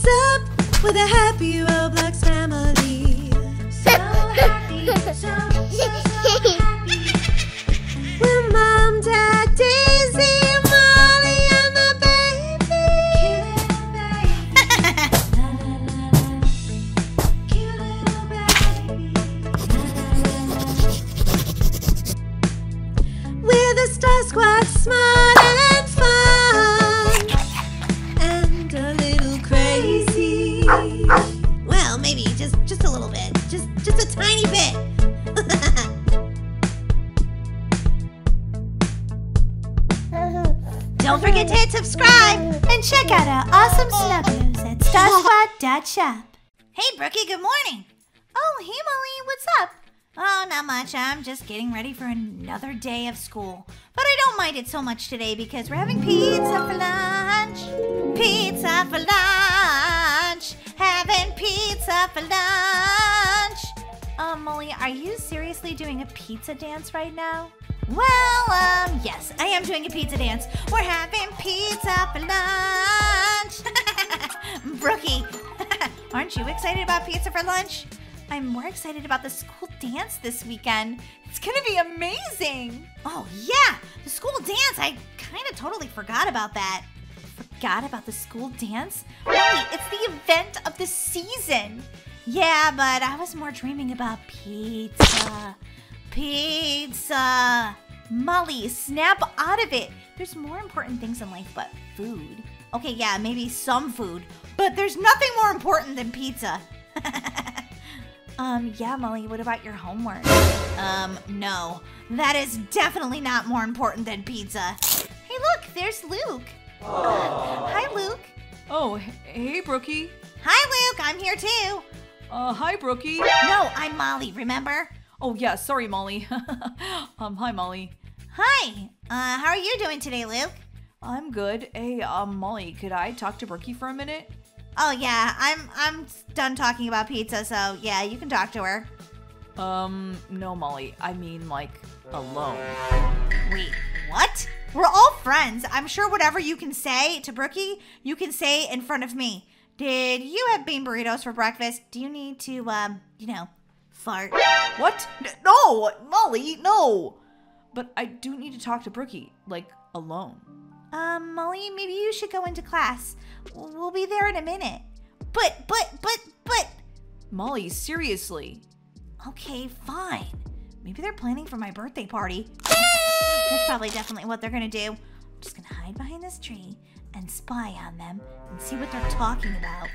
What's up with a happy Roblox family? So happy, so happy. We're Mom, Dad, Daisy, Molly, and the baby. Cute little baby. We're the Star Squad, smart and fun, and a little crazy. Well, maybe just a little bit, just a tiny bit. Don't forget to hit subscribe and check out our awesome snugglers at starsquad.shop. Hey, Brookie, good morning. Oh, hey, Molly, what's up? Oh, not much. I'm just getting ready for another day of school. But I don't mind it so much today because we're having pizza for lunch. Pizza for lunch. Having pizza for lunch. Molly, are you seriously doing a pizza dance right now? Well, yes, I am doing a pizza dance. We're having pizza for lunch. Brookie, aren't you excited about pizza for lunch? I'm more excited about the school dance this weekend. It's going to be amazing. Oh, yeah, the school dance. I kind of totally forgot about that. Forgot about the school dance? Molly, it's the event of the season. Yeah, but I was more dreaming about pizza. Pizza! Molly, snap out of it! There's more important things in life but food. Okay, yeah, maybe some food, but there's nothing more important than pizza. Yeah, Molly, what about your homework? No. That is definitely not more important than pizza. Hey, look, there's Luke. Hi, Luke. Oh, hey, Brookie. Hi, Luke, I'm here too. Hi, Brookie. No, I'm Molly, remember? Oh, yeah, sorry, Molly. Hi, Molly. Hi. How are you doing today, Luke? I'm good. Hey, Molly, could I talk to Brookie for a minute? Oh, yeah, I'm done talking about pizza, so, yeah, you can talk to her. No, Molly. I mean, like, alone. Wait, what? We're all friends. I'm sure whatever you can say to Brookie, you can say in front of me. Did you have bean burritos for breakfast? Do you need to, you know... fart. What? No, Molly, no. But I do need to talk to Brookie, like, alone. Molly, maybe you should go into class. We'll be there in a minute. But. Molly, seriously. Okay, fine. Maybe they're planning for my birthday party. That's probably definitely what they're gonna do. I'm just gonna hide behind this tree and spy on them and see what they're talking about.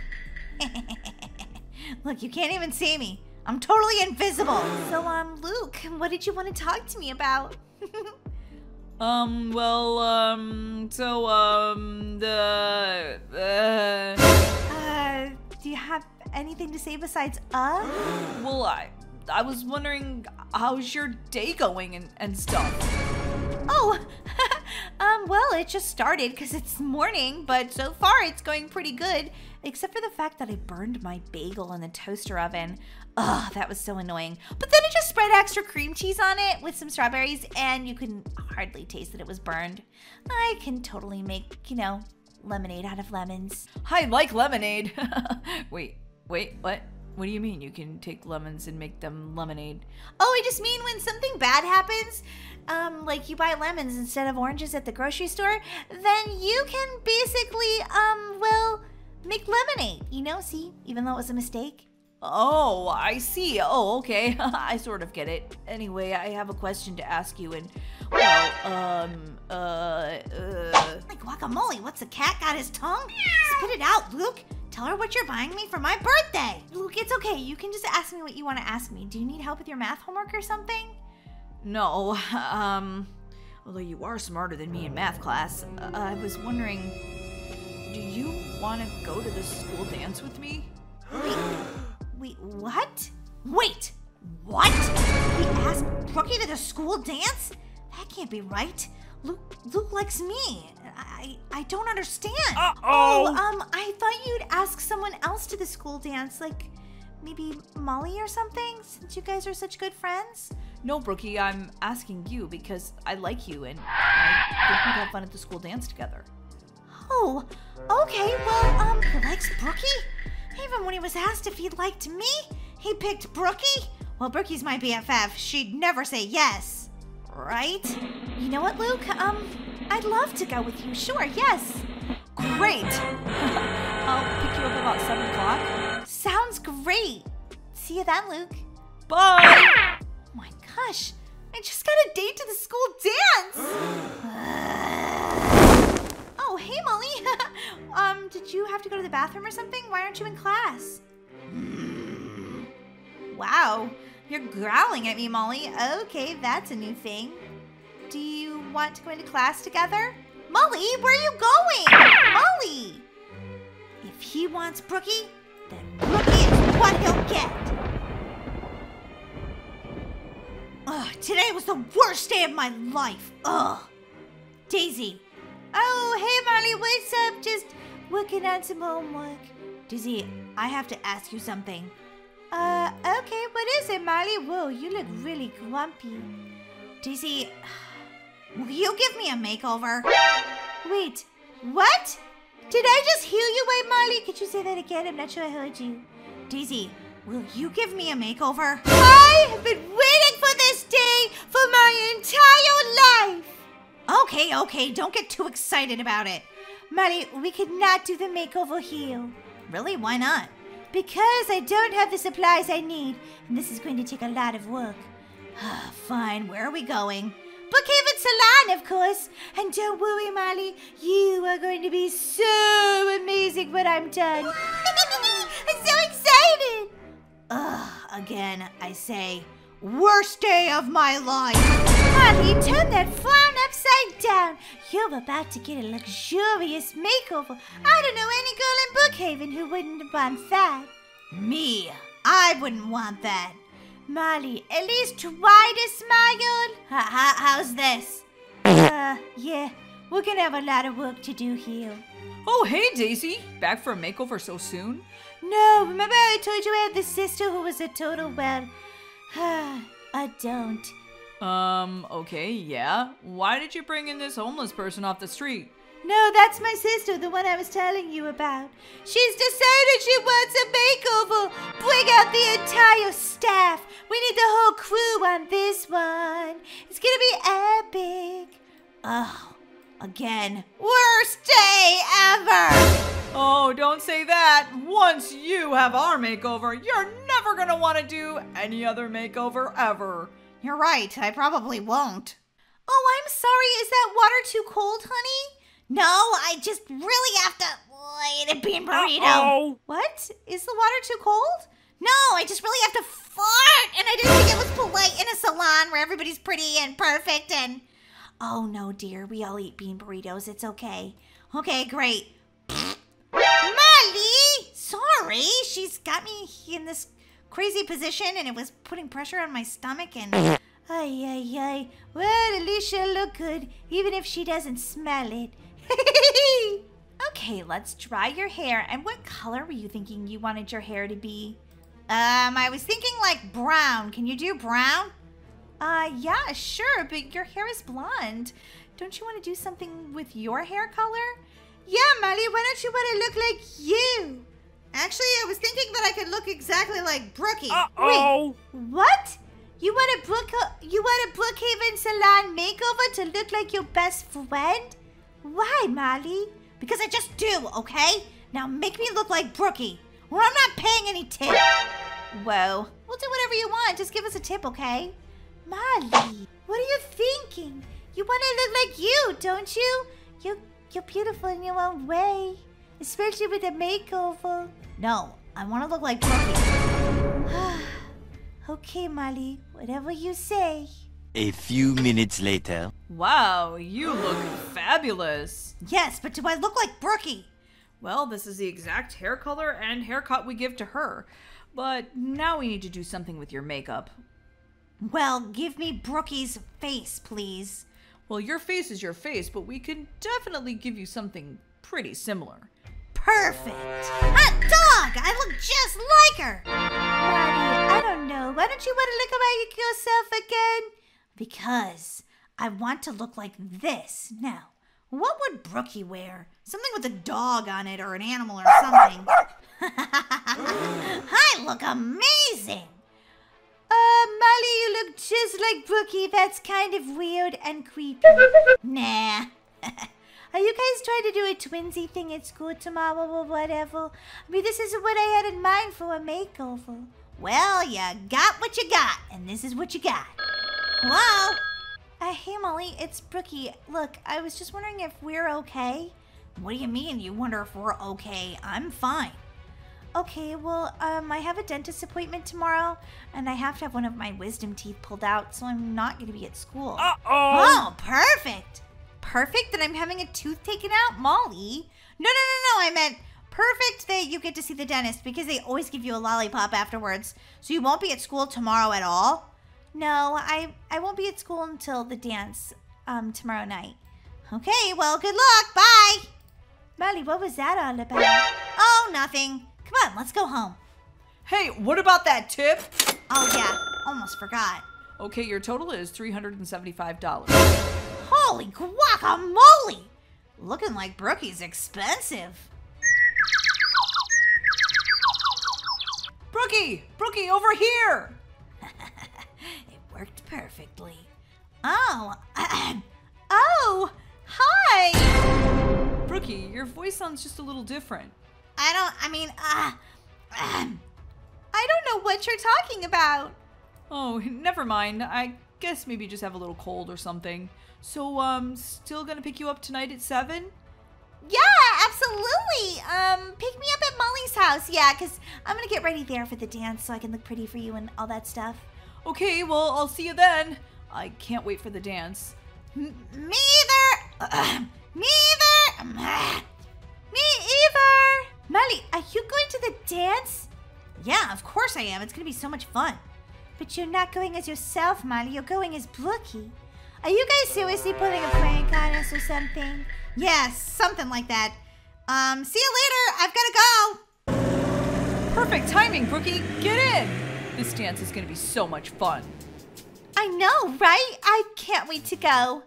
Look, you can't even see me. I'm totally invisible. So, Luke, what did you want to talk to me about? Do you have anything to say besides, Well, I was wondering, how's your day going and stuff? Oh, well, it just started because it's morning, but so far it's going pretty good. Except for the fact that I burned my bagel in the toaster oven. Ugh, that was so annoying. But then I just spread extra cream cheese on it with some strawberries, and you can hardly taste that it was burned. I can totally make, you know, lemonade out of lemons. I like lemonade. Wait, what? What do you mean you can take lemons and make them lemonade? Oh, I just mean when something bad happens, like you buy lemons instead of oranges at the grocery store, then you can basically, well, make lemonade, you know, see? Even though it was a mistake. Oh, I see. Oh, okay. I sort of get it. Anyway, I have a question to ask you and, well, like guacamole, what's the cat got his tongue? Spit it out, Luke. Tell her what you're buying me for my birthday. Luke, it's okay. You can just ask me what you want to ask me. Do you need help with your math homework or something? No, although you are smarter than me in math class, I was wondering, do you want to go to the school dance with me? Wait, what? Wait, what? We asked Brookie to the school dance? That can't be right. Luke likes me. I don't understand. Uh-oh. I thought you'd ask someone else to the school dance, like maybe Molly or something, since you guys are such good friends. No, Brookie, I'm asking you because I like you and I think we'd have fun at the school dance together. Oh, okay, well, I likes Brookie? Even when he was asked if he liked me, he picked Brookie? Well, Brookie's my BFF. She'd never say yes. Right? You know what, Luke? I'd love to go with you. Sure, yes. Great. I'll pick you up about 7 o'clock. Sounds great. See you then, Luke. Bye. Oh my gosh. I just got a date to the school dance. Oh, hey, Molly. Did you have to go to the bathroom or something? Why aren't you in class? Wow, you're growling at me, Molly. Okay, that's a new thing. Do you want to go into class together? Molly, where are you going? Molly! If he wants Brookie, then Brookie is what he'll get. Ugh, today was the worst day of my life. Ugh. Daisy. Oh, hey, Molly, what's up? Just working on some homework. Daisy, I have to ask you something. Okay, what is it, Molly? Whoa, you look really grumpy. Daisy, will you give me a makeover? Wait, what? Did I just hear you, wait, Molly? Could you say that again? I'm not sure I heard you. Daisy, will you give me a makeover? I have been waiting for this day for my entire life. Okay, okay, don't get too excited about it. Molly, we could not do the makeover here. Really? Why not? Because I don't have the supplies I need, and this is going to take a lot of work. Fine, where are we going? Brookhaven Salon, of course. And don't worry, Molly, you are going to be so amazing when I'm done. I'm so excited. Ugh, again, I say, worst day of my life. Molly, turn that frown upside down. You're about to get a luxurious makeover. I don't know any girl in Brookhaven who wouldn't want that. Me, I wouldn't want that. Molly, at least try to smile. How's this? Yeah, we're gonna have a lot of work to do here. Oh, hey, Daisy. Back for a makeover so soon? No, remember I told you I had this sister who was a total, well, I don't. Okay, yeah. Why did you bring in this homeless person off the street? No, that's my sister, the one I was telling you about. She's decided she wants a makeover. Bring out the entire staff. We need the whole crew on this one. It's gonna be epic. Oh, again. Worst day ever. Oh, don't say that. Once you have our makeover, you're never gonna want to do any other makeover ever. You're right. I probably won't. Oh, I'm sorry. Is that water too cold, honey? No, I just really have to eat a bean burrito. Uh-oh. What? Is the water too cold? No, I just really have to fart. And I didn't think it was polite in a salon where everybody's pretty and perfect and... Oh, no, dear. We all eat bean burritos. It's okay. Okay, great. Molly! Sorry. She's got me in this crazy position and it was putting pressure on my stomach and... Ay, ay, ay. Well, at least she'll look good, even if she doesn't smell it. Okay, let's dry your hair. And what color were you thinking you wanted your hair to be? I was thinking like brown. Can you do brown? Yeah, sure, but your hair is blonde. Don't you want to do something with your hair color? Yeah, Molly, why don't you want to look like you? Actually, I was thinking that I could look exactly like Brookie. Uh-oh. Wait, what? You want a Brookhaven Salon makeover to look like your best friend? Why, Molly? Because I just do, okay? Now make me look like Brookie, or I'm not paying any tip. Whoa. We'll do whatever you want. Just give us a tip, okay? Molly, what are you thinking? You want to look like you, don't you? You're beautiful in your own way, especially with a makeover. No, I want to look like Brookie. Okay, Molly. Whatever you say. A few minutes later. Wow, you look fabulous. Yes, but do I look like Brookie? Well, this is the exact hair color and haircut we give to her. But now we need to do something with your makeup. Well, give me Brookie's face, please. Well, your face is your face, but we can definitely give you something pretty similar. Perfect. Hot dog! I look just like her. Molly, I don't know. Why don't you want to look about yourself again? Because I want to look like this. Now, What would Brookie wear? Something with a dog on it or an animal or something. I look amazing. Molly, you look just like Brookie. That's kind of weird and creepy. Nah. Are you guys trying to do a twinsy thing at school tomorrow or whatever? I mean, this isn't what I had in mind for a makeover. Well, you got what you got, and this is what you got. Hello? Hey, Molly, it's Brookie. Look, I was just wondering if we're okay. What do you mean you wonder if we're okay? I'm fine. Okay, well, I have a dentist appointment tomorrow, and I have to have one of my wisdom teeth pulled out, so I'm not going to be at school. Uh-oh! Oh, perfect! Perfect that I'm having a tooth taken out? Molly? No, no, no, no, I meant perfect that you get to see the dentist, because they always give you a lollipop afterwards, so you won't be at school tomorrow at all? No, I won't be at school until the dance tomorrow night. Okay, well, good luck. Bye. Molly, what was that all about? Oh, nothing. Come on, let's go home. Hey, what about that tip? Oh, yeah. Almost forgot. Okay, your total is $375. Holy guacamole! Looking like Brookie's expensive. Brookie! Brookie, over here! Worked perfectly. Oh. Oh, hi. Brookie, your voice sounds just a little different. I don't know what you're talking about. Oh, never mind. I guess maybe just have a little cold or something. So, still gonna pick you up tonight at 7? Yeah, absolutely. Pick me up at Molly's house. Yeah, because I'm gonna get ready there for the dance so I can look pretty for you and all that stuff. Okay, well, I'll see you then. I can't wait for the dance. Me either. Molly, are you going to the dance? Yeah, of course I am. It's going to be so much fun. But you're not going as yourself, Molly. You're going as Brookie. Are you guys seriously putting a prank on us or something? Yes, yeah, something like that. See you later. I've got to go. Perfect timing, Brookie. Get in. This dance is gonna be so much fun. I know, right? I can't wait to go.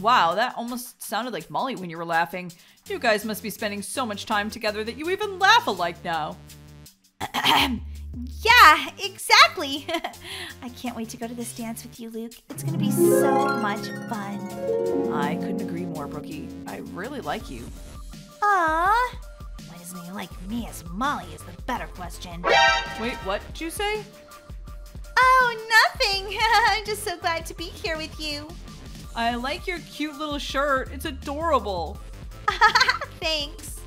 Wow, that almost sounded like Molly when you were laughing. You guys must be spending so much time together that you even laugh alike now. Yeah, exactly. I can't wait to go to this dance with you, Luke. It's gonna be so much fun. I couldn't agree more, Brookie. I really like you. Aww. You like me as Molly is the better question. Wait, what did you say? Oh, nothing. I'm just so glad to be here with you. I like your cute little shirt. It's adorable. Thanks.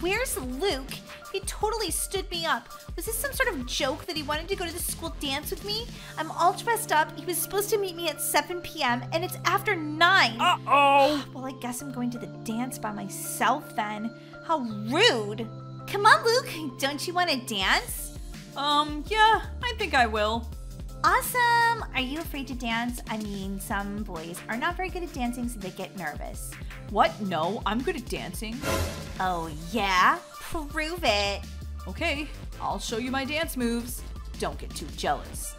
Where's Luke? He totally stood me up. Was this some sort of joke that he wanted to go to the school dance with me? I'm all dressed up. He was supposed to meet me at 7 p.m. and it's after 9. Uh-oh. Well, I guess I'm going to the dance by myself then. How rude. Come on, Luke. Don't you want to dance? Yeah, I think I will. Awesome. Are you afraid to dance? I mean, some boys are not very good at dancing, so they get nervous. What? No, I'm good at dancing. Oh, yeah? Prove it. Okay, I'll show you my dance moves. Don't get too jealous.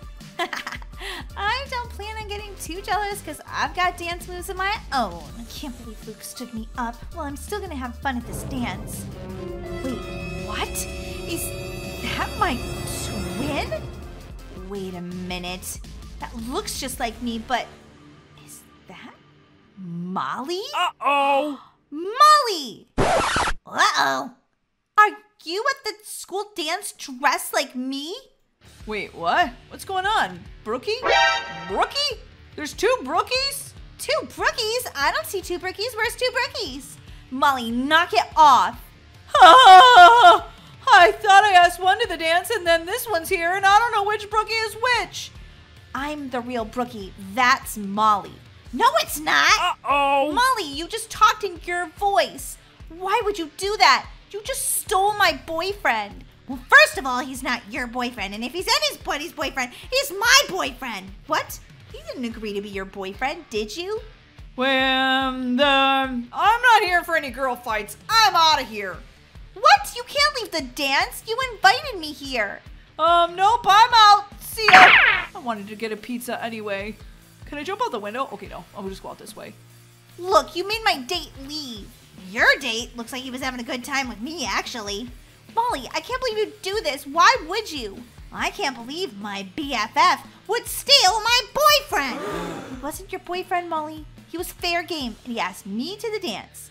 I don't plan on getting too jealous because I've got dance moves of my own. I can't believe Luke stood me up. Well, I'm still going to have fun at this dance. Wait, what? Is that my twin? Wait a minute. That looks just like me, but is that Molly? Uh-oh. Molly! Uh-oh. Are you at the school dance dressed like me? Wait, what? What's going on? Brookie? Brookie? There's two Brookies? Two Brookies? I don't see two Brookies. Where's two Brookies? Molly, knock it off. Oh, I thought I asked one to the dance and then this one's here and I don't know which Brookie is which. I'm the real Brookie. That's Molly. No, it's not. Uh-oh. Molly, you just talked in your voice. Why would you do that? You just stole my boyfriend. Well, first of all, he's not your boyfriend, and if he's anybody's boyfriend, he's my boyfriend. What? You didn't agree to be your boyfriend, did you? Well, I'm not here for any girl fights. I'm out of here. What? You can't leave the dance. You invited me here. Nope, I'm out. See ya. I wanted to get a pizza anyway. Can I jump out the window? Okay, no. I'll just go out this way. Look, you made my date leave. Your date? Looks like he was having a good time with me, actually. Molly, I can't believe you'd do this. Why would you? I can't believe my BFF would steal my boyfriend. It wasn't your boyfriend, Molly. He was fair game, and he asked me to the dance.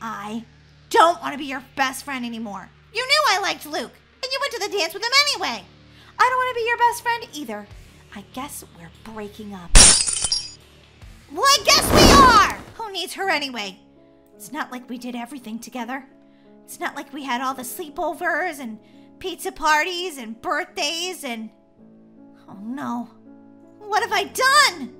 I don't want to be your best friend anymore. You knew I liked Luke, and you went to the dance with him anyway. I don't want to be your best friend either. I guess we're breaking up. Well, I guess we are! Who needs her anyway? It's not like we did everything together. It's not like we had all the sleepovers and pizza parties and birthdays and... Oh no. What have I done?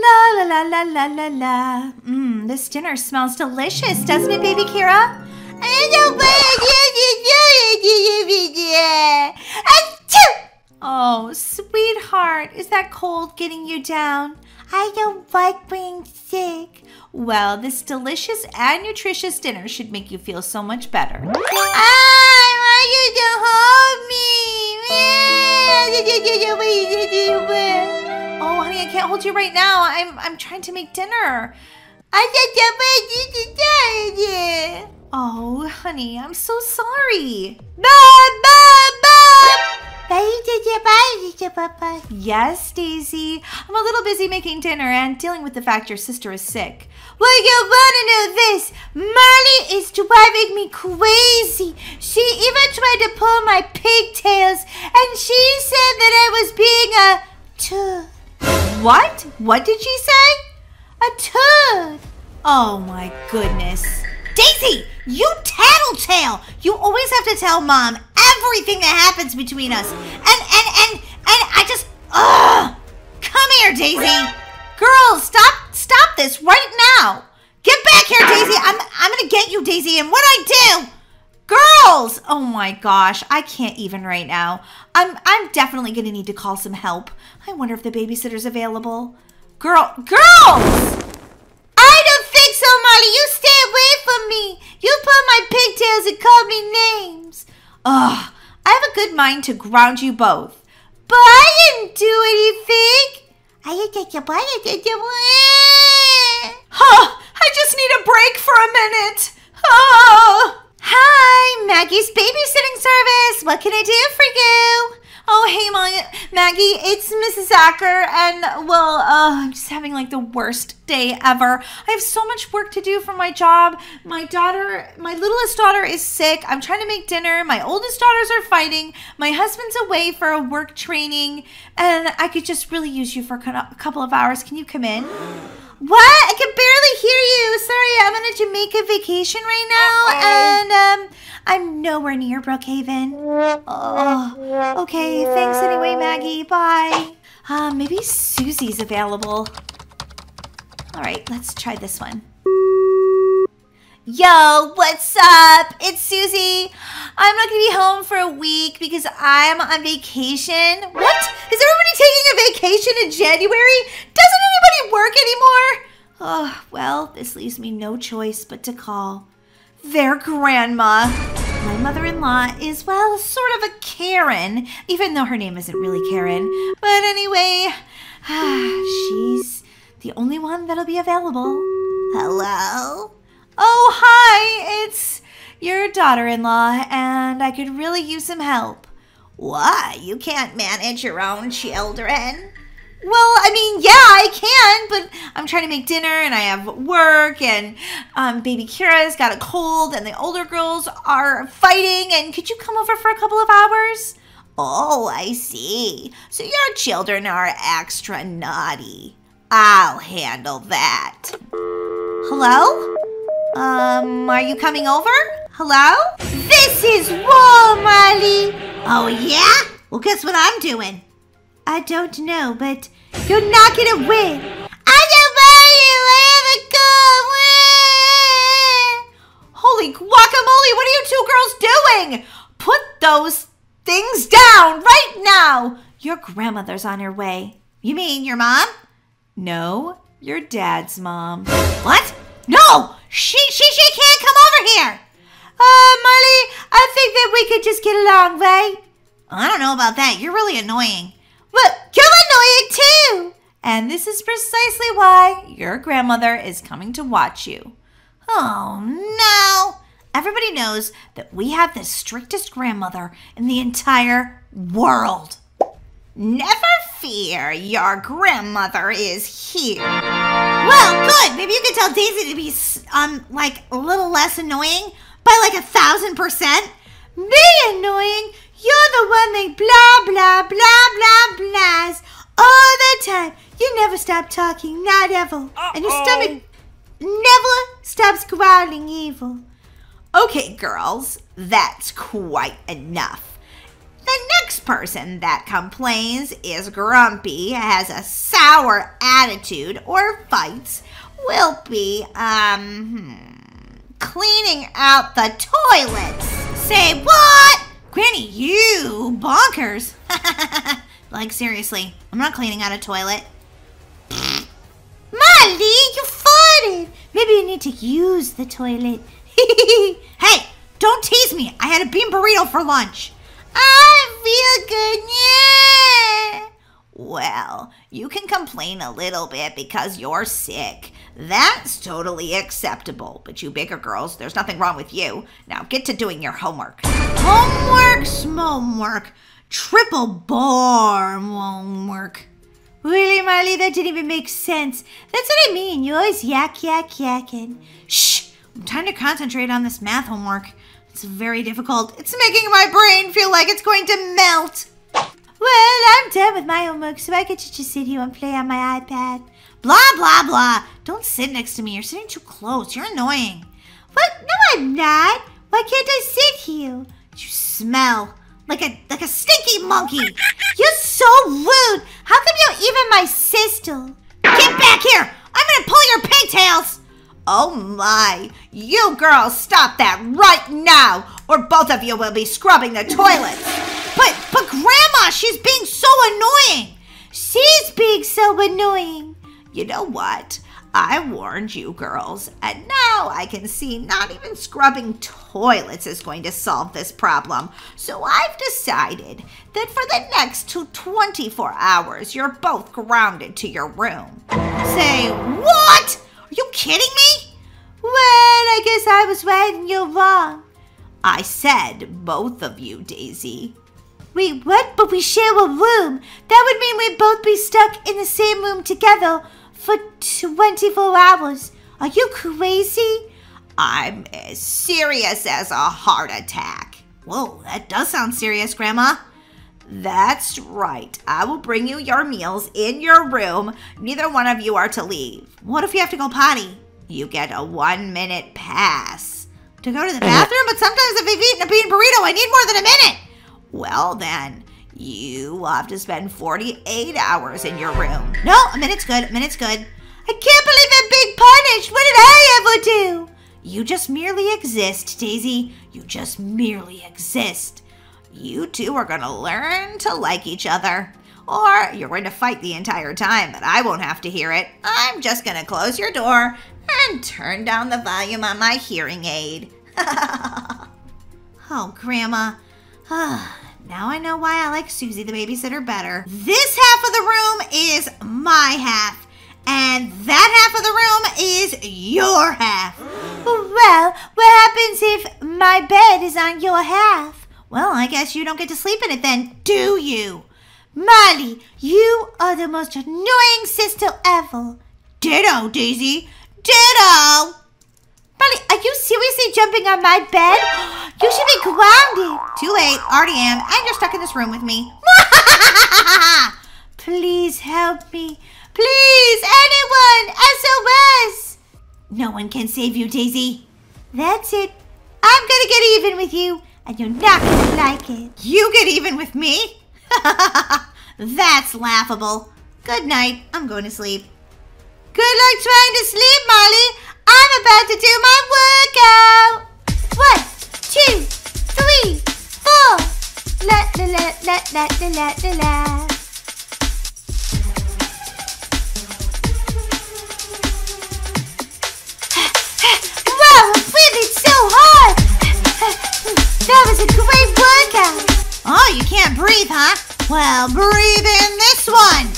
La la la la la la. Mmm, this dinner smells delicious, doesn't it, baby Kira? Oh, sweetheart, is that cold getting you down? I don't like being sick. Well, this delicious and nutritious dinner should make you feel so much better. I want you to hold me. Oh, honey, I can't hold you right now. I'm trying to make dinner. Oh, honey, I'm so sorry. Bye, bye, bye. Yes, Daisy. I'm a little busy making dinner and dealing with the fact your sister is sick. Well, you wanna know this? Molly is driving me crazy. She even tried to pull my pigtails, and she said that I was being a toad. What? What did she say? A toad. Oh my goodness. Daisy, you tattletale! You always have to tell Mom everything that happens between us. And I just... Ugh! Come here, Daisy! Girls, stop this right now! Get back here, Daisy! I'm gonna get you, Daisy, and what I do... Girls! Oh my gosh, I can't even right now. I'm definitely gonna need to call some help. I wonder if the babysitter's available. Girls! So, Molly, you stay away from me. You pull my pigtails and call me names. Ugh, I have a good mind to ground you both. But I didn't do anything. Huh, I just need a break for a minute. Oh. Hi, Maggie's Babysitting Service. What can I do for you? Oh, hey, Maggie, it's Mrs. Acker, and, well, I'm just having, like, the worst day ever. I have so much work to do for my job. My littlest daughter is sick. I'm trying to make dinner. My oldest daughters are fighting. My husband's away for a work training, and I could just really use you for a couple of hours. Can you come in? What? I can barely hear you. Sorry, I'm on a Jamaica vacation right now, and, I'm nowhere near Brookhaven. Oh, okay, thanks anyway, Maggie. Bye. Maybe Susie's available. All right, let's try this one. Yo, what's up? It's Susie. I'm not going to be home for a week because I'm on vacation. What? Is everybody taking a vacation in January? Doesn't anybody work anymore? Oh, well, this leaves me no choice but to call their grandma. My mother-in-law is, well, sort of a Karen, even though her name isn't really Karen. But anyway, she's the only one that'll be available. Hello? Oh, hi, it's your daughter-in-law, and I could really use some help. Why? You can't manage your own children? Well, I mean, yeah, I can, but I'm trying to make dinner and I have work and baby Kira's got a cold and the older girls are fighting and could you come over for a couple of hours? Oh, I see. So your children are extra naughty. I'll handle that. Hello? Are you coming over? Hello? This is war, Molly. Oh, yeah? Well, guess what I'm doing? I don't know, but you're not gonna win. I don't want you. I have a cold win. Holy guacamole! What are you two girls doing? Put those things down right now. Your grandmother's on her way. You mean your mom? No, your dad's mom. What? No, she can't come over here. Molly, I think that we could just get along, right? I don't know about that. You're really annoying. But you're annoying too! And this is precisely why your grandmother is coming to watch you. Oh, no. Everybody knows that we have the strictest grandmother in the entire world. Never fear, your grandmother is here. Well, good. Maybe you could tell Daisy to be, like, a little less annoying by, like, 1,000%. Me annoying? You're the one that blah, blah, blah, blah, blahs all the time. You never stop talking, not ever. And your stomach never stops growling evil. Okay, girls, that's quite enough. The next person that complains, is grumpy, has a sour attitude, or fights will be, cleaning out the toilets. Say what? Granny, you bonkers. Like, seriously, I'm not cleaning out a toilet. Molly, you farted. Maybe you need to use the toilet. Hey, don't tease me. I had a bean burrito for lunch. I feel good, yeah. Well, you can complain a little bit because you're sick. That's totally acceptable. But you bigger girls, there's nothing wrong with you. Now get to doing your homework. Homework, smomework, triple bar homework. Really, Molly, that didn't even make sense. That's what I mean. You always yak, yak, yakking. Shh, I'm trying to concentrate on this math homework. It's very difficult. It's making my brain feel like it's going to melt. Well, I'm done with my homework, so I get to just sit here and play on my iPad. Blah, blah, blah. Don't sit next to me. You're sitting too close. You're annoying. What? No, I'm not. Why can't I sit here? You smell like a stinky monkey. You're so rude. How come you're even my sister? Get back here. I'm going to pull your pigtails. Oh my, you girls stop that right now or both of you will be scrubbing the toilets. But Grandma, she's being so annoying. She's being so annoying. You know what? I warned you girls and now I can see not even scrubbing toilets is going to solve this problem. So I've decided that for the next 24 hours, you're both grounded to your room. Say what? Are you kidding me? Well, I guess I was right and you're wrong. I said both of you, Daisy. Wait, what? But we share a room. That would mean we'd both be stuck in the same room together for 24 hours. Are you crazy? I'm as serious as a heart attack. Whoa, that does sound serious, Grandma. That's right. I will bring you your meals in your room. Neither one of you are to leave. What if you have to go potty? You get a 1-minute pass to go to the bathroom, but sometimes if I've eaten a bean burrito, I need more than a minute. Well then, you will have to spend 48 hours in your room. No, a minute's good, a minute's good. I can't believe I'm being punished. What did I ever do? You just merely exist, Daisy. You just merely exist. You two are going to learn to like each other. Or you're going to fight the entire time, but I won't have to hear it. I'm just going to close your door and turn down the volume on my hearing aid. Oh, Grandma. Now I know why I like Susie the babysitter better. This half of the room is my half. And that half of the room is your half. Well, what happens if my bed is on your half? Well, I guess you don't get to sleep in it then, do you? Molly, you are the most annoying sister ever. Ditto, Daisy. Ditto. Molly, are you seriously jumping on my bed? You should be grounded. Too late. Already am. And you're stuck in this room with me. Please help me. Please, anyone. SOS. No one can save you, Daisy. That's it. I'm going to get even with you. And you're not gonna like it. You get even with me? That's laughable. Good night. I'm going to sleep. Good luck trying to sleep, Molly. I'm about to do my workout. 1, 2, 3, 4. La la la la la la la la. Wow, I'm breathing so hard. breathe, huh? Well, breathe in this one.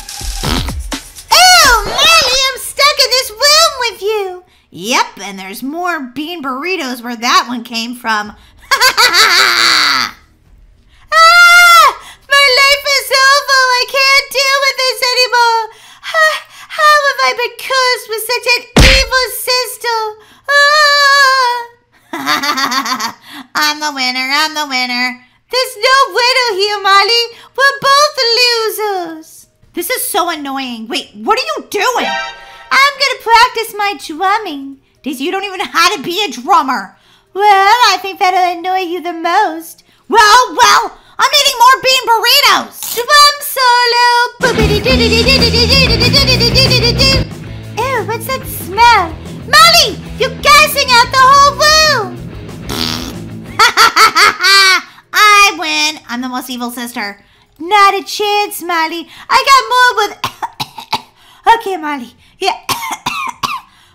Ew, Molly, I'm stuck in this room with you. Yep, and there's more bean burritos where that one came from. Ah, my life is awful. I can't deal with this anymore. How have I been cursed with such an evil sister? Ah. I'm the winner. I'm the winner. There's no winner here, Molly. We're both losers. This is so annoying. Wait, what are you doing? I'm going to practice my drumming. Daisy, you don't even know how to be a drummer. Well, I think that'll annoy you the most. Well, I'm eating more bean burritos. Drum solo. Ew, what's that smell? Molly, you're gassing out the whole room. I win. I'm the most evil sister. Not a chance, Molly. I got more with... Okay, Molly. Yeah.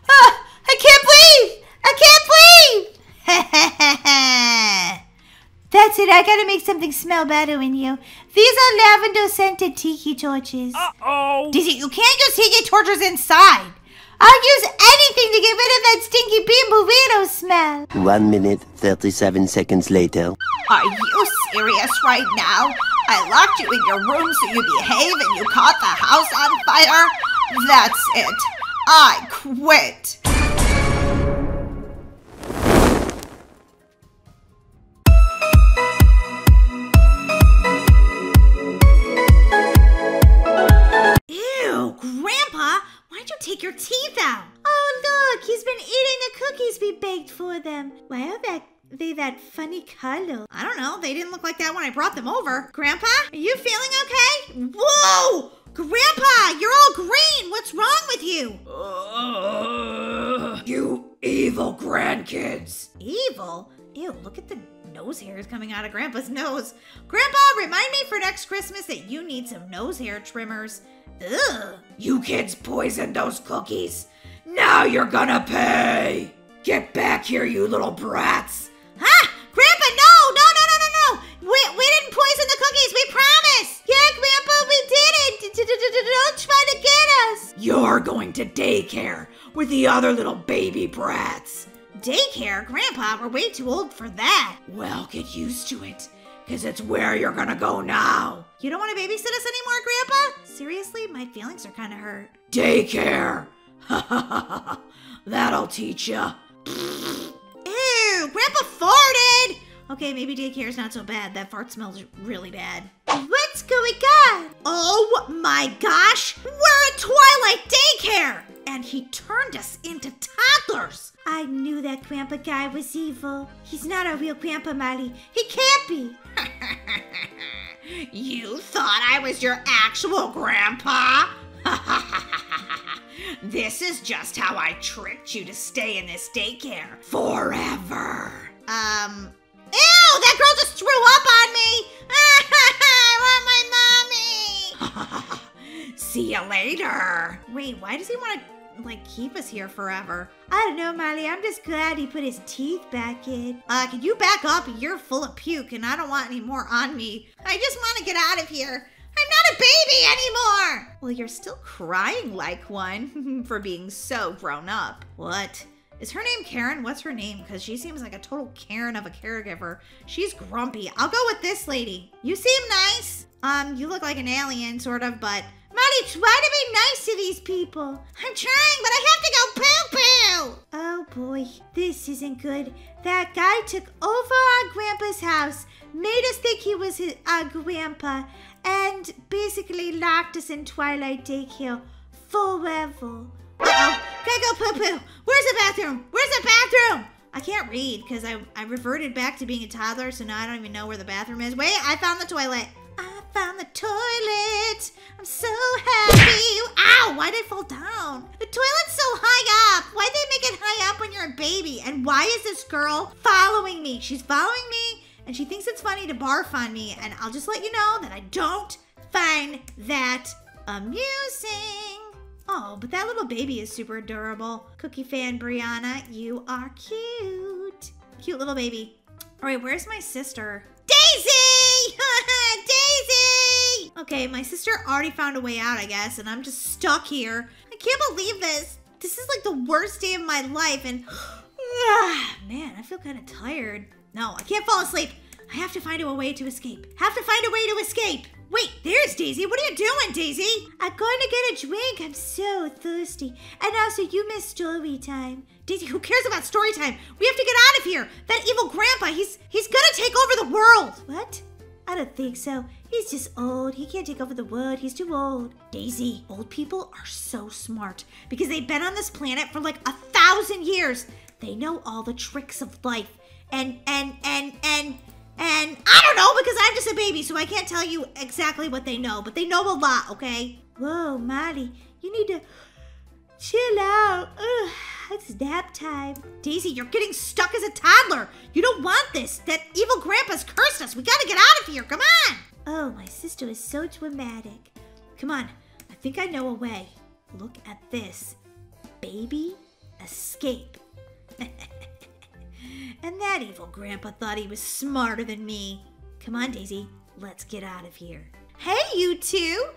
Oh, I can't breathe. That's it. I gotta make something smell better in you. These are lavender-scented tiki torches. Uh-oh. Daisy, you can't use tiki torches inside. I'll use anything to get rid of that stinky bean burrito smell. 1 minute, 37 seconds later. Are you serious right now? I locked you in your room so you behave and you caught the house on fire? That's it. I quit. Take your teeth out. Oh, look, he's been eating the cookies we baked for them. Why are they that funny color? I don't know. They didn't look like that when I brought them over. Grandpa, are you feeling okay? Whoa! Grandpa, you're all green. What's wrong with you? You evil grandkids. Evil? Ew, look at the nose hairs coming out of Grandpa's nose. Grandpa, remind me for next Christmas that you need some nose hair trimmers. Ugh. You kids poisoned those cookies. Now you're gonna pay. Get back here, you little brats. Huh? Grandpa, no. We didn't poison the cookies, we promise. Yeah, Grandpa, we did it. Don't try to get us. You're going to daycare with the other little baby brats. Daycare? Grandpa, we're way too old for that. Well, get used to it. Because it's where you're going to go now. You don't want to babysit us anymore, Grandpa? Seriously, my feelings are kind of hurt. Daycare. That'll teach ya. Ew, Grandpa farted. Okay, maybe daycare's not so bad. That fart smells really bad. What's going on? Oh my gosh. We're at Twilight Daycare. And he turned us into toddlers. I knew that Grandpa guy was evil. He's not a real Grandpa, Molly. He can't be. You thought I was your actual Grandpa? This is just how I tricked you to stay in this daycare. Forever. Ew, that girl just threw up on me. I want my mommy. See you later. Wait, why does he want to... keep us here forever? I don't know, Molly. I'm just glad he put his teeth back in. Can you back up? You're full of puke, and I don't want any more on me. I just want to get out of here. I'm not a baby anymore! Well, you're still crying like one for being so grown up. What? Is her name Karen? What's her name? Because she seems like a total Karen of a caregiver. She's grumpy. I'll go with this lady. You seem nice. You look like an alien, sort of, but... Molly, try to be nice to these people. I'm trying, but I have to go poo-poo. Oh, boy. This isn't good. That guy took over our Grandpa's house, made us think he was our Grandpa, and basically locked us in Twilight Daycare forever. Uh-oh. Gotta go poo-poo. Where's the bathroom? Where's the bathroom? I can't read because I reverted back to being a toddler, so now I don't even know where the bathroom is. Wait, I found the toilet. I found the toilet. I'm so happy. Ow, why did I fall down? The toilet's so high up. Why'd they make it high up when you're a baby? And why is this girl following me? She's following me and she thinks it's funny to barf on me. And I'll just let you know that I don't find that amusing. Oh, but that little baby is super adorable. Cookie fan Brianna, you are cute. Cute little baby. All right, where's my sister? Daisy! Daisy! Okay, my sister already found a way out, I guess, and I'm just stuck here. I can't believe this. This is like the worst day of my life, and man, I feel kind of tired. No, I can't fall asleep. I have to find a way to escape. Have to find a way to escape. Wait, there's Daisy. What are you doing, Daisy? I'm going to get a drink. I'm so thirsty. And also, you missed story time. Daisy, who cares about story time? We have to get out of here. That evil grandpa, he's going to take over the world. What? I don't think so. He's just old. He can't take over the world. He's too old. Daisy, old people are so smart because they've been on this planet for like 1,000 years. They know all the tricks of life. And I don't know, because I'm just a baby, so I can't tell you exactly what they know, but they know a lot, okay? Whoa, Molly, you need to chill out. Ugh, it's nap time. Daisy, you're getting stuck as a toddler. You don't want this. That evil grandpa's cursed us. We gotta get out of here. Come on. Oh, my sister is so dramatic. Come on. I think I know a way. Look at this. Baby escape. And that evil grandpa thought he was smarter than me. Come on, Daisy. Let's get out of here. Hey, you two.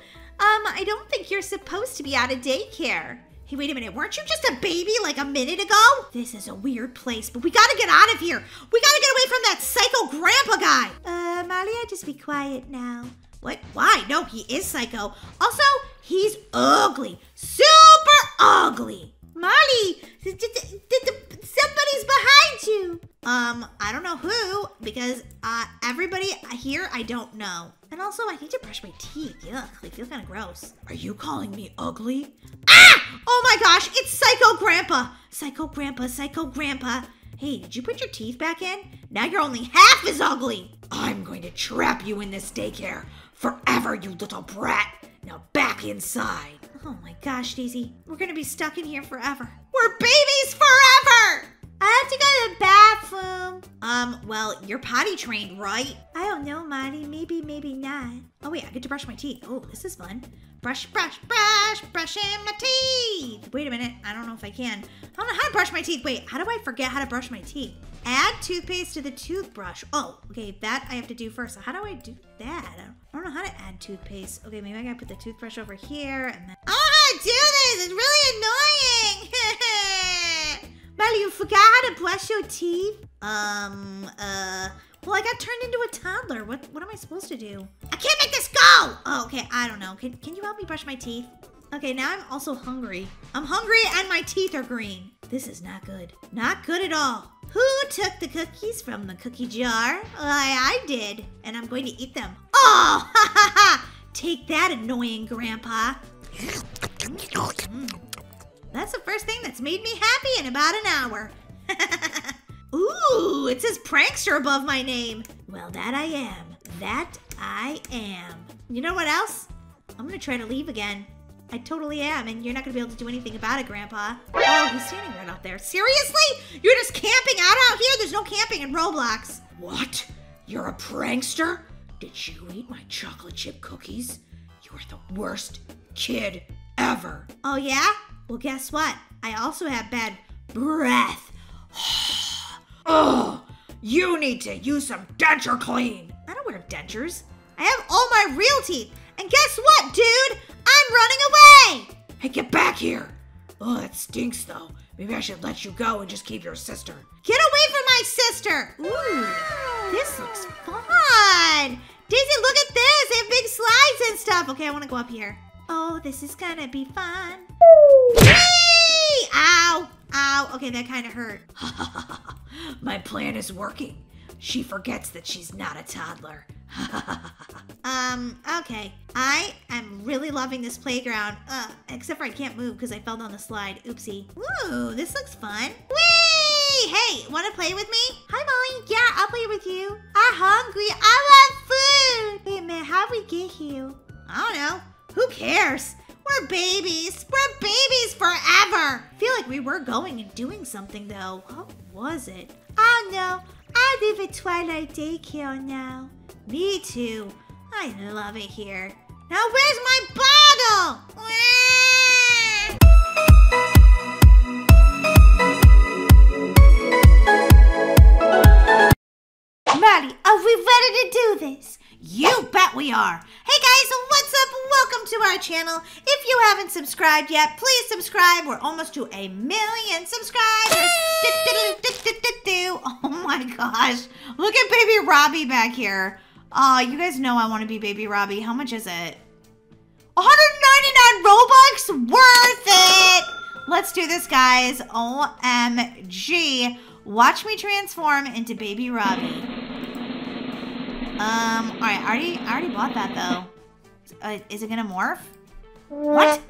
I don't think you're supposed to be out of daycare. Hey, wait a minute. Weren't you just a baby like a minute ago? This is a weird place, but we gotta get out of here. We gotta get away from that psycho grandpa guy. Molly, I just be quiet now. What? Why? No, he is psycho. Also, he's ugly. Super ugly. Molly, somebody's behind you. I don't know who, because everybody here I don't know. And also, I need to brush my teeth. Ugh, they feel kind of gross. Are you calling me ugly? Ah! Oh my gosh, it's Psycho Grandpa. Psycho Grandpa, Psycho Grandpa. Hey, did you put your teeth back in? Now you're only half as ugly. I'm going to trap you in this daycare forever, you little brat. Now back inside. Oh my gosh, Daisy. We're gonna be stuck in here forever. We're babies forever! I have to go to the bathroom. Well, you're potty trained, right? I don't know, Molly. Maybe, maybe not. Oh wait, I get to brush my teeth. Oh, this is fun. Brush, brush, brush, brushing my teeth. Wait a minute, I don't know if I can. I don't know how to brush my teeth. Wait, how do I forget how to brush my teeth? Add toothpaste to the toothbrush. Oh, okay, that I have to do first. So how do I do that? I don't know how to add toothpaste. Okay, maybe I gotta put the toothbrush over here and then. I don't know how to do this, it's really annoying. Molly, you forgot how to brush your teeth? Well, I got turned into a toddler. What am I supposed to do? I can't make this go! Oh, okay, I don't know. Can you help me brush my teeth? Okay, now I'm also hungry. I'm hungry and my teeth are green. This is not good. Not good at all. Who took the cookies from the cookie jar? I did. And I'm going to eat them. Oh, ha ha ha. Take that, annoying grandpa. That's the first thing that's made me happy in about an hour. Ooh, it says prankster above my name. Well, that I am. That I am. You know what else? I'm going to try to leave again. I totally am, and you're not going to be able to do anything about it, Grandpa. Oh, he's standing right out there. Seriously? You're just camping out here? There's no camping in Roblox. What? You're a prankster? Did you eat my chocolate chip cookies? You are the worst kid ever. Oh, yeah? Well, guess what? I also have bad breath. Oh, you need to use some denture clean. I don't wear dentures. I have all my real teeth. And guess what, dude? I'm running away. Hey, get back here. Oh, that stinks, though. Maybe I should let you go and just keep your sister. Get away from my sister. Ooh, this looks fun. Daisy, look at this. They have big slides and stuff. Okay, I want to go up here. Oh, this is going to be fun. Yay! Ow. Ow, okay, that kind of hurt. My plan is working. She forgets that she's not a toddler. Okay. I am really loving this playground. Except for I can't move because I fell down the slide. Oopsie. Ooh, this looks fun. Whee! Hey, want to play with me? Hi, Molly. Yeah, I'll play with you. I'm hungry. I want food. Wait a minute, how'd we get here? I don't know. Who cares? We're babies. We're babies forever. I feel like we were going and doing something, though. What was it? Oh, no. I live at Twilight Daycare now. Me too. I love it here. Now, where's my bottle? Molly, are we ready to do this? You bet we are. Hey, guys, what? to our channel. If you haven't subscribed yet, please subscribe. We're almost to 1 million subscribers. Oh my gosh. Look at baby Robbie back here. Oh, you guys know I want to be baby Robbie. How much is it? 199 Robux? Worth it! Let's do this, guys. OMG. Watch me transform into baby Robbie. Alright, I already bought that, though. Is it gonna morph? What?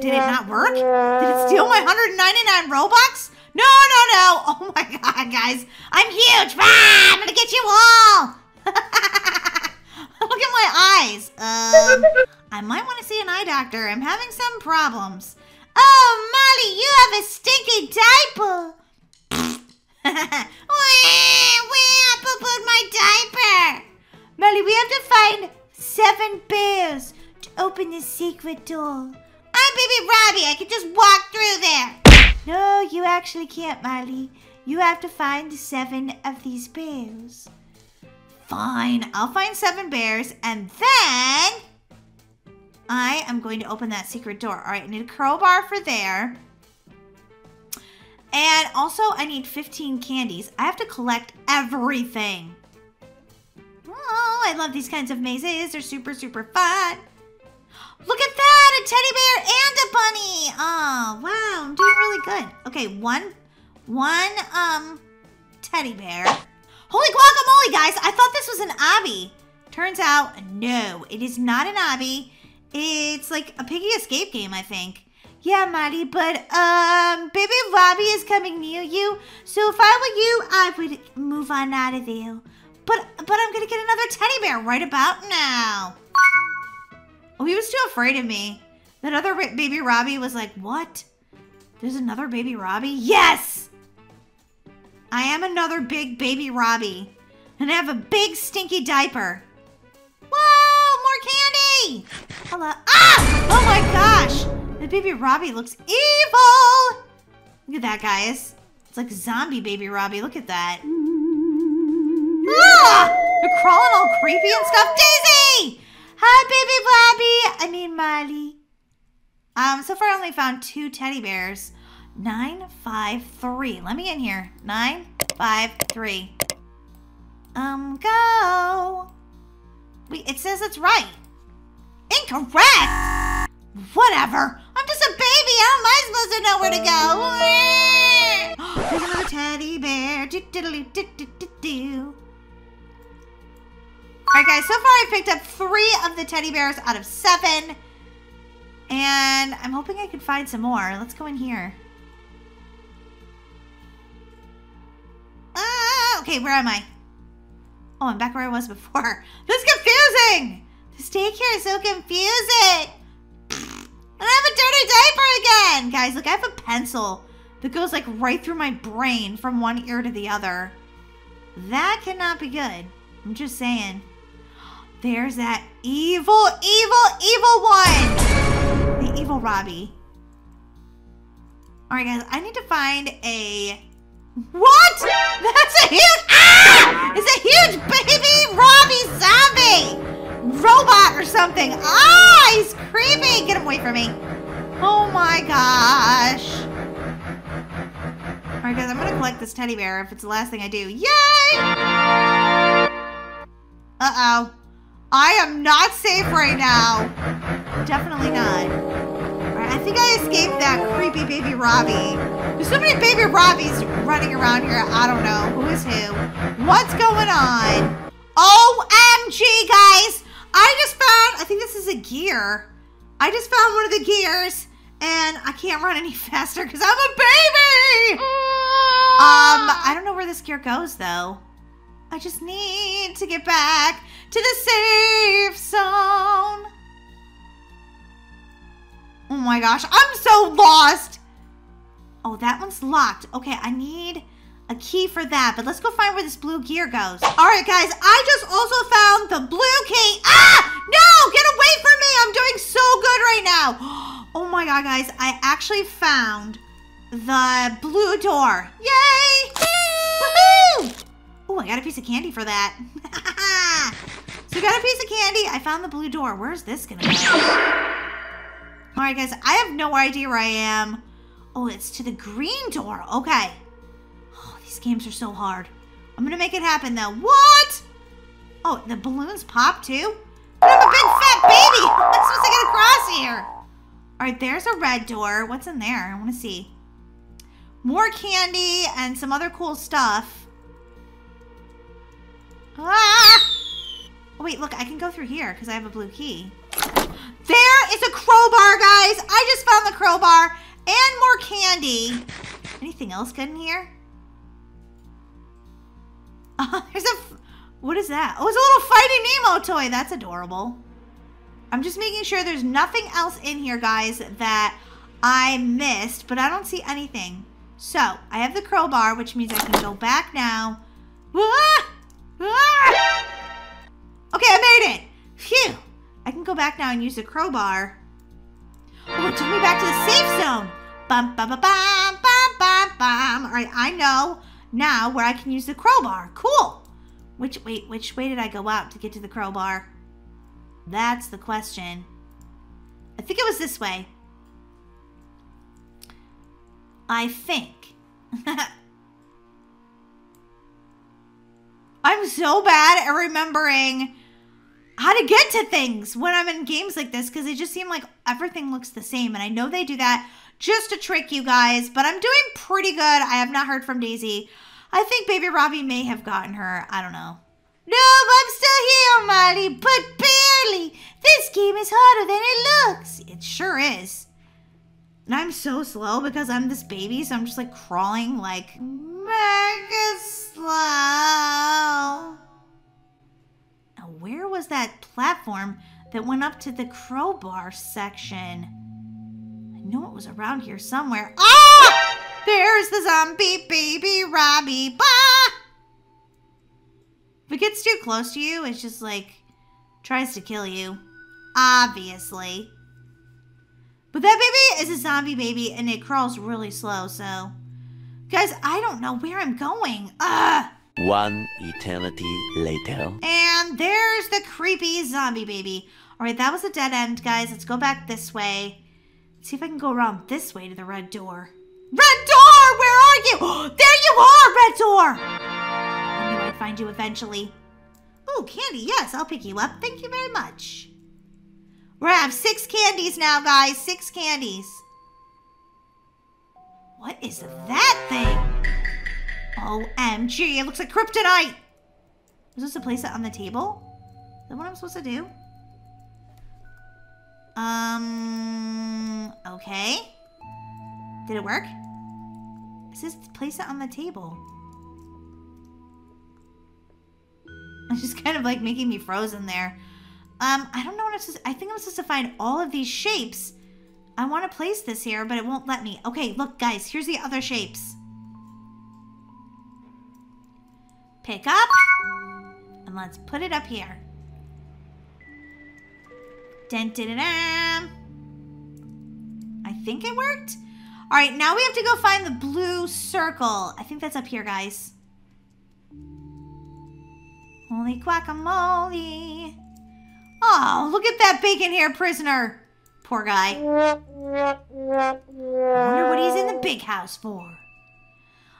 Did it not work? Did it steal my 199 Robux? No, no, no! Oh my god, guys. I'm huge! Ah, I'm gonna get you all! Look at my eyes. I might want to see an eye doctor. I'm having some problems. Oh, Molly, you have a stinky diaper. Where pooed my diaper? Molly, we have to find 7 bears to open this secret door. I'm baby Robbie. I can just walk through there. No, you actually can't, Molly. You have to find 7 of these bears. Fine, I'll find 7 bears, and then I am going to open that secret door. All right, I need a crowbar for there. And also, I need 15 candies. I have to collect everything. Oh, I love these kinds of mazes. They're super, super fun. Look at that, a teddy bear and a bunny. Oh, wow, I'm doing really good. Okay, one teddy bear. Holy guacamole, guys! I thought this was an obby. Turns out, no, it is not an obby. It's like a piggy escape game, I think. Yeah, Molly, but baby Robbie is coming near you. So if I were you, I would move on out of there. But I'm gonna get another teddy bear right about now. Oh, he was too afraid of me. That other baby Robbie was like, what? There's another baby Robbie? Yes! I am another big baby Robbie. And I have a big stinky diaper. Whoa, more candy! Hello. Ah! Oh my gosh! The baby Robbie looks evil! Look at that, guys. It's like zombie baby Robbie. Look at that. Ah! They're crawling all creepy and stuff. Daisy! Hi, baby Robbie. I mean, Molly. So far I only found 2 teddy bears. 9, 5, 3. Let me in here. 9, 5, 3. Go. Wait, it says it's right. Incorrect. Whatever. I'm just a baby. How am I supposed to know where to go? There's another teddy bear. All right, guys. So far, I picked up 3 of the teddy bears out of 7, and I'm hoping I can find some more. Let's go in here. Okay, where am I? Oh, I'm back where I was before. This is confusing! This daycare is so confusing! And I have a dirty diaper again! Guys, look, I have a pencil that goes like right through my brain from one ear to the other. That cannot be good. I'm just saying. There's that evil, evil, evil one! The evil Robbie. Alright, guys, I need to find a... What? That's a huge... Ah! It's a huge baby Robbie zombie! Robot or something. Ah! He's creepy! Get him away from me. Oh my gosh. Alright guys, I'm gonna collect this teddy bear if it's the last thing I do. Yay! Uh-oh. I am not safe right now. Definitely not. I think I escaped that creepy baby Robbie. There's so many baby Robbies running around here. I don't know who is who. What's going on? OMG, guys. I think this is a gear. I just found one of the gears, and I can't run any faster because I'm a baby. I don't know where this gear goes, though. I just need to get back to the safe zone. Oh my gosh, I'm so lost. Oh, that one's locked. Okay, I need a key for that, but let's go find where this blue gear goes. All right, guys, I just also found the blue key. Ah, no, get away from me. I'm doing so good right now. Oh my God, guys, I actually found the blue door. Yay, woohoo. Oh, I got a piece of candy for that. So we got a piece of candy. I found the blue door. Where's this gonna go? All right, guys. I have no idea where I am. Oh, it's to the green door. Okay. Oh, these games are so hard. I'm gonna make it happen, though. What? Oh, the balloons pop, too? But I'm a big fat baby. What's supposed to get across here? All right, there's a red door. What's in there? I want to see. More candy and some other cool stuff. Ah! Oh, wait, look, I can go through here because I have a blue key. There is a crowbar, guys. I just found the crowbar and more candy. Anything else good in here? There's a... What is that? Oh, it's a little Finding Nemo toy. That's adorable. I'm just making sure there's nothing else in here, guys, that I missed, but I don't see anything. So, I have the crowbar, which means I can go back now. Ah! Ah! Okay, I made it. Phew. I can go back now and use the crowbar. Oh, it took me back to the safe zone. Bum, bum, bum, bum, bum, bum. All right, I know now where I can use the crowbar. Cool. Which way did I go out to get to the crowbar? That's the question. I think it was this way. I think. I'm so bad at remembering how to get to things when I'm in games like this because they just seem like everything looks the same. And I know they do that just to trick you guys, but I'm doing pretty good. I have not heard from Daisy. I think Baby Robbie may have gotten her. I don't know. No, I'm still here, Molly, but barely. This game is harder than it looks. It sure is. And I'm so slow because I'm this baby, so I'm just like crawling like mega slow. Now, where was that platform that went up to the crowbar section? I know it was around here somewhere. Ah! There's the zombie Baby Robbie. Bah! If it gets too close to you, it's just like tries to kill you. Obviously. But that baby is a zombie baby and it crawls really slow, so. Guys, I don't know where I'm going. Ugh! One eternity later. And there's the creepy zombie baby. All right, that was a dead end, guys. Let's go back this way. Let's see if I can go around this way to the red door. Red door, where are you? There you are, red door! I knew I'd find you eventually. Ooh, candy, yes, I'll pick you up. Thank you very much. We're gonna have 6 candies now, guys. 6 candies. What is that thing? OMG, it looks like kryptonite. I'm supposed to place it on the table? Is that what I'm supposed to do? Okay. Did it work? It says place it on the table. It's just kind of like making me frozen there. I don't know what I'm supposed to, I think I'm supposed to find all of these shapes. I want to place this here, but it won't let me. Okay, look, guys, here's the other shapes. Pick up. And let's put it up here. Dun, dun, dun, dun. I think it worked. All right, now we have to go find the blue circle. I think that's up here, guys. Holy guacamole. Oh, look at that bacon hair prisoner. Poor guy. I wonder what he's in the big house for.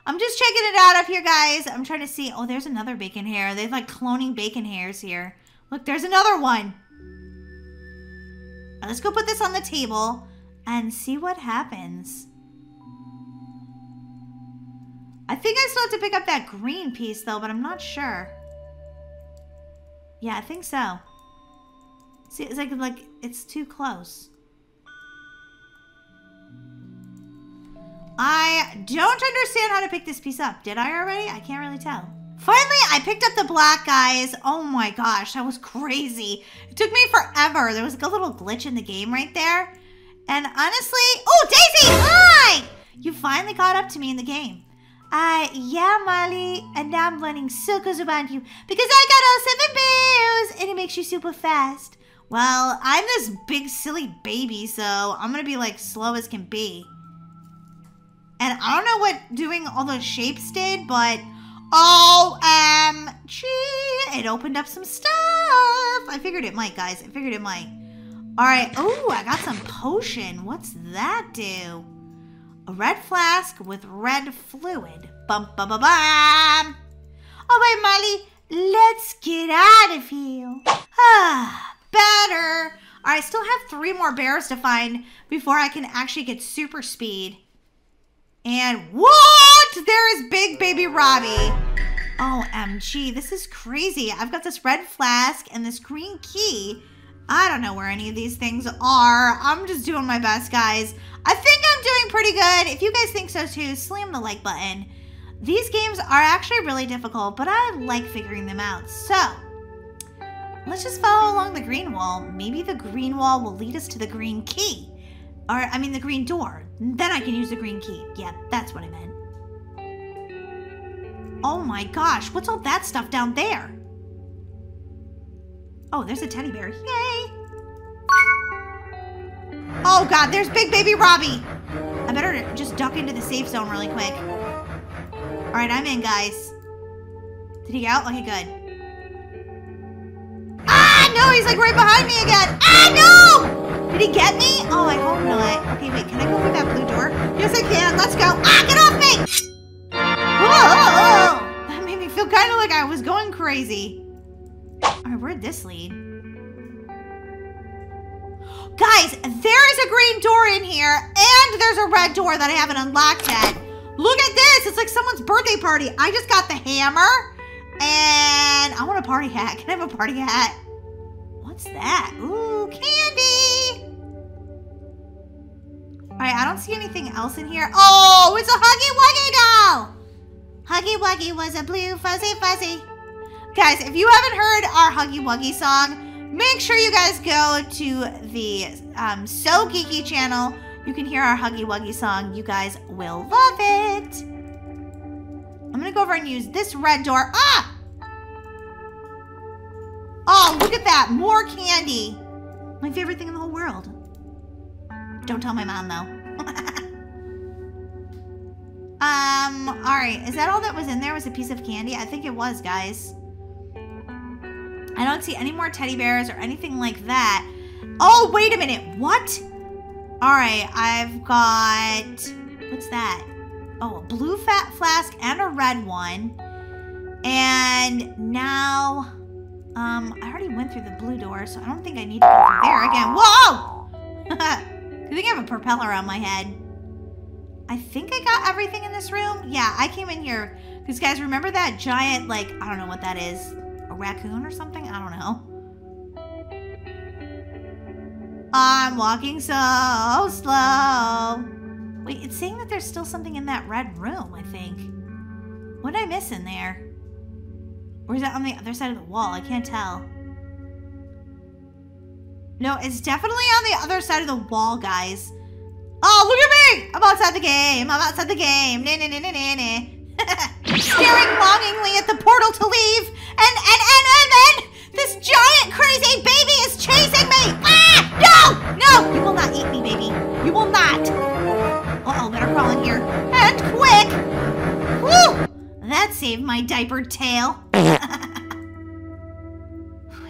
I'm just checking it out up here, guys. I'm trying to see. Oh, there's another bacon hair. They're like cloning bacon hairs here. Look, there's another one. Now, let's go put this on the table and see what happens. I think I still have to pick up that green piece, though, but I'm not sure. Yeah, I think so. See, it's like it's too close. I don't understand how to pick this piece up. Did I already? I can't really tell. Finally, I picked up the black, guys. Oh, my gosh. That was crazy. It took me forever. There was like a little glitch in the game right there. And honestly... Oh, Daisy! Hi! You finally caught up to me in the game. Yeah, Molly, and now I'm learning circles around you because I got all 7 bears and it makes you super fast. Well, I'm this big silly baby, so I'm gonna be like slow as can be. And I don't know what doing all those shapes did, but OMG! It opened up some stuff. I figured it might, guys. I figured it might. All right. Oh, I got some potion. What's that do? A red flask with red fluid. Bum, bum, bum, bum. All right, Molly. Let's get out of here. Ah, better. All right, I still have 3 more bears to find before I can actually get super speed. And what? There is Big Baby Robbie. OMG, this is crazy. I've got this red flask and this green key. I don't know where any of these things are. I'm just doing my best, guys. I think I'm doing pretty good. If you guys think so too, slam the like button. These games are actually really difficult, but I like figuring them out. So let's just follow along the green wall. Maybe the green wall will lead us to the green key. Or, I mean, the green door. Then I can use the green key. Yeah, that's what I meant. Oh my gosh, what's all that stuff down there? Oh, there's a teddy bear. Yay! Oh god, there's Big Baby Robbie! I better just duck into the safe zone really quick. Alright, I'm in, guys. Did he get out? Okay, good. Ah, no! He's like right behind me again! Ah, no! Did he get me? Oh, I hope not. Okay, wait, can I go through that blue door? Yes, I can. Let's go. Ah, get off me! Whoa! That made me feel kind of like I was going crazy. All right, where'd this lead? Guys, there is a green door in here, and there's a red door that I haven't unlocked yet. Look at this. It's like someone's birthday party. I just got the hammer, and I want a party hat. Can I have a party hat? What's that? Ooh, candy! Alright, I don't see anything else in here. Oh, it's a Huggy Wuggy doll! Huggy Wuggy was a blue fuzzy fuzzy. Guys, if you haven't heard our Huggy Wuggy song, make sure you guys go to the So Geeky channel. You can hear our Huggy Wuggy song. You guys will love it. I'm gonna go over and use this red door. Ah! Oh, look at that. More candy. My favorite thing in the whole world. Don't tell my mom, though. All right. Is that all that was in there was a piece of candy? I think it was, guys. I don't see any more teddy bears or anything like that. Oh, wait a minute. What? All right. I've got... What's that? Oh, a blue fat flask and a red one. And now... I already went through the blue door, so I don't think I need to go through there again. Whoa! I think I have a propeller on my head. I think I got everything in this room. Yeah, I came in here. Because, guys, remember that giant, like, I don't know what that is. A raccoon or something? I don't know. I'm walking so slow. Wait, it's saying that there's still something in that red room, I think. What did I miss in there? Or is that on the other side of the wall? I can't tell. No, it's definitely on the other side of the wall, guys. Oh, look at me! I'm outside the game. I'm outside the game. Nah, nah, nah, nah, nah, nah. Staring longingly at the portal to leave. And this giant crazy baby is chasing me. Ah! No! No! You will not eat me, baby. You will not. Uh-oh, better crawl in here. And quick! Woo! That saved my diaper tail.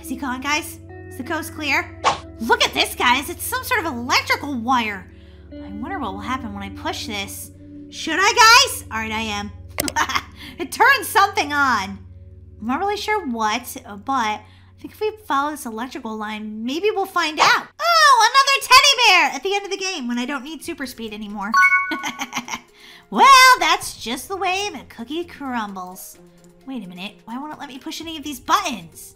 Is he gone, guys? Is the coast clear? Look at this, guys. It's some sort of electrical wire. I wonder what will happen when I push this. Should I, guys? All right, I am. It turns something on. I'm not really sure what, but I think if we follow this electrical line, maybe we'll find out. Oh, another teddy bear at the end of the game when I don't need super speed anymore. Well, that's just the way the cookie crumbles. Wait a minute. Why won't it let me push any of these buttons?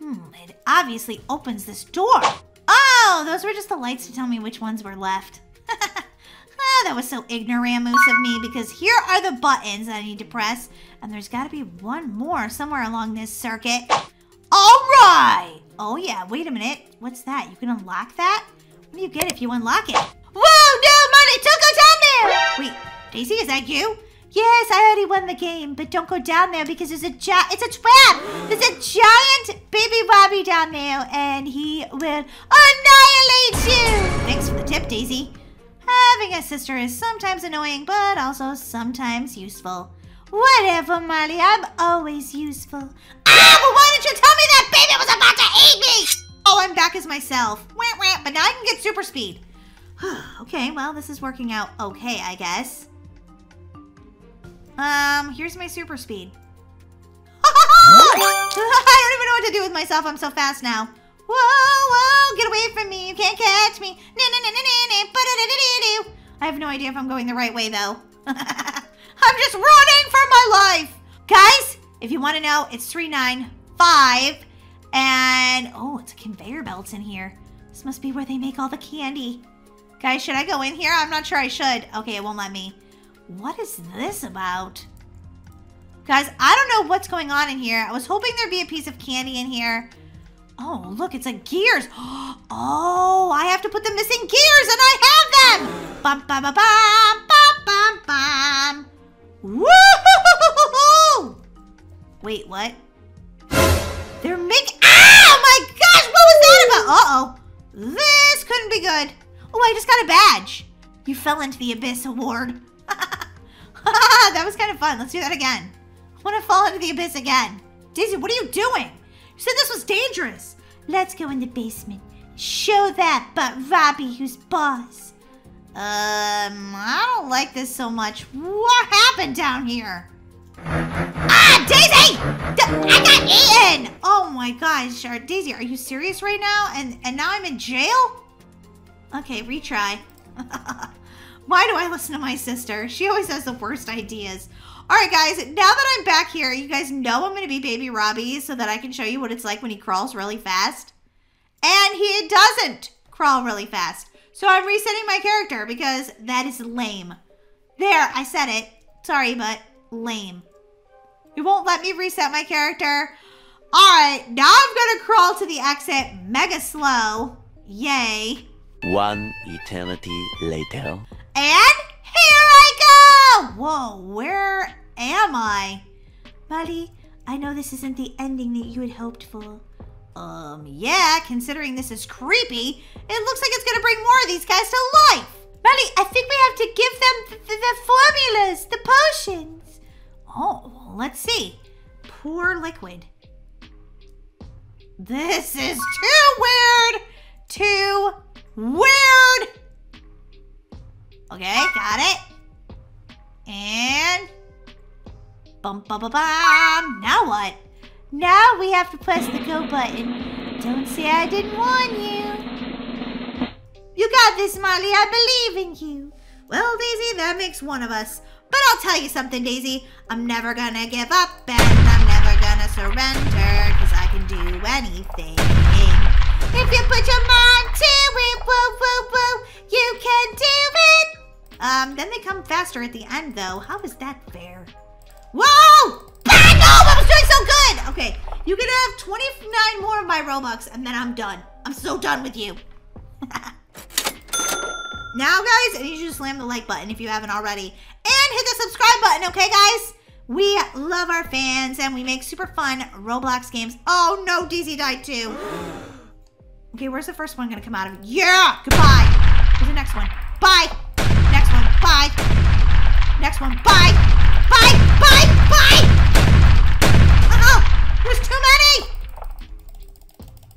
It obviously opens this door. Oh, those were just the lights to tell me which ones were left. Oh, that was so ignoramus of me because here are the buttons that I need to press. And there's got to be one more somewhere along this circuit. All right. Oh, yeah. Wait a minute. What's that? You can unlock that? What do you get if you unlock it? Whoa, no, Molly, don't go down there! Wait, Daisy, is that you? Yes, I already won the game, but don't go down there because it's a trap! There's a giant baby Bobby down there, and he will annihilate you! Thanks for the tip, Daisy. Having a sister is sometimes annoying, but also sometimes useful. Whatever, Molly. I'm always useful. Ah, well, why didn't you tell me that baby was about to eat me? Oh, I'm back as myself. Wah, wah. But now I can get super speed. Okay, well, this is working out okay, I guess. Here's my super speed. I don't even know what to do with myself. I'm so fast now. Whoa, whoa, get away from me. You can't catch me. I have no idea if I'm going the right way, though. I'm just running for my life. Guys, if you want to know, it's 395. And, oh, it's a conveyor belts in here. This must be where they make all the candy. Guys, should I go in here? I'm not sure I should. Okay, it won't let me. What is this about? Guys, I don't know what's going on in here. I was hoping there'd be a piece of candy in here. Oh, look, it's like gears. Oh, I have to put the missing gears, and I have them. Bum, bum, bum, bum, bum, bum, bum. Woo-hoo-hoo-hoo-hoo-hoo. Wait, what? They're making... Oh, my gosh, what was that about? Uh-oh. This couldn't be good. Oh, I just got a badge. You fell into the abyss award. That was kind of fun. Let's do that again. I want to fall into the abyss again. Daisy, what are you doing? You said this was dangerous. Let's go in the basement. Show that but Robbie who's boss. I don't like this so much. What happened down here? Ah, Daisy! I got eaten! Oh my gosh, Daisy, are you serious right now? And now I'm in jail? Okay, retry. Why do I listen to my sister? She always has the worst ideas. All right, guys, now that I'm back here, you guys know I'm going to be Baby Robbie so that I can show you what it's like when he crawls really fast. And he doesn't crawl really fast. So I'm resetting my character because that is lame. There, I said it. Sorry, but lame. It won't let me reset my character. All right, now I'm going to crawl to the exit mega slow. Yay. One eternity later. And here I go! Whoa, where am I? Molly, I know this isn't the ending that you had hoped for. Yeah, considering this is creepy, it looks like it's gonna bring more of these guys to life. Molly, I think we have to give them the formulas, the potions. Oh, let's see. Pour liquid. This is too weird! Too weird! Okay, got it. And bum bum bum bum. Now what? Now we have to press the go button. Don't say I didn't warn you. You got this, Molly. I believe in you. Well, Daisy, that makes one of us. But I'll tell you something, Daisy. I'm never gonna give up and I'm never gonna surrender because I can do anything. If you put your mind to it, woo, woo, woo, you can do it. Then they come faster at the end, though. How is that fair? Whoa! Ah, no! I was doing so good! Okay, you can have 29 more of my Robux, and then I'm done. I'm so done with you. Now, guys, I need you to slam the like button if you haven't already. And hit the subscribe button, okay, guys? We love our fans, and we make super fun Roblox games. Oh, no, Daisy died, too. Okay, where's the first one gonna come out of? Yeah! Goodbye! Here's the next one. Bye! Next one. Bye! Next one. Bye! Bye! Bye! Bye! Uh-oh! There's too many!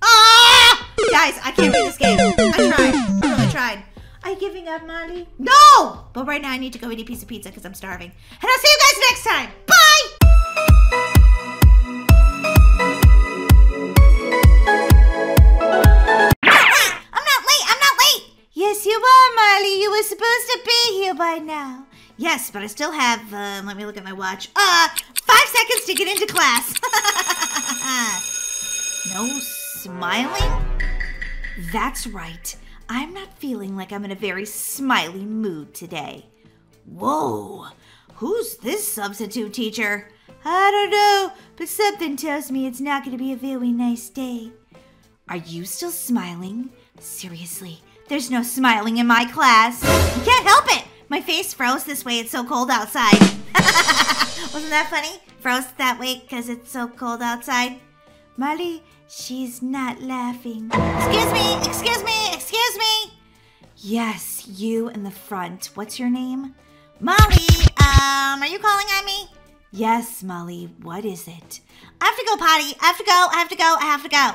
Ah! Guys, I can't win this game. I tried. Are you giving up, Molly? No! But right now I need to go eat a piece of pizza because I'm starving. And I'll see you guys next time! Bye! Yes, you are, Molly. You were supposed to be here by now. Yes, but I still have, let me look at my watch. 5 seconds to get into class. No smiling? That's right. I'm not feeling like I'm in a very smiley mood today. Whoa, who's this substitute teacher? I don't know, but something tells me it's not going to be a very nice day. Are you still smiling? Seriously. There's no smiling in my class. You can't help it. My face froze this way. It's so cold outside. Wasn't that funny? Froze that way because it's so cold outside. Molly, she's not laughing. Excuse me. Excuse me. Excuse me. Yes, you in the front. What's your name? Molly, are you calling on me? Yes, Molly, what is it? I have to go potty. I have to go.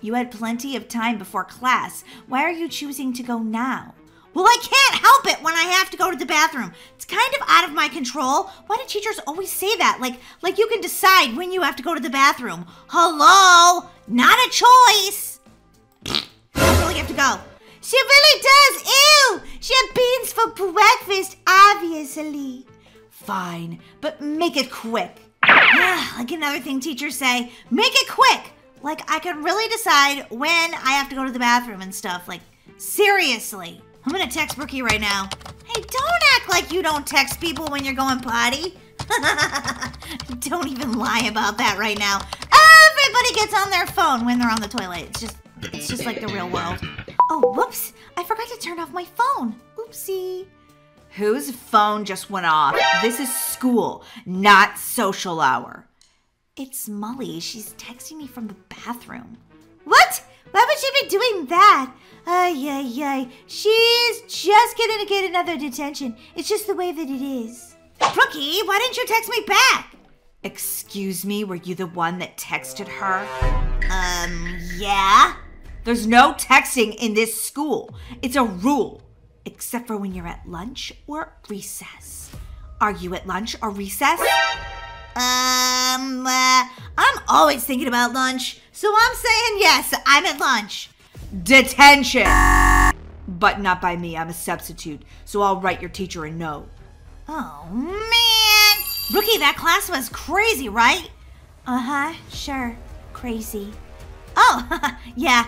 You had plenty of time before class. Why are you choosing to go now? Well, I can't help it when I have to go to the bathroom. It's kind of out of my control. Why do teachers always say that? Like you can decide when you have to go to the bathroom. Hello? Not a choice. I really have to go. She really does. Ew. She had beans for breakfast, obviously. Fine, but make it quick. Like another thing teachers say, make it quick. Like I can really decide when I have to go to the bathroom and stuff. Like seriously. I'm gonna text Brookie right now. Hey, don't act like you don't text people when you're going potty. Don't even lie about that right now. Everybody gets on their phone when they're on the toilet. It's just like the real world. Oh, whoops. I forgot to turn off my phone. Oopsie. Whose phone just went off? This is school, not social hour. It's Molly. She's texting me from the bathroom. What? Why would she be doing that? Ay. She's just gonna get another detention. It's just the way that it is. Brookie, why didn't you text me back? Excuse me, were you the one that texted her? Yeah. There's no texting in this school. It's a rule. Except for when you're at lunch or recess. Are you at lunch or recess? I'm always thinking about lunch, so I'm saying yes, I'm at lunch. Detention! But not by me, I'm a substitute, so I'll write your teacher a note. Oh, man! Brookie, that class was crazy, right? Uh-huh, sure, crazy. Oh, yeah,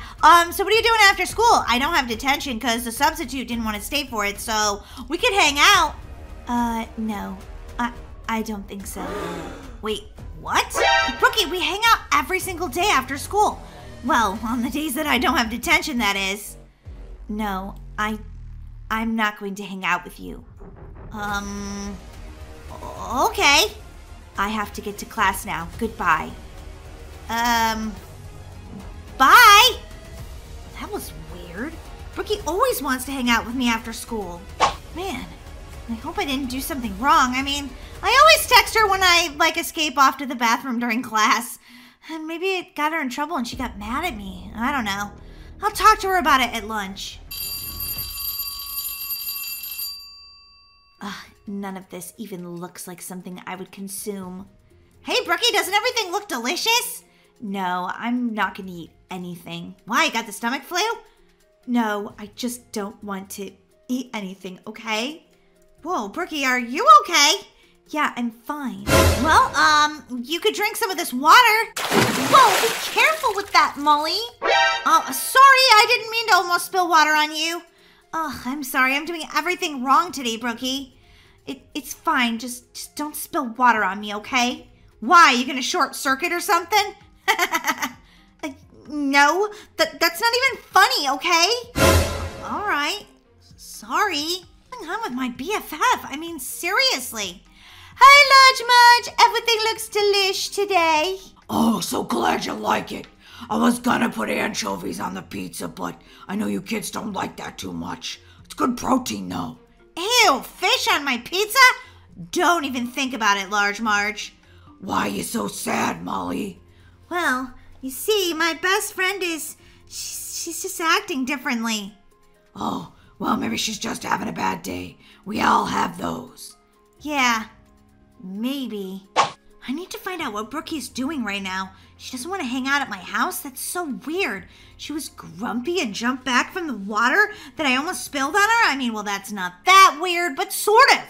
so what are you doing after school? I don't have detention because the substitute didn't want to stay for it, so we could hang out. No, I don't think so. Wait, what? Brookie, we hang out every single day after school. Well, on the days that I don't have detention, that is. No, I'm not going to hang out with you. Okay. I have to get to class now. Goodbye. Bye. That was weird. Brookie always wants to hang out with me after school. Man, I hope I didn't do something wrong. I mean, I always text her when I, escape off to the bathroom during class. And maybe it got her in trouble and she got mad at me. I don't know. I'll talk to her about it at lunch. Ugh, none of this even looks like something I would consume. Hey, Brookie, doesn't everything look delicious? No, I'm not going to eat anything. Why, you got the stomach flu? No, I just don't want to eat anything, okay? Whoa, Brookie, are you okay? Yeah, I'm fine. Well, you could drink some of this water. Whoa, be careful with that, Molly. Oh, sorry, I didn't mean to almost spill water on you. Oh, I'm sorry, I'm doing everything wrong today, Brookie. It's fine, just don't spill water on me, okay? Why, you gonna short circuit or something? No, that's not even funny, okay? All right, sorry. What's going on with my BFF? I mean, seriously. Hi, Large Mudge. Everything looks delish today. Oh, so glad you like it. I was gonna put anchovies on the pizza, but I know you kids don't like that too much. It's good protein, though. Ew, fish on my pizza? Don't even think about it, Large Marge. Why are you so sad, Molly? Well, you see, my best friend is... She's just acting differently. Oh, well, maybe she's just having a bad day. We all have those. Yeah. Maybe. I need to find out what Brookie's doing right now. She doesn't want to hang out at my house? That's so weird. She was grumpy and jumped back from the water that I almost spilled on her? I mean, well, that's not that weird, but sort of.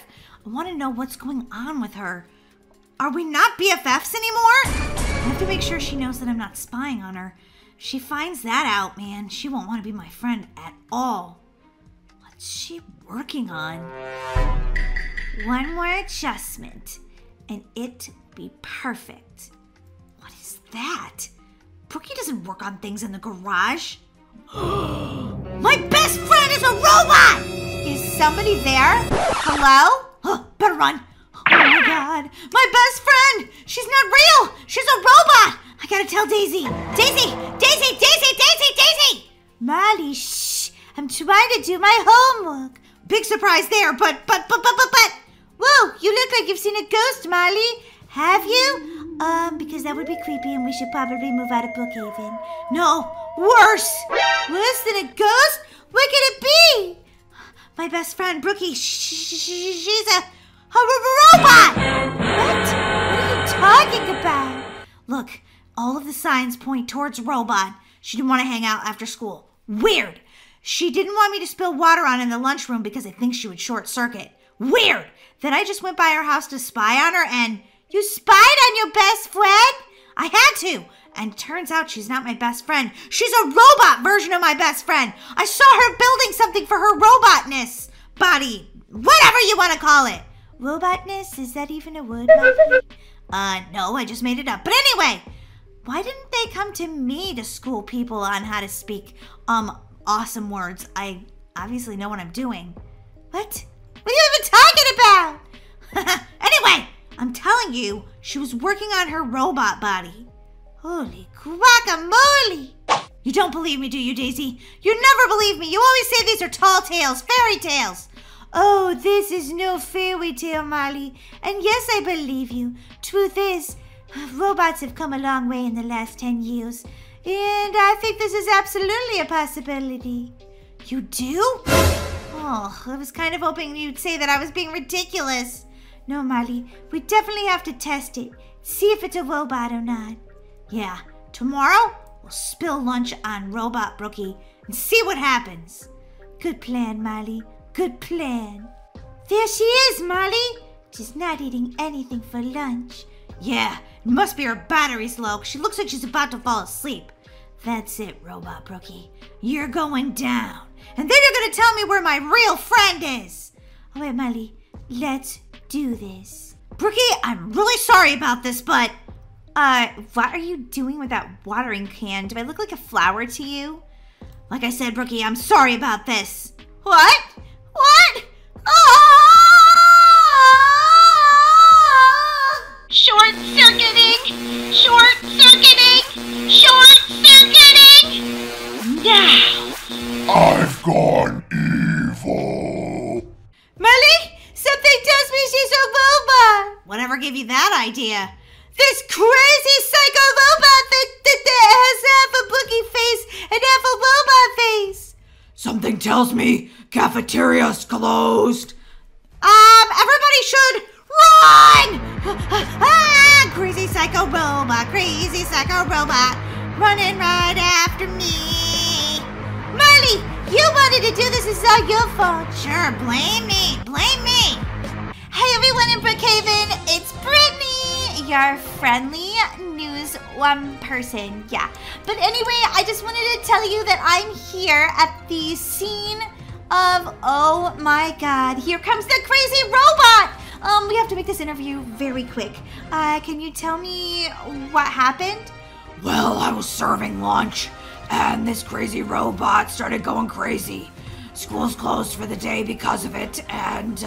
I want to know what's going on with her. Are we not BFFs anymore? I have to make sure she knows that I'm not spying on her. If she finds that out, man, she won't want to be my friend at all. What's she working on? One more adjustment, and it'll be perfect. What is that? Brookie doesn't work on things in the garage. My best friend is a robot! Is somebody there? Hello? Oh, better run. Oh my God, my best friend! She's not real! She's a robot! I gotta tell Daisy. Daisy! Molly, shh! I'm trying to do my homework. Big surprise there, but. Whoa, you look like you've seen a ghost, Molly. Have you? Because that would be creepy and we should probably move out of Brookhaven. No, worse! Worse than a ghost? Where could it be? My best friend, Brookie, she's a robot! What? What are you talking about? Look, all of the signs point towards robot. She didn't want to hang out after school. Weird! She didn't want me to spill water on in the lunchroom because I think she would short circuit. Weird! Then I just went by her house to spy on her and... You spied on your best friend? I had to! And turns out she's not my best friend. She's a robot version of my best friend. I saw her building something for her robotness. Body. Whatever you want to call it. Robotness? Is that even a word? No, I just made it up. But anyway, why didn't they come to me to school people on how to speak awesome words? I obviously know what I'm doing. What? What are you even talking about? Anyway, I'm telling you, she was working on her robot body. Holy guacamole! You don't believe me, do you, Daisy? You never believe me. You always say these are tall tales, fairy tales. Oh, this is no fairy tale, Molly. And yes, I believe you. Truth is, robots have come a long way in the last 10 years. And I think this is absolutely a possibility. You do? Oh, I was kind of hoping you'd say that I was being ridiculous. No, Molly, we definitely have to test it. See if it's a robot or not. Yeah, tomorrow we'll spill lunch on Robot Brookie and see what happens. Good plan, Molly. Good plan. There she is, Molly. She's not eating anything for lunch. Yeah, it must be her battery's low. She looks like she's about to fall asleep. That's it, Robot Brookie. You're going down. And then you're going to tell me where my real friend is. All right, Molly, let's do this. Brookie, I'm really sorry about this, but... what are you doing with that watering can? Do I look like a flower to you? Like I said, Brookie, I'm sorry about this. What? What? Oh! Short-circuiting! Short-circuiting! Short-circuiting! Now! I've gone evil! Molly, something tells me she's a robot! Whatever gave you that idea? This crazy psycho robot that has half a Brookie face and half a robot face. Something tells me cafeteria's closed. Everybody should run! Crazy psycho robot, crazy psycho robot, running right after me. Molly, you wanted to do this. It's all your fault. Sure, blame me, blame me. Hey everyone in Brookhaven, it's Brittany. Your friendly news one person, yeah. But anyway, I just wanted to tell you that I'm here at the scene of, oh my god, here comes the crazy robot! We have to make this interview very quick. Can you tell me what happened? Well, I was serving lunch, and this crazy robot started going crazy. School's closed for the day because of it, and,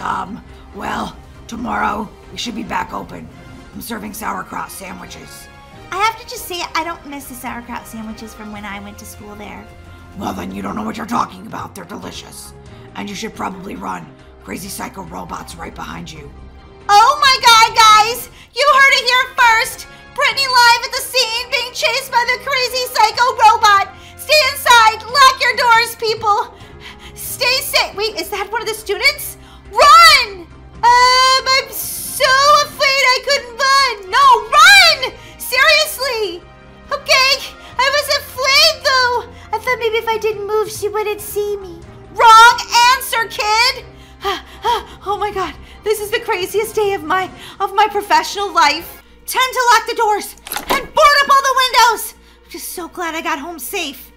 well, tomorrow we should be back open. I'm serving sauerkraut sandwiches. I have to just say, I don't miss the sauerkraut sandwiches from when I went to school there. Well, then you don't know what you're talking about. They're delicious. And you should probably run. Crazy psycho robot's right behind you. Oh my god, guys! You heard it here first! Brittany live at the scene being chased by the crazy psycho robot! Stay inside! Lock your doors, people! Stay safe! Wait, is that one of the students? Run! I'm so afraid I couldn't run. No, run! Seriously. Okay, I was afraid though. I thought maybe if I didn't move, she wouldn't see me. Wrong answer, kid. Oh my god, this is the craziest day of my professional life. Time to lock the doors and board up all the windows. I'm just so glad I got home safe.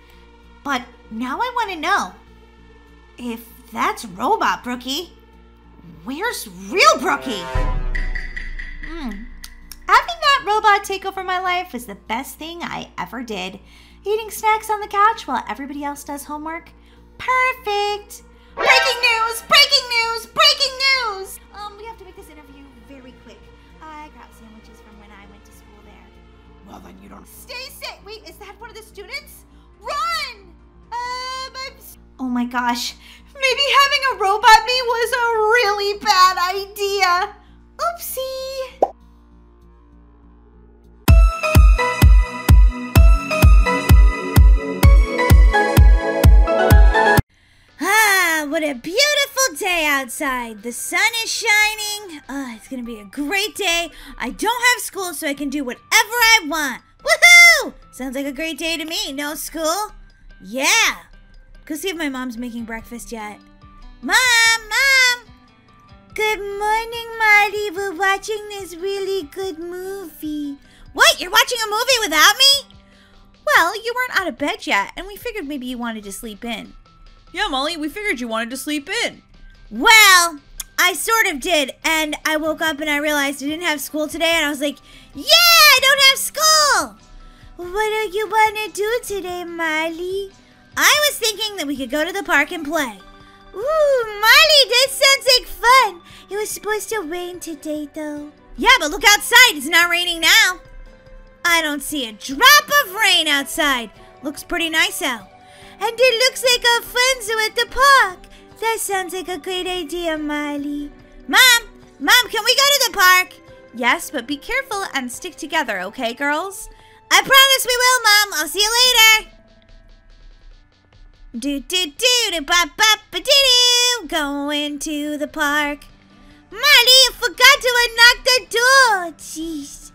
But now I want to know if that's Robot Brookie. Where's real Brookie? Having that robot take over my life was the best thing I ever did. Eating snacks on the couch while everybody else does homework. Perfect! Breaking news! Breaking news! Breaking news! We have to make this interview very quick. I got sandwiches from when I went to school there. Well, then you don't... Stay safe! Wait, is that one of the students? Run! Oh my gosh. Maybe having a robot me was a really bad idea. Oopsie. day outside. The sun is shining. It's gonna be a great day. I don't have school, so I can do whatever I want. Woohoo! Sounds like a great day to me. No school? Yeah. Go see if my mom's making breakfast yet. Mom! Mom! Good morning, Molly. We're watching this really good movie. What? You're watching a movie without me? Well, you weren't out of bed yet, and we figured maybe you wanted to sleep in. Yeah, Molly, we figured you wanted to sleep in. Well, I sort of did, and I woke up and I realized I didn't have school today, and I was like, yeah, I don't have school! What do you want to do today, Molly? I was thinking that we could go to the park and play. Ooh, Molly, that sounds like fun. It was supposed to rain today, though. Yeah, but look outside. It's not raining now. I don't see a drop of rain outside. Looks pretty nice out. And it looks like our friends are at the park. That sounds like a great idea, Molly. Mom, can we go to the park? Yes, but be careful and stick together, okay, girls? I promise we will, Mom. I'll see you later. Do-do-do-do-bop-bop-a-doo-doo. Going to the park. Molly, you forgot to unlock the door. Jeez.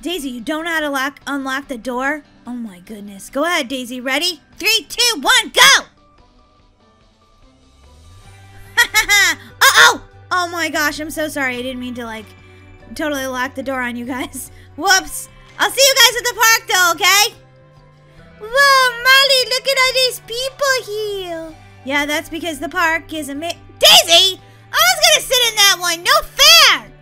Daisy, you don't know how to unlock the door? Oh my goodness. Go ahead, Daisy. Ready? 3, 2, 1, go! Uh-oh! Oh my gosh, I'm so sorry. I didn't mean to, totally lock the door on you guys. Whoops. I'll see you guys at the park, though, okay? Whoa, Molly, look at all these people here. Yeah, that's because the park is amazing. Daisy! I was going to sit in that one. No fair!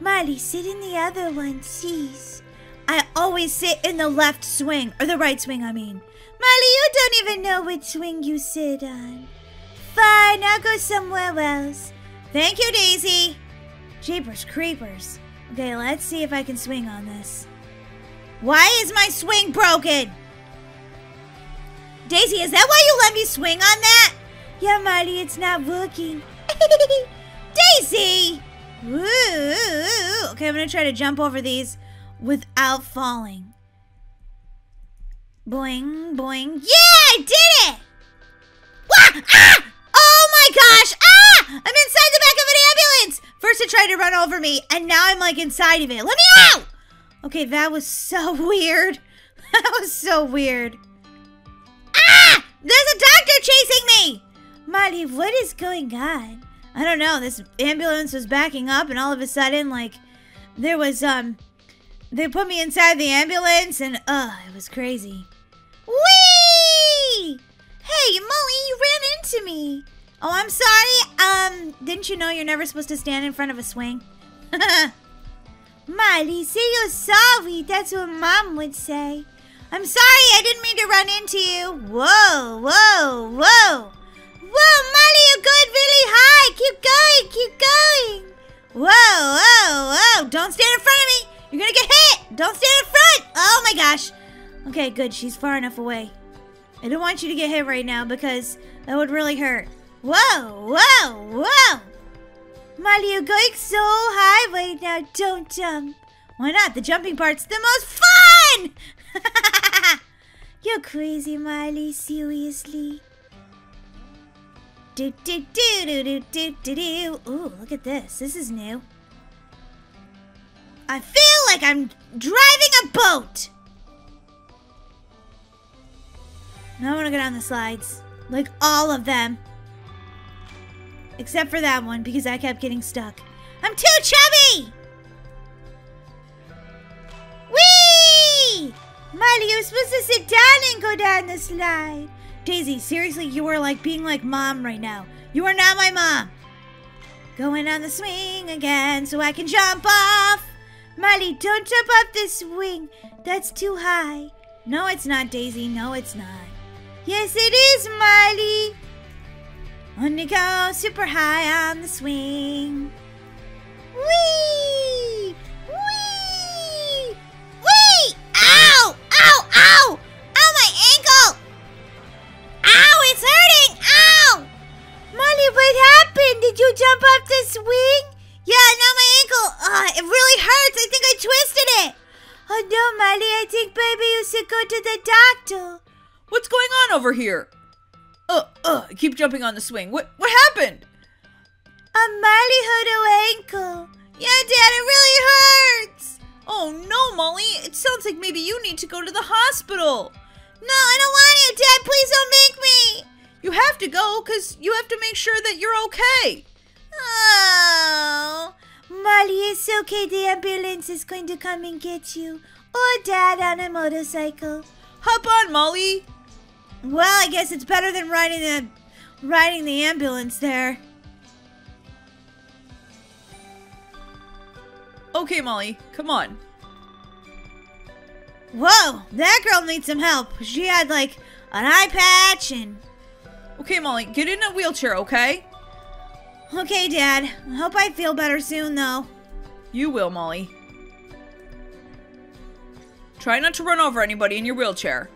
Molly, sit in the other one, jeez. I always sit in the left swing, or the right swing, I mean. Molly, you don't even know which swing you sit on. Fine, I'll go somewhere else. Thank you, Daisy. Jeepers creepers. Okay, let's see if I can swing on this. Why is my swing broken? Daisy, is that why you let me swing on that? Yeah, Molly, it's not working. Daisy! Ooh. Okay, I'm going to try to jump over these without falling. Boing, boing. Yeah, I did it! Wah! Ah! Oh my gosh! Ah! I'm inside the back of an ambulance! First it tried to run over me, and now I'm inside of it. Let me out! Okay, that was so weird. That was so weird. Ah! There's a doctor chasing me! Molly, what is going on? I don't know, this ambulance was backing up and all of a sudden, there was, they put me inside the ambulance and, it was crazy. Whee! Hey, Molly, you ran into me. Oh, I'm sorry. Didn't you know you're never supposed to stand in front of a swing? Molly, say you're sorry. That's what Mom would say. I'm sorry, I didn't mean to run into you. Whoa, whoa, whoa. Whoa, Molly, you're going really high. Keep going, keep going. Whoa, whoa, whoa. Don't stand in front of me. You're going to get hit. Don't stand in front. Oh, my gosh. Okay, good. She's far enough away. I don't want you to get hit right now because that would really hurt. Whoa, whoa, whoa. Molly, you're going so high right now. Don't jump. Why not? The jumping part's the most fun. You're crazy, Molly. Seriously. Do do do do do do do do. Ooh, look at this. This is new. I feel like I'm driving a boat. Now I want to go down the slides, all of them, except for that one because I kept getting stuck. I'm too chubby. Whee! Molly, you're supposed to sit down and go down the slide. Daisy, seriously, you are being Mom right now. You are not my mom. Going on the swing again so I can jump off. Molly, don't jump off this swing. That's too high. No, it's not, Daisy. No, it's not. Yes, it is, Molly. On you go, super high on the swing. Whee! Whee! Whee! Ow! Ow! Ow! Ow, my ankle! Ow, it's hurting! Ow! Molly, what happened? Did you jump off the swing? Yeah, now my ankle, it really hurts. I think I twisted it. Oh no, Molly, I think baby you should go to the doctor. What's going on over here? I keep jumping on the swing. What happened? mighty hurt ankle. Yeah, Dad, it really hurts. Oh no, Molly. It sounds like maybe you need to go to the hospital. No, I don't want it, Dad. Please don't make me. You have to go because you have to make sure that you're okay. Oh, Molly, it's okay. The ambulance is going to come and get you. Or Dad on a motorcycle. Hop on, Molly. Well, I guess it's better than riding the ambulance there. Okay, Molly, come on. Whoa, that girl needs some help. She had like an eye patch and... Okay, Molly, get in a wheelchair, okay? Okay, Dad. I hope I feel better soon, though. You will, Molly. Try not to run over anybody in your wheelchair.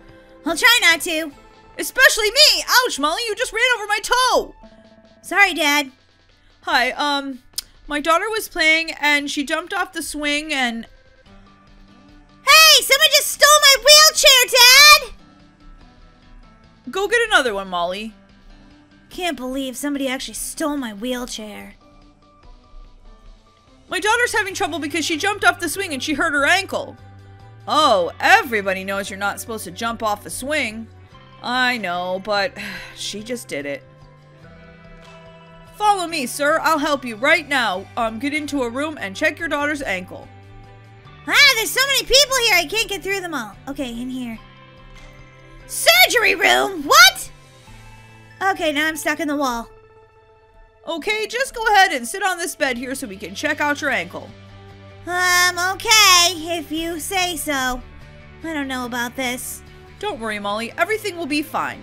I'll try not to. Especially me! Ouch, Molly, you just ran over my toe! Sorry, Dad. Hi, my daughter was playing and she jumped off the swing and... Hey, someone just stole my wheelchair, Dad! Go get another one, Molly. Can't believe somebody actually stole my wheelchair. My daughter's having trouble because she jumped off the swing and she hurt her ankle. Oh, everybody knows you're not supposed to jump off a swing. I know, but she just did it. Follow me, sir. I'll help you right now. Get into a room and check your daughter's ankle. Ah, there's so many people here. I can't get through them all. Okay, in here. Surgery room? What? Okay, now I'm stuck in the wall. Okay, just go ahead and sit on this bed here so we can check out your ankle. Okay, if you say so. I don't know about this. Don't worry, Molly. Everything will be fine.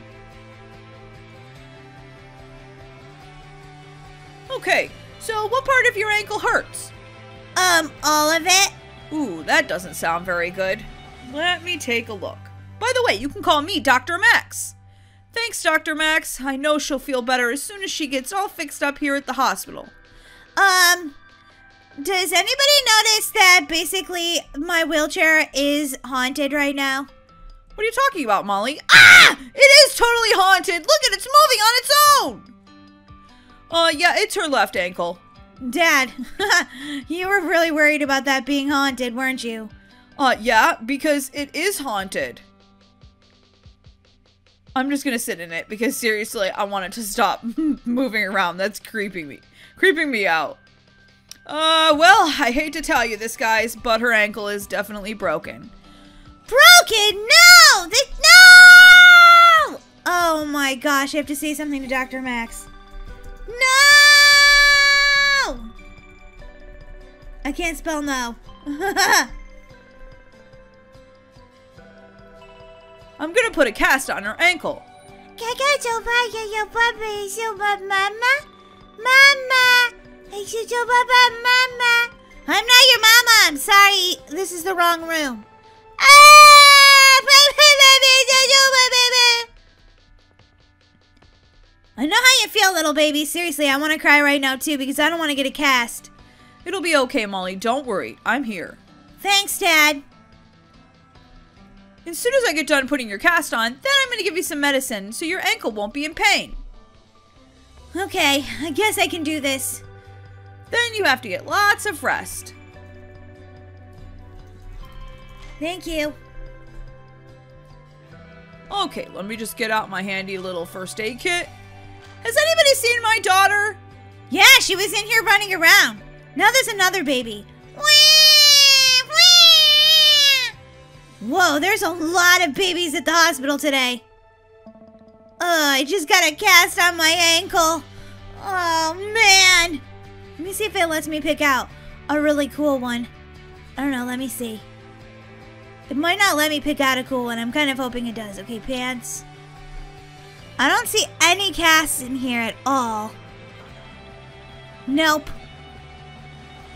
Okay, so what part of your ankle hurts? All of it. Ooh, that doesn't sound very good. Let me take a look. By the way, you can call me Dr. Max. Thanks, Dr. Max. I know she'll feel better as soon as she gets all fixed up here at the hospital. Does anybody notice that basically my wheelchair is haunted right now? What are you talking about, Molly? Ah! It is totally haunted! Look at it! It's moving on its own! Yeah, it's her left ankle. Dad, you were really worried about that being haunted, weren't you? Yeah, because it is haunted. I'm just gonna sit in it because seriously, I want it to stop moving around. That's creeping me out. Well, I hate to tell you this, guys, but her ankle is definitely broken. Broken? No! No! Oh my gosh, I have to say something to Dr. Max. No! I can't spell no. I'm gonna put a cast on her ankle. I'm not your mama. I'm sorry. This is the wrong room. I know how you feel, little baby. Seriously, I want to cry right now, too, because I don't want to get a cast. It'll be okay, Molly. Don't worry. I'm here. Thanks, Dad. As soon as I get done putting your cast on, then I'm going to give you some medicine so your ankle won't be in pain. Okay, I guess I can do this. Then you have to get lots of rest. Thank you. Okay, let me just get out my handy little first aid kit. Has anybody seen my daughter? Yeah, she was in here running around. Now there's another baby. Whoa, there's a lot of babies at the hospital today. I just got a cast on my ankle. Oh, man. Let me see if it lets me pick out a really cool one. I don't know. Let me see. It might not let me pick out a cool one. I'm kind of hoping it does. Okay, pants. I don't see any casts in here at all. Nope.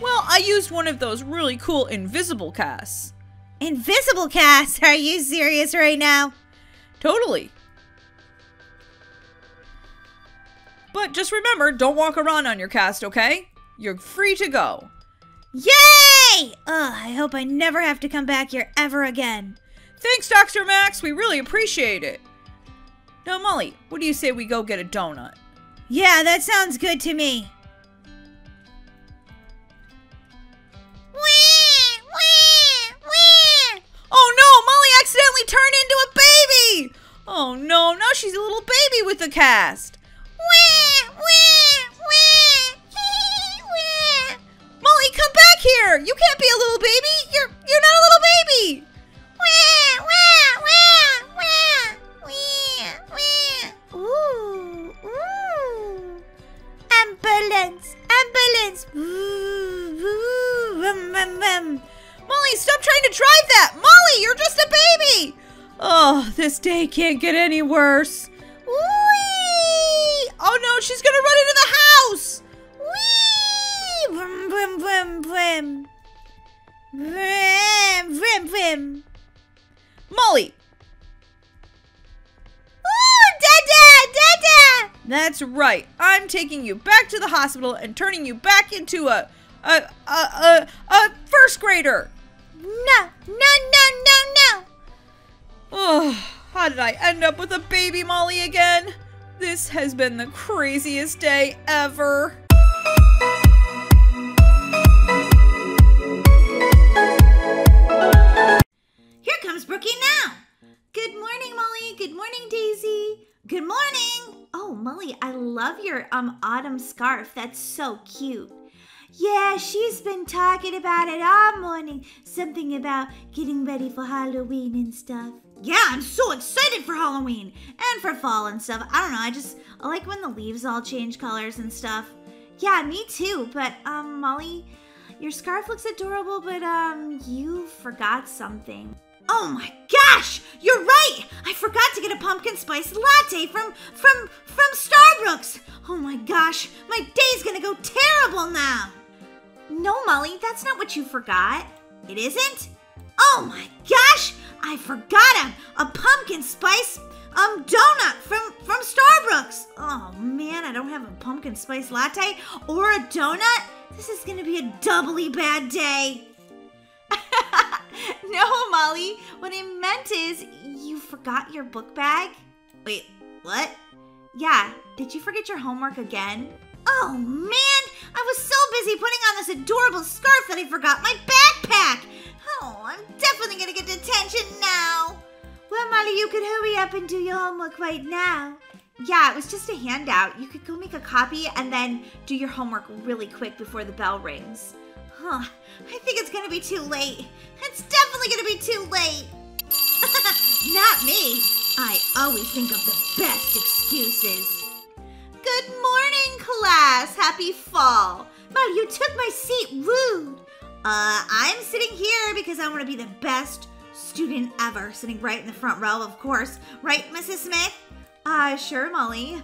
Well, I used one of those really cool invisible casts. Invisible cast? Are you serious right now? Totally. But just remember, don't walk around on your cast, okay? You're free to go. Yay! Ugh, I hope I never have to come back here ever again. Thanks, Dr. Max. We really appreciate it. Now, Molly, what do you say we go get a donut? Yeah, that sounds good to me. Oh no, now she's a little baby with a cast. Wah, wah, wah, hee, wah. Molly, come back here! You can't be a little baby! You're not a little baby! Wah, wah, wah, wah, wah, wah. Ooh, ooh. Ambulance, ambulance. Ooh, ooh, vroom, vroom, vroom. Molly, stop trying to drive that! Molly, you're just a baby! Oh, this day can't get any worse. Whee! Oh no, she's gonna run into the house! Whee! Vroom, vroom, vroom, vroom. Vroom, vroom, vroom. Molly! Ooh, Dada! Dada! That's right. I'm taking you back to the hospital and turning you back into a first grader. No, no, no, no, no. Oh, how did I end up with a baby Molly again? This has been the craziest day ever. Here comes Brookie now. Good morning, Molly. Good morning, Daisy. Good morning. Oh, Molly, I love your autumn scarf. That's so cute. Yeah, she's been talking about it all morning. Something about getting ready for Halloween and stuff. Yeah, I'm so excited for Halloween and for fall and stuff. I don't know, I like when the leaves all change colors and stuff. Yeah, me too, but Molly, your scarf looks adorable, but you forgot something. Oh my gosh, you're right! I forgot to get a pumpkin spice latte from Starbucks! Oh my gosh, my day's gonna go terrible now! No, Molly, that's not what you forgot. It isn't? Oh my gosh, I forgot a pumpkin spice donut from Starbucks! Oh man, I don't have a pumpkin spice latte or a donut? This is gonna be a doubly bad day. No, Molly, what I meant is you forgot your book bag. Wait, what? Yeah, did you forget your homework again? Oh man, I was so busy putting on this adorable scarf that I forgot my backpack. Oh, I'm definitely gonna get detention now. Well, Molly, you could hurry up and do your homework right now. Yeah, it was just a handout. You could go make a copy and then do your homework really quick before the bell rings. Huh, I think it's gonna be too late. It's definitely gonna be too late. Not me. I always think of the best excuses. Good morning, class. Happy fall. Molly, you took my seat. Rude. I'm sitting here because I want to be the best student ever. Sitting right in the front row, of course. Right, Mrs. Smith? Sure, Molly.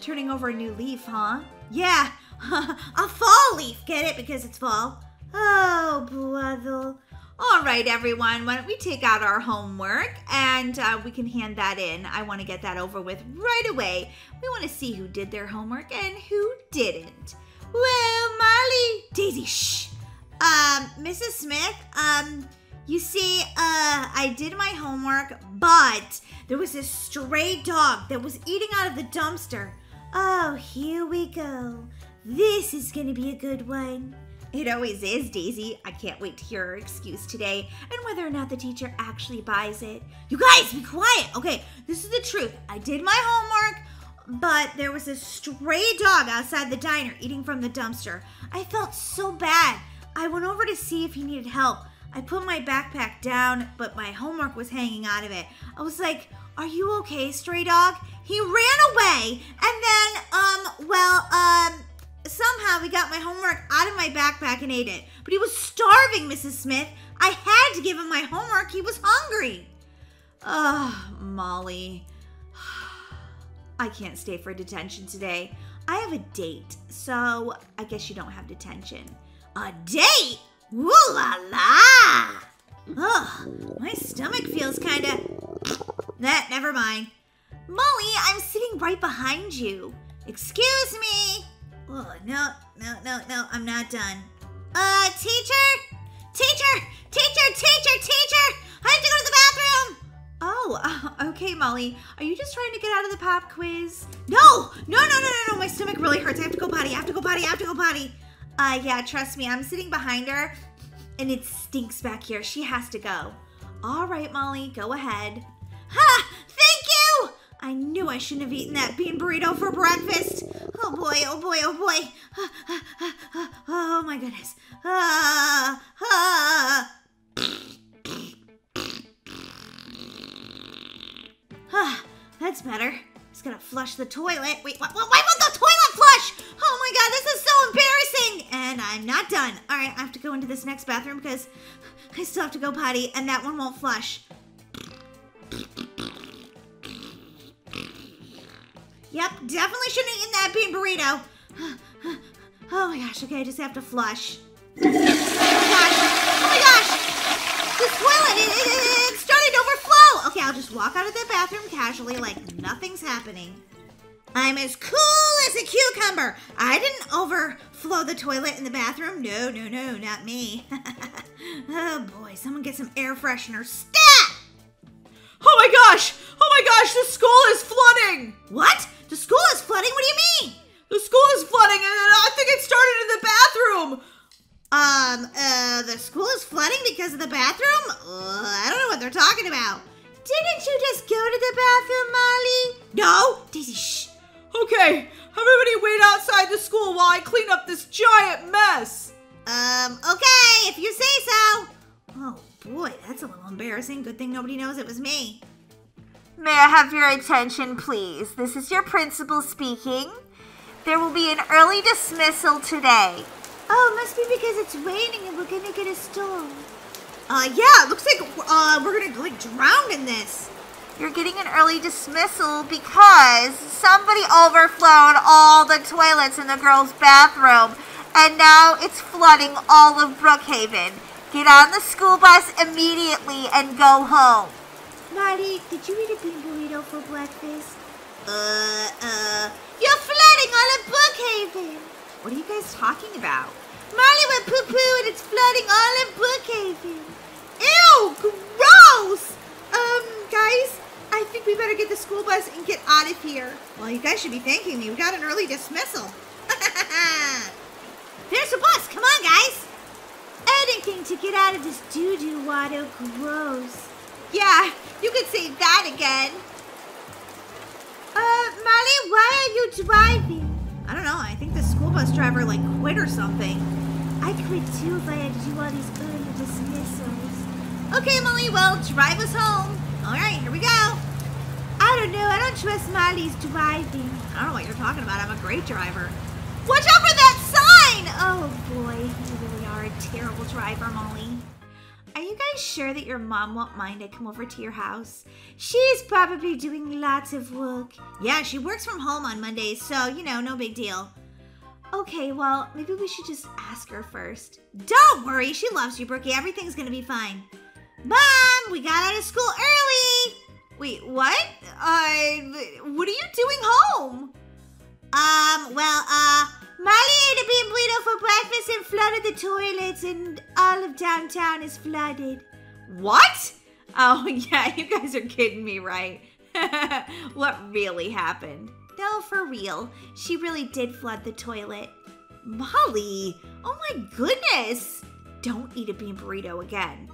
Turning over a new leaf, huh? Yeah, a fall leaf. Get it? Because it's fall. Oh, brother. All right, everyone, why don't we take out our homework and we can hand that in. I want to get that over with right away. We want to see who did their homework and who didn't. Well, Molly. Daisy, shh. Mrs. Smith, you see, I did my homework, but there was this stray dog that was eating out of the dumpster. Oh, here we go. This is going to be a good one. It always is, Daisy. I can't wait to hear her excuse today and whether or not the teacher actually buys it. You guys, be quiet. Okay, this is the truth. I did my homework, but there was a stray dog outside the diner eating from the dumpster. I felt so bad. I went over to see if he needed help. I put my backpack down, but my homework was hanging out of it. I was like, are you okay, stray dog? He ran away, and then, somehow we got my homework out of my backpack and ate it. But he was starving, Mrs. Smith. I had to give him my homework. He was hungry. Oh, Molly. I can't stay for detention today. I have a date, so I guess you don't have detention. A date? Woo la la! Ugh, my stomach feels kinda... That, never mind. Molly, I'm sitting right behind you. Excuse me. Oh, no, I'm not done. Teacher! I have to go to the bathroom! Oh, okay, Molly. Are you just trying to get out of the pop quiz? No, my stomach really hurts. I have to go potty. Yeah, trust me, I'm sitting behind her, and it stinks back here. She has to go. All right, Molly, go ahead. Ha! Thank you! I knew I shouldn't have eaten that bean burrito for breakfast. Oh boy, oh boy, oh boy. Oh my goodness. That's better. Just gonna flush the toilet. Wait, why won't the toilet flush? Oh my god, this is so embarrassing! And I'm not done. All right, I have to go into this next bathroom because I still have to go potty and that one won't flush. Yep, definitely shouldn't have eaten that bean burrito. Oh my gosh, okay, I just have to flush. Oh my gosh, oh my gosh! This toilet, it started to overflow! Okay, I'll just walk out of the bathroom casually like nothing's happening. I'm as cool as a cucumber. I didn't overflow the toilet in the bathroom. No, no, no, not me. Oh boy, someone get some air freshener. Stat! Oh my gosh, the school is flooding! What? The school is flooding? What do you mean? The school is flooding and I think it started in the bathroom! The school is flooding because of the bathroom? I don't know what they're talking about. Didn't you just go to the bathroom, Molly? No! Daisy, shh! Okay, everybody wait outside the school while I clean up this giant mess! Okay, if you say so! Oh boy, that's a little embarrassing. Good thing nobody knows it was me. May I have your attention, please? This is your principal speaking. There will be an early dismissal today. Oh, it must be because it's raining and we're gonna get a storm. Yeah, it looks like we're gonna like drown in this. You're getting an early dismissal because somebody overflowed all the toilets in the girls' bathroom, and now it's flooding all of Brookhaven. Get on the school bus immediately and go home. Marty, did you eat a bean burrito for breakfast? You're flooding all of Brookhaven. What are you guys talking about? Marty went poo-poo and it's flooding all of Brookhaven. Ew, gross! Guys, I think we better get the school bus and get out of here. Well, you guys should be thanking me. We got an early dismissal. There's the bus. Come on, guys. Anything to get out of this doo-doo water. Gross. Yeah, you could say that again. Molly, why are you driving? I don't know. I think the school bus driver, like, quit or something. I'd quit, too, if I had to do all these early dismissals. Okay, Molly, well, drive us home. All right, here we go. I don't know. I don't trust Molly's driving. I don't know what you're talking about. I'm a great driver. Watch out for that sign! Oh, boy. You really are a terrible driver, Molly. Are you guys sure that your mom won't mind I come over to your house? She's probably doing lots of work. Yeah, she works from home on Mondays, so, you know, no big deal. Okay, well, maybe we should just ask her first. Don't worry, she loves you, Brookie. Everything's gonna be fine. Mom, we got out of school early! Wait, what? What are you doing home? Molly ate a bean burrito for breakfast and flooded the toilets, and all of downtown is flooded. What? Oh, yeah, you guys are kidding me, right? What really happened? No, for real. She really did flood the toilet. Molly, oh my goodness. Don't eat a bean burrito again.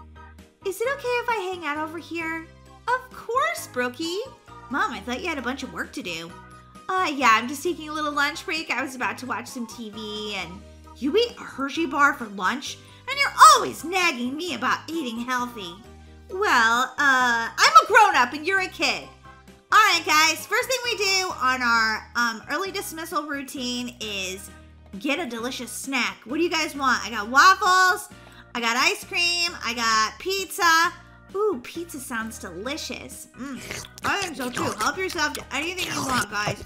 Is it okay if I hang out over here? Of course, Brookie. Mom, I thought you had a bunch of work to do. Yeah, I'm just taking a little lunch break. I was about to watch some TV, and you eat a Hershey bar for lunch? And you're always nagging me about eating healthy. Well, I'm a grown-up, and you're a kid. All right, guys, first thing we do on our early dismissal routine is get a delicious snack. What do you guys want? I got waffles. I got ice cream. I got pizza. Ooh, pizza sounds delicious. I think so too. Help yourself to anything you want, guys.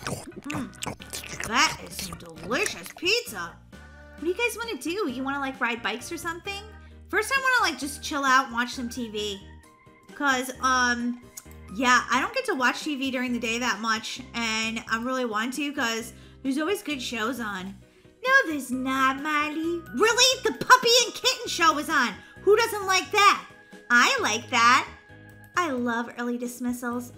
That is some delicious pizza. What do you guys want to do? You want to like ride bikes or something? First I want to like just chill out and watch some TV. Cause yeah, I don't get to watch TV during the day that much. And I really want to cause there's always good shows on. No, there's not, Molly. Really? The puppy and kitten show is on. Who doesn't like that? I like that. I love early dismissals.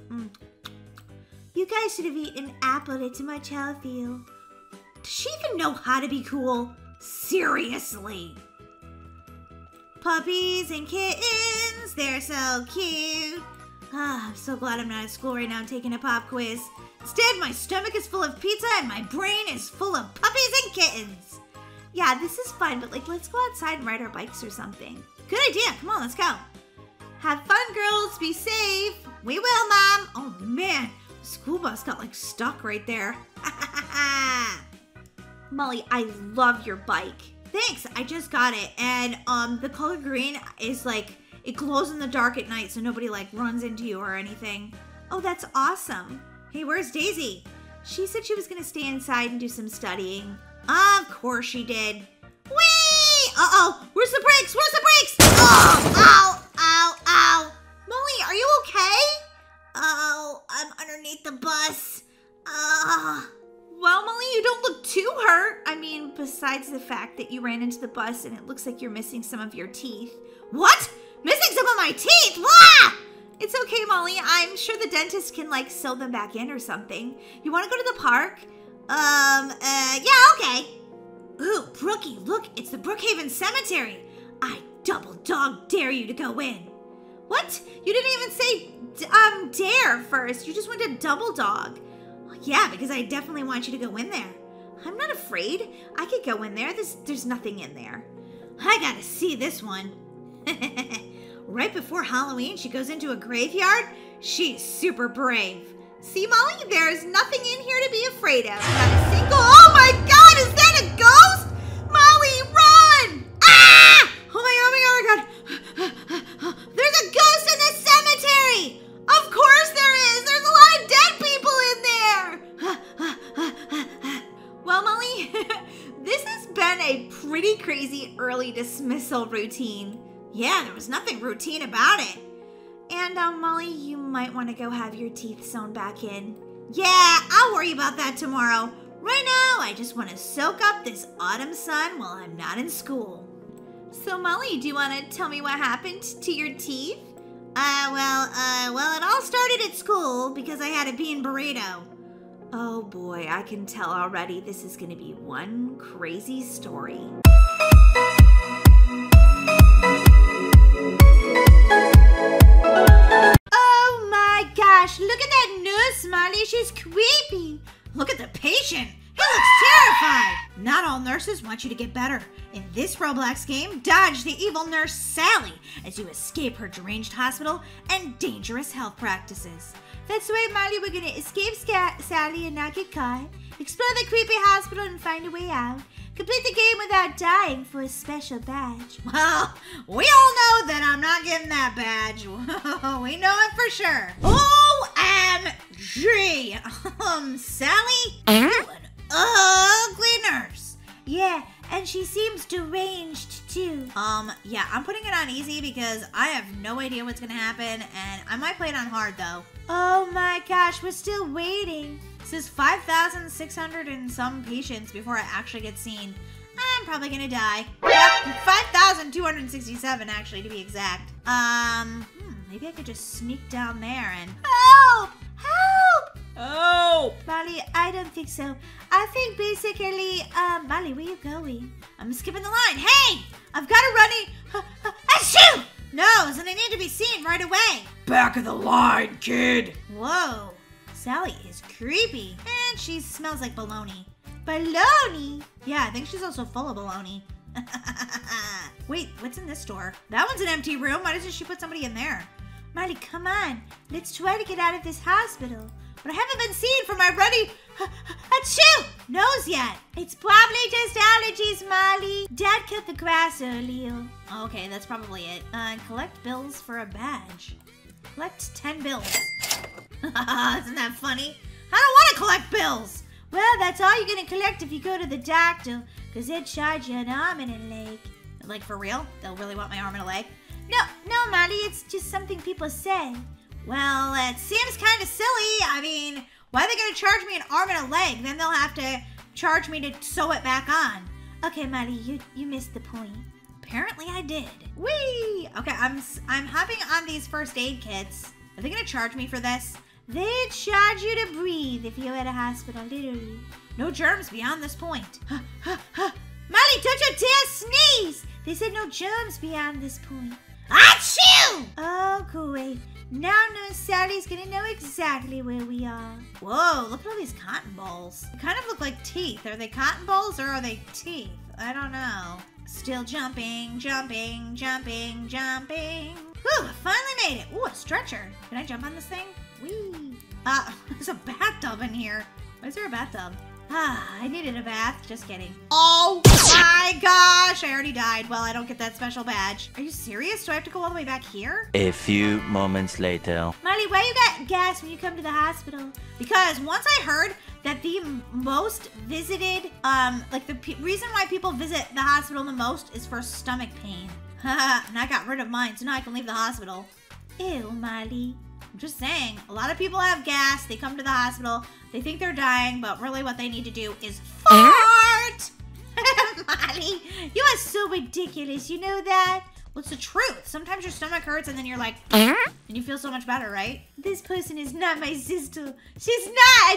You guys should have eaten an apple. It's much healthier. Does she even know how to be cool? Seriously. Puppies and kittens, they're so cute. I'm so glad I'm not at school right now and taking a pop quiz. Instead, my stomach is full of pizza and my brain is full of puppies and kittens. Yeah, this is fun, but like, let's go outside and ride our bikes or something. Good idea. Come on, let's go. Have fun, girls. Be safe. We will, Mom. Oh, man. The school bus got, like, stuck right there. Molly, I love your bike. Thanks. I just got it. And the color green is, like, it glows in the dark at night so nobody, like, runs into you or anything. Oh, that's awesome. Hey, where's Daisy? She said she was going to stay inside and do some studying. Of course she did. Whee! Uh-oh. Where's the brakes? Where's the brakes? Oh! Ow! Ow! Ow! Molly, are you okay? Oh, I'm underneath the bus. Well, Molly, you don't look too hurt. I mean, besides the fact that you ran into the bus and it looks like you're missing some of your teeth. What? Missing some of my teeth? Wah! It's okay, Molly. I'm sure the dentist can, like, sew them back in or something. You want to go to the park? Yeah, okay. Ooh, Brookie, look, it's the Brookhaven Cemetery. I double dog dare you to go in. What? You didn't even say, dare first. You just went to double dog. Yeah, because I definitely want you to go in there. I'm not afraid. I could go in there. There's nothing in there. I gotta see this one. Right before Halloween, she goes into a graveyard. She's super brave. See, Molly, there's nothing in here to be afraid of. Not a single... Oh, my God! Is that a ghost? Molly, run! Ah! Oh, my God. There's a ghost in the cemetery! Of course there is! There's a lot of dead people in there! Well, Molly, this has been a pretty crazy early dismissal routine. Yeah, there was nothing routine about it. And, Molly, you might want to go have your teeth sewn back in. Yeah, I'll worry about that tomorrow. Right now, I just want to soak up this autumn sun while I'm not in school. So, Molly, do you want to tell me what happened to your teeth? Well, it all started at school because I had a bean burrito. Oh, boy, I can tell already this is going to be one crazy story. Oh my gosh, look at that nurse, Molly. She's creepy. Look at the patient. He looks terrified. Not all nurses want you to get better. In this Roblox game, dodge the evil nurse Sally as you escape her deranged hospital and dangerous health practices. That's right, Molly. We're going to escape Sally and not get caught. Explore the creepy hospital and find a way out. Complete the game without dying for a special badge. Well, we all know that I'm not getting that badge. We know it for sure. OMG! Sally? You're an ugly nurse. Yeah, and she seems deranged too. Yeah, I'm putting it on easy because I have no idea what's gonna happen, and I might play it on hard though. Oh my gosh, we're still waiting. It says 5,600 and some patients before I actually get seen. I'm probably gonna die. Yep, 5,267 actually, to be exact. Maybe I could just sneak down there and... Help! Help! Oh! Molly, I don't think so. I think basically... Molly, where are you going? I'm skipping the line. Hey! I've got to run a... Achoo! Nose, and I need to be seen right away. Back of the line, kid. Whoa. Sally is creepy, and she smells like baloney. Baloney? Yeah, I think she's also full of baloney. Wait, what's in this store? That one's an empty room. Why doesn't she put somebody in there? Molly, come on. Let's try to get out of this hospital. But I haven't been seen for my runny achoo nose yet. It's probably just allergies, Molly. Dad cut the grass earlier. Okay, that's probably it. Collect bills for a badge. Collect 10 bills. Isn't that funny? I don't want to collect bills. Well, that's all you're going to collect if you go to the doctor, because they'd charge you an arm and a leg. Like, for real? They'll really want my arm and a leg? No, Molly, it's just something people say. Well, it seems kind of silly. I mean, why are they going to charge me an arm and a leg? Then they'll have to charge me to sew it back on. Okay, Molly, you missed the point. Apparently I did. Whee! Okay, I'm hopping on these first aid kits. Are they going to charge me for this? They'd charge you to breathe if you're at a hospital, literally. No germs beyond this point. Molly, don't you dare sneeze! They said no germs beyond this point. Achoo! Oh, great. Now Sally's gonna know exactly where we are. Whoa, look at all these cotton balls. They kind of look like teeth. Are they cotton balls or are they teeth? I don't know. Still jumping, jumping, jumping, jumping. Whew, I finally made it. Ooh, a stretcher. Can I jump on this thing? Whee. There's a bathtub in here. Why is there a bathtub? Ah, I needed a bath. Just kidding. Oh my gosh, I already died. Well, I don't get that special badge. Are you serious? Do I have to go all the way back here? A few moments later. Molly, why you got gas when you come to the hospital? Because once I heard that the most visited, like the reason why people visit the hospital the most is for stomach pain. Haha, and I got rid of mine, so now I can leave the hospital. Ew, Molly. I'm just saying, a lot of people have gas, they come to the hospital, they think they're dying, but really what they need to do is fart! Molly, you are so ridiculous, you know that? Well, it's the truth. Sometimes your stomach hurts and then you're like, and you feel so much better, right? This person is not my sister. She's not, I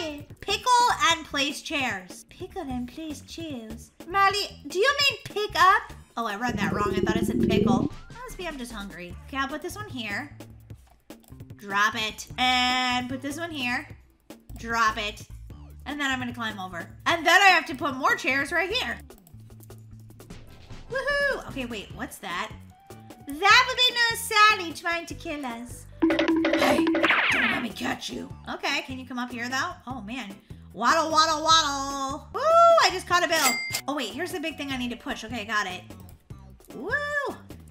deny it. Pickle and place chairs. Pickle and place chairs. Molly, do you mean pick up? Oh, I read that wrong, I thought I said pickle. Must be I'm just hungry. Okay, I'll put this one here. Drop it. And put this one here. Drop it. And then I'm going to climb over. And then I have to put more chairs right here. Woohoo! Okay, wait. What's that? That would be no Sally trying to kill us. Hey, don't let me catch you. Okay, can you come up here, though? Oh, man. Waddle, waddle, waddle. Woo! I just caught a bill. Oh, wait. Here's the big thing I need to push. Okay, got it. Woo!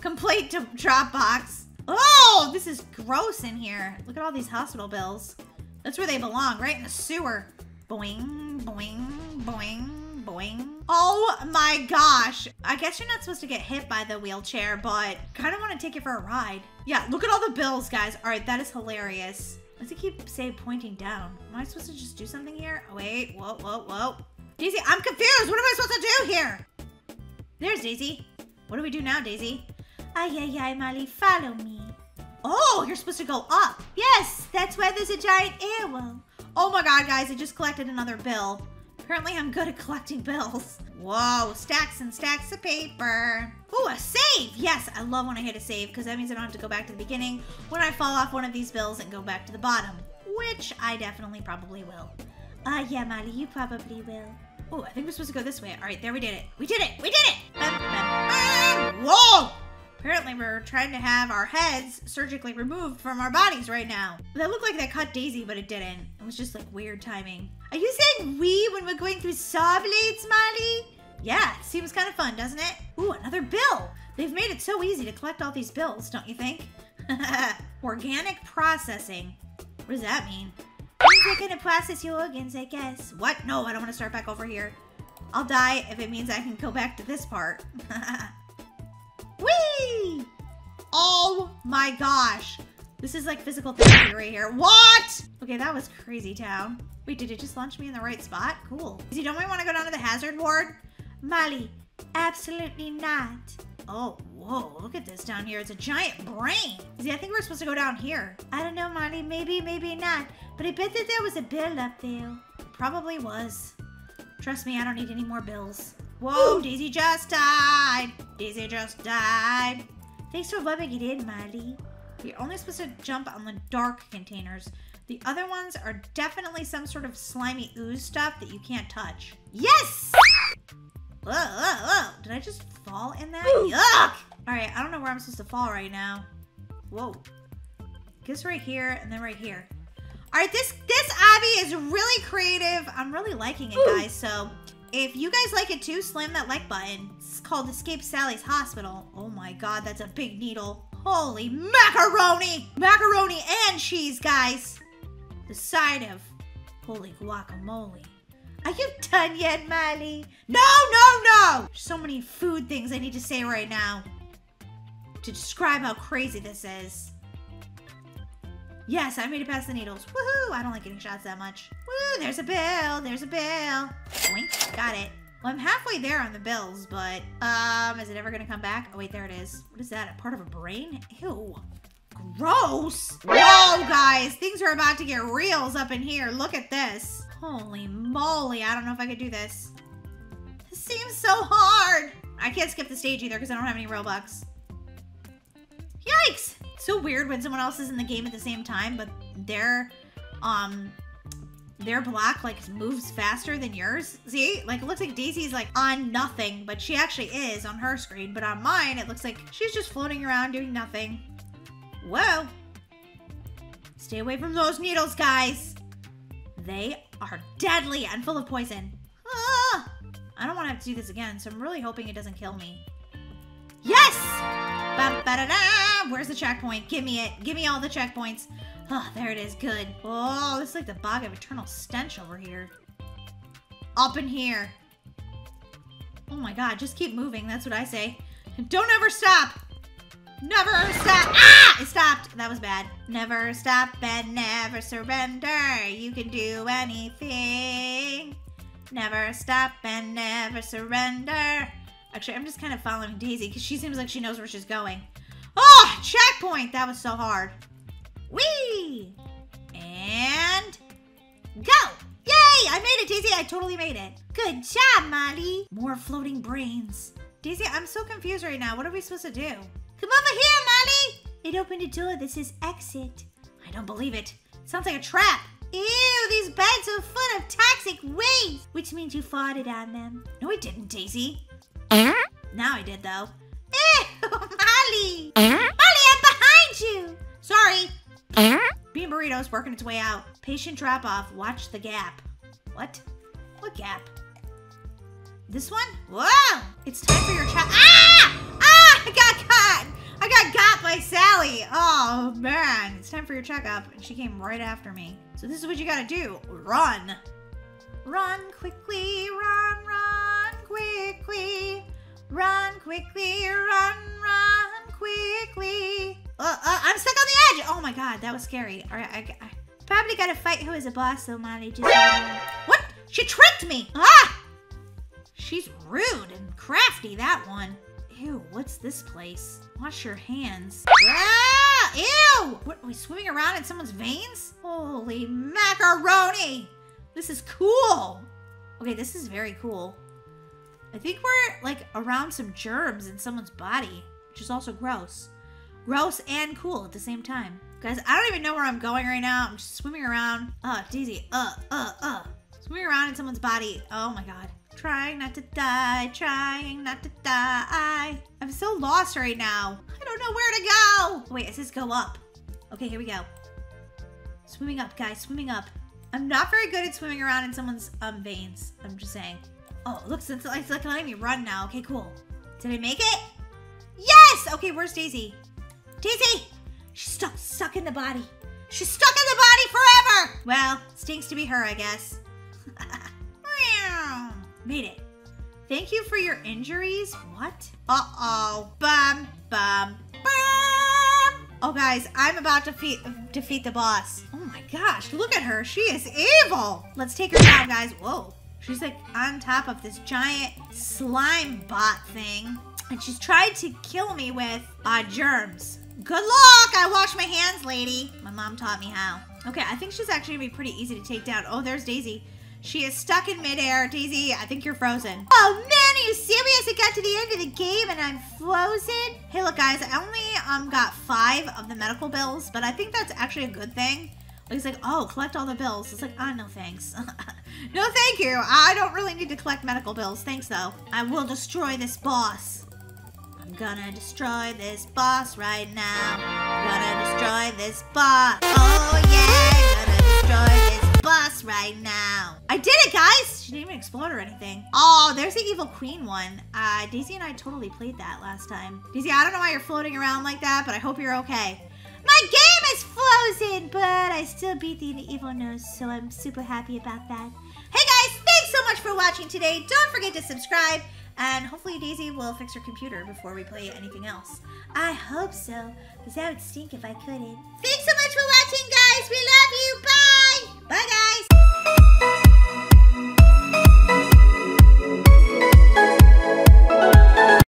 Complete Dropbox. Oh, this is gross in here. Look at all these hospital bills. That's where they belong, right in the sewer. Boing, boing, boing, boing. Oh my gosh. I guess you're not supposed to get hit by the wheelchair, but kind of want to take it for a ride. Yeah, look at all the bills, guys. All right, that is hilarious. Why does it keep, say, pointing down? Am I supposed to just do something here? Oh, wait, whoa, whoa, whoa. Daisy, I'm confused. What am I supposed to do here? There's Daisy. What do we do now, Daisy? Ay, ay, ay, Molly, follow me. Oh, you're supposed to go up. Yes, that's why there's a giant arrow. Oh my God, guys, I just collected another bill. Apparently, I'm good at collecting bills. Whoa, stacks and stacks of paper. Ooh, a save. Yes, I love when I hit a save because that means I don't have to go back to the beginning when I fall off one of these bills and go back to the bottom, which I definitely probably will. Yeah, Molly, you probably will. Oh, I think we're supposed to go this way. All right, there, we did it. We did it. We did it. Whoa. Apparently, we're trying to have our heads surgically removed from our bodies right now. That looked like that cut Daisy, but it didn't. It was just like weird timing. Are you saying we when we're going through saw blades, Molly? Yeah, it seems kind of fun, doesn't it? Ooh, another bill. They've made it so easy to collect all these bills, don't you think? Organic processing. What does that mean? They're going to process your organs, I guess. What? No, I don't want to start back over here. I'll die if it means I can go back to this part. Whee! Oh my gosh. This is like physical therapy right here. What? Okay, that was crazy town. Wait, did it just launch me in the right spot? Cool. Daisy, don't we want to go down to the hazard ward? Molly, absolutely not. Oh, whoa, look at this down here. It's a giant brain. Daisy, I think we're supposed to go down here. I don't know, Molly. Maybe, maybe not. But I bet that there was a bill up there. Probably was. Trust me, I don't need any more bills. Whoa, ooh. Daisy just died. Daisy just died. Thanks for rubbing it in, Molly. You're only supposed to jump on the dark containers. The other ones are definitely some sort of slimy ooze stuff that you can't touch. Yes! Whoa, whoa, whoa. Did I just fall in that? Ooh. Yuck! All right, I don't know where I'm supposed to fall right now. Whoa. Guess right here and then right here. All right, this obby is really creative. I'm really liking it, ooh, guys, so... if you guys like it too, slam that like button. It's called Escape Sally's Hospital. Oh my God, that's a big needle. Holy macaroni! Macaroni and cheese, guys. The side of holy guacamole. Are you done yet, Molly? No, no, no! There's so many food things I need to say right now to describe how crazy this is. Yes, I made it past the needles. Woohoo! I don't like getting shots that much. Woo! There's a bill. There's a bill. Boink. Got it. Well, I'm halfway there on the bills, but is it ever gonna come back? Oh wait, there it is. What is that? A part of a brain? Ew. Gross. Whoa, guys, things are about to get reals up in here. Look at this. Holy moly! I don't know if I could do this. This seems so hard. I can't skip the stage either because I don't have any Robux. Yikes! it's so weird when someone else is in the game at the same time, but their block like moves faster than yours. See, like it looks like Daisy's like on nothing, but she actually is on her screen. But on mine, it looks like she's just floating around doing nothing. Whoa! Stay away from those needles, guys. They are deadly and full of poison. Ah! I don't want to have to do this again, so I'm really hoping it doesn't kill me. Yes! Ba-ba-da-da! Where's the checkpoint? Give me it. Give me all the checkpoints. Oh, there it is. Good. Oh, it's like the bog of eternal stench over here. Up in here. Oh my god, just keep moving. That's what I say. Don't ever stop. Never stop. Ah! It stopped. That was bad. Never stop and never surrender. You can do anything. Never stop and never surrender. Actually, I'm just kind of following Daisy because she seems like she knows where she's going. Oh, checkpoint. That was so hard. Whee! And go! Yay! I made it, Daisy. I totally made it. Good job, Molly. More floating brains. Daisy, I'm so confused right now. What are we supposed to do? Come over here, Molly. It opened a door that says exit. I don't believe it. Sounds like a trap. Ew, these bags are full of toxic waste, which means you farted on them. No, I didn't, Daisy. Now I did, though. Ew, Molly! Molly, I'm behind you! Sorry. Bean burrito's working its way out. Patient drop-off. Watch the gap. What? What gap? This one? Whoa! It's time for your child. Ah! Ah! I got caught! I got by Sally. Oh, man. It's time for your checkup. And she came right after me. So this is what you gotta do. Run. Run quickly. Run, run quickly. Run quickly. Run, run quickly. I'm stuck on the edge. Oh, my God. That was scary. All right. I probably gotta fight who is a boss, though, Molly. Just what? She tricked me. Ah! She's rude and crafty, that one. Ew, what's this place? Wash your hands. Ah, ew! What, are we swimming around in someone's veins? Holy macaroni! This is cool! Okay, this is very cool. I think we're, like, around some germs in someone's body, which is also gross. Gross and cool at the same time. Guys, I don't even know where I'm going right now. I'm just swimming around. Daisy. Swimming around in someone's body. Oh, my God. Trying not to die, trying not to die. I'm so lost right now. I don't know where to go. Wait, it says go up. Okay, here we go. Swimming up, guys, swimming up. I'm not very good at swimming around in someone's veins. I'm just saying. Oh, look, it's like letting me run now. Okay, cool. Did I make it? Yes! Okay, where's Daisy? Daisy! She's stuck in the body. She's stuck in the body forever! Well, stinks to be her, I guess. Made it. Thank you for your injuries. What? Uh-oh. Bum, bum, bum. Oh, guys, I'm about to defeat the boss. Oh, my gosh. Look at her. She is evil. Let's take her down, guys. Whoa. She's, like, on top of this giant slime bot thing. And she's tried to kill me with germs. Good luck. I wash my hands, lady. My mom taught me how. Okay, I think she's actually going to be pretty easy to take down. Oh, there's Daisy. She is stuck in midair. Daisy, I think you're frozen. Oh, man, are you serious? I got to the end of the game and I'm frozen? Hey, look, guys, I only got 5 of the medical bills, but I think that's actually a good thing. Like, it's like, oh, collect all the bills. It's like, oh, no, thanks. No, thank you. I don't really need to collect medical bills. Thanks, though. I will destroy this boss. I'm gonna destroy this boss right now. I'm gonna destroy this boss. Oh, yeah, I'm gonna destroy this boss right now. I did it, guys. She didn't even explode or anything. Oh, there's the evil queen one. Daisy and I totally played that last time. Daisy, I don't know why you're floating around like that, but I hope you're okay. My game is frozen, but I still beat the evil nose, so I'm super happy about that. Hey, guys, thanks so much for watching today. Don't forget to subscribe, and hopefully Daisy will fix her computer before we play anything else. I hope so, because that would stink if I couldn't. Thanks so much for watching, guys. We love you. Bye. Bye, guys!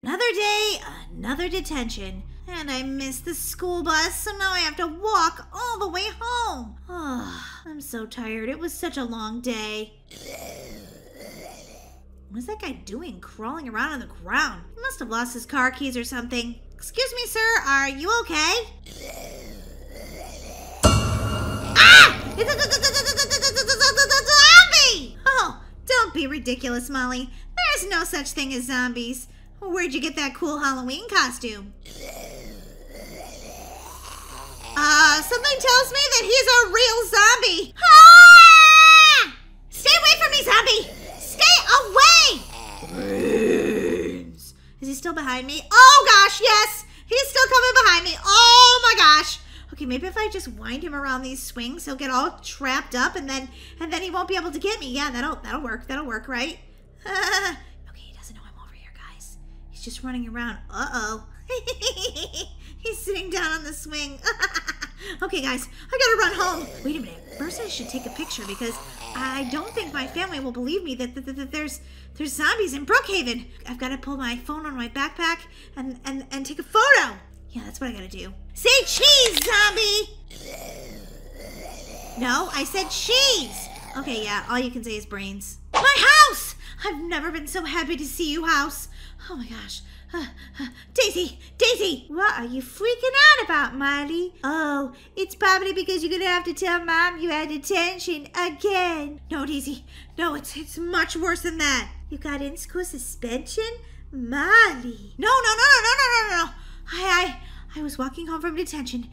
Another day, another detention. And I missed the school bus, so now I have to walk all the way home. Oh, I'm so tired. It was such a long day. What is that guy doing crawling around on the ground? He must have lost his car keys or something. Excuse me, sir, are you okay? Ah! It's a zombie! Oh, don't be ridiculous, Molly. There's no such thing as zombies. Where'd you get that cool Halloween costume? Something tells me that he's a real zombie. Ah! Stay away from me, zombie! Stay away! Is he still behind me? Oh, gosh, yes! He's still coming behind me. Oh, my gosh. Okay, maybe if I just wind him around these swings, he'll get all trapped up, and then he won't be able to get me. Yeah, that'll work. That'll work, right? Okay, he doesn't know I'm over here, guys. He's just running around. Uh-oh. He's sitting down on the swing. Okay, guys, I gotta run home. Wait a minute. First, I should take a picture because I don't think my family will believe me that, there's zombies in Brookhaven. I've got to pull my phone on my backpack and take a photo. Yeah, that's what I gotta do. Say cheese, zombie! No, I said cheese. Okay, yeah, all you can say is brains. My house! I've never been so happy to see you, house. Oh, my gosh. Daisy! Daisy! What are you freaking out about, Molly? Oh, it's probably because you're gonna have to tell Mom you had detention again. No, Daisy. No, it's much worse than that. You got in-school suspension? Molly. No. I was walking home from detention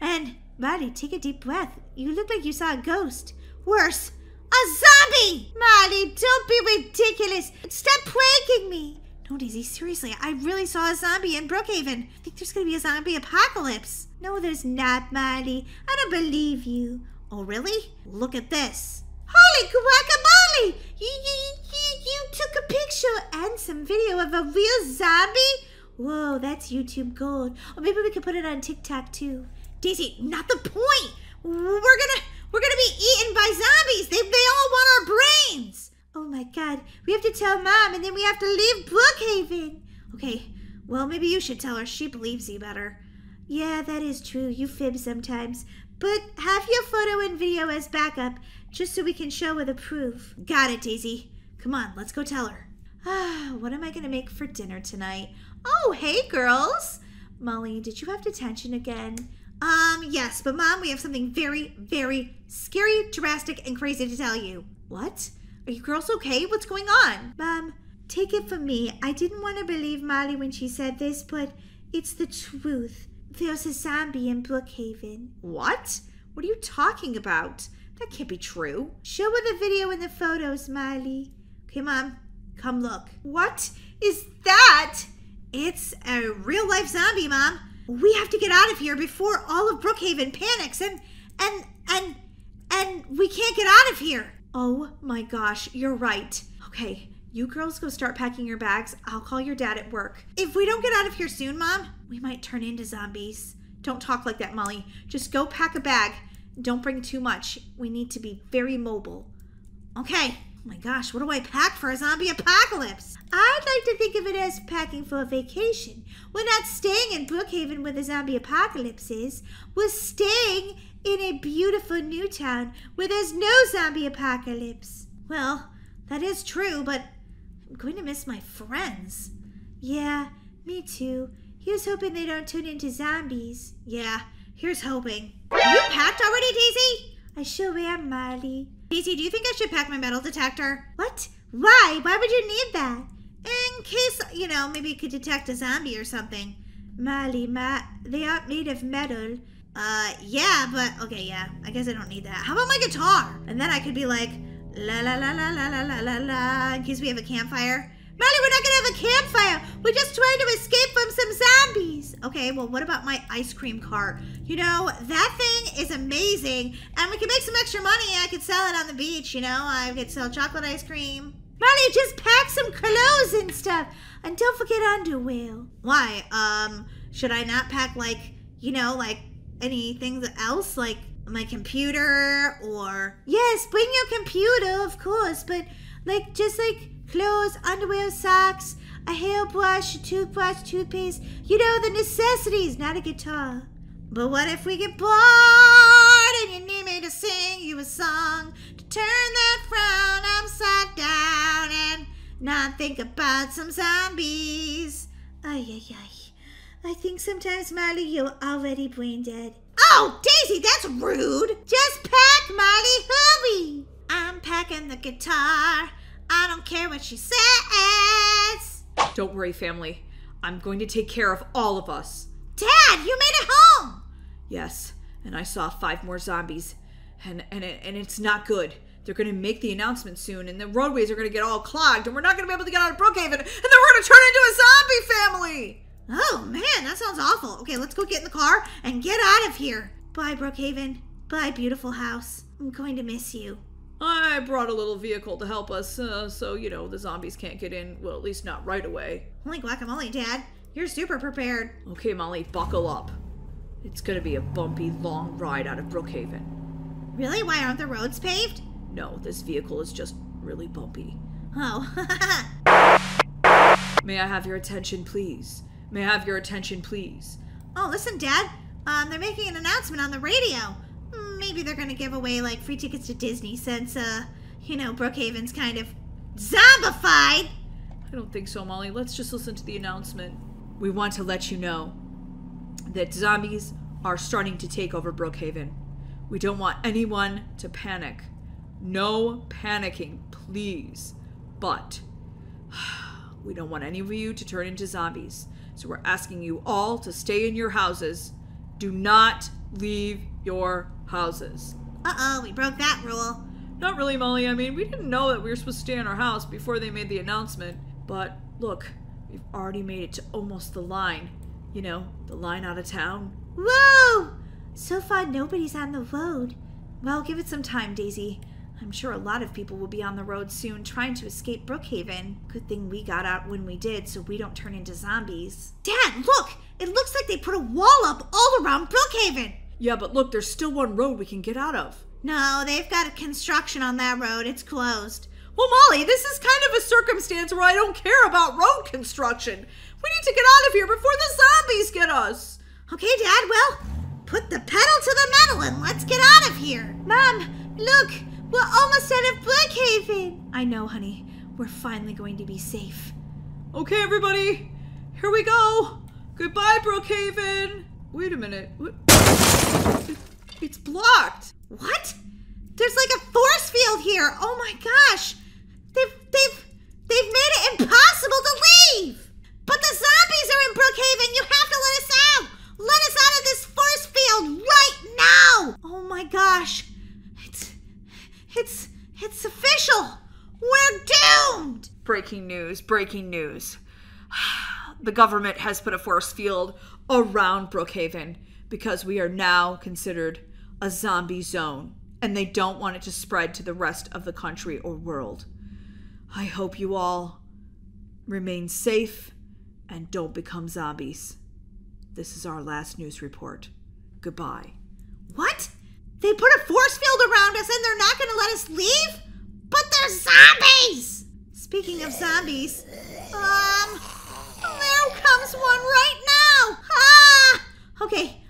and Molly, take a deep breath. You look like you saw a ghost. Worse, a zombie! Molly, don't be ridiculous. Stop pranking me. No, Daisy, seriously, I really saw a zombie in Brookhaven. I think there's going to be a zombie apocalypse. No, there's not, Molly. I don't believe you. Oh, really? Look at this. Holy guacamole! You took a picture and some video of a real zombie? Whoa, that's YouTube gold. Or maybe we could put it on TikTok, too. Daisy, not the point. We're gonna be eaten by zombies. They all want our brains. Oh my God, we have to tell Mom and then we have to leave Brookhaven. Okay, well, maybe you should tell her. She believes you better. Yeah, that is true. You fib sometimes. But have your photo and video as backup just so we can show with a proof. Got it, Daisy. Come on, let's go tell her. Ah, what am I going to make for dinner tonight? Oh, hey, girls. Molly, did you have detention again? Yes, but Mom, we have something very, very scary, drastic, and crazy to tell you. What? Are you girls okay? What's going on? Mom, take it from me. I didn't want to believe Molly when she said this, but it's the truth. There's a zombie in Brookhaven. What? What are you talking about? That can't be true. Show her the video and the photos, Molly. Okay, Mom, come look. What is that? It's a real-life zombie, Mom. We have to get out of here before all of Brookhaven panics and we can't get out of here. Oh my gosh, you're right. Okay, you girls go start packing your bags. I'll call your dad at work. If we don't get out of here soon, Mom, we might turn into zombies. Don't talk like that, Molly. Just go pack a bag. Don't bring too much. We need to be very mobile. Okay. Oh my gosh, what do I pack for a zombie apocalypse? I'd like to think of it as packing for a vacation. We're not staying in Brookhaven where the zombie apocalypse is. We're staying in a beautiful new town where there's no zombie apocalypse. Well, that is true, but I'm going to miss my friends. Yeah, me too. Here's hoping they don't turn into zombies. Yeah, here's hoping. Are you packed already, Daisy? I sure am, Molly. Daisy, do you think I should pack my metal detector? What? Why? Why would you need that? In case, you know, maybe you could detect a zombie or something. Molly, they aren't made of metal. Yeah, but, okay, yeah. I guess I don't need that. How about my guitar? And then I could be like, la la la la la la la la la, in case we have a campfire. Molly, we're not gonna have a campfire. We're just trying to escape from some zombies. Okay, well, what about my ice cream cart? You know, that thing is amazing, and we can make some extra money. I could sell it on the beach, you know. I could sell chocolate ice cream. Molly, just pack some clothes and stuff, and don't forget underwear. Why? Should I not pack, like, you know, like anything else, like my computer or... Yes, bring your computer, of course, but, like, just, like, clothes, underwear, socks, a hairbrush, a toothbrush, toothpaste. You know, the necessities, not a guitar. But what if we get bored and you need me to sing you a song to turn that frown upside down and not think about some zombies? Ay, ay, ay. I think sometimes, Molly, you're already brain dead. Oh, Daisy, that's rude. Just pack, Molly, hurry. I'm packing the guitar. I don't care what she says. Don't worry, family. I'm going to take care of all of us. Dad, you made it home. Yes, and I saw 5 more zombies. And it's not good. They're going to make the announcement soon, and the roadways are going to get all clogged, and we're not going to be able to get out of Brookhaven, and then we're going to turn into a zombie family. Oh, man, that sounds awful. Okay, let's go get in the car and get out of here. Bye, Brookhaven. Bye, beautiful house. I'm going to miss you. I brought a little vehicle to help us, so, you know, the zombies can't get in. Well, at least not right away. Holy guacamole, Dad. You're super prepared. Okay, Molly, buckle up. It's going to be a bumpy, long ride out of Brookhaven. Really? Why aren't the roads paved? No, this vehicle is just really bumpy. Oh. May I have your attention, please? May I have your attention, please? Oh, listen, Dad. They're making an announcement on the radio. Maybe they're going to give away, like, free tickets to Disney since, you know, Brookhaven's kind of zombified. I don't think so, Molly. Let's just listen to the announcement. We want to let you know that zombies are starting to take over Brookhaven. We don't want anyone to panic. No panicking, please. But we don't want any of you to turn into zombies. So we're asking you all to stay in your houses. Do not leave your houses. Uh-oh, we broke that rule. Not really, Molly. I mean, we didn't know that we were supposed to stay in our house before they made the announcement. But look, we've already made it to almost the line. You know, the line out of town. Whoa! So far, nobody's on the road. Well, give it some time, Daisy. I'm sure a lot of people will be on the road soon trying to escape Brookhaven. Good thing we got out when we did so we don't turn into zombies. Dad, look! It looks like they put a wall up all around Brookhaven! Yeah, but look, there's still one road we can get out of. No, they've got a construction on that road. It's closed. Well, Molly, this is kind of a circumstance where I don't care about road construction. We need to get out of here before the zombies get us. Okay, Dad, well, put the pedal to the metal and let's get out of here. Mom, look! We're almost out of Brookhaven! I know, honey. We're finally going to be safe. Okay, everybody. Here we go. Goodbye, Brookhaven. Wait a minute. It's blocked. What? There's like a force field here. Oh my gosh. They've made it impossible to leave. But the zombies are in Brookhaven. You have to let us out. Let us out of this force field right now. Oh my gosh. It's official! We're doomed! Breaking news, breaking news. The government has put a force field around Brookhaven because we are now considered a zombie zone and they don't want it to spread to the rest of the country or world. I hope you all remain safe and don't become zombies. This is our last news report. Goodbye. What? They put a force field around us and they're not going to let us leave? But they're zombies! Speaking of zombies, there comes one right now! Ah! Okay,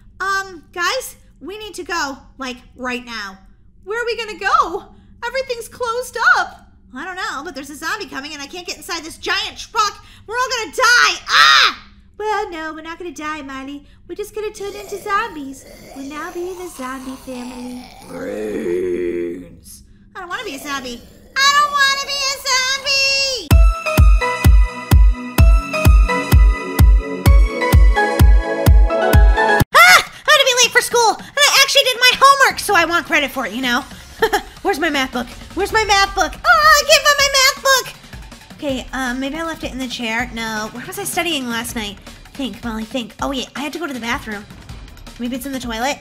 guys, we need to go, like, right now. Where are we going to go? Everything's closed up. I don't know, but there's a zombie coming and I can't get inside this giant truck. We're all going to die! Ah! Well, no, we're not going to die, Molly. We're just going to turn into zombies. We're now being a zombie family. Brains. I don't want to be a zombie. I don't want to be a zombie! Ah! I'm going to be late for school. And I actually did my homework, so I want credit for it, you know. Where's my math book? Where's my math book? Oh, I can't find my math book! Okay, maybe I left it in the chair. No, where was I studying last night? Think, Molly, think. Oh, wait, I had to go to the bathroom. Maybe it's in the toilet?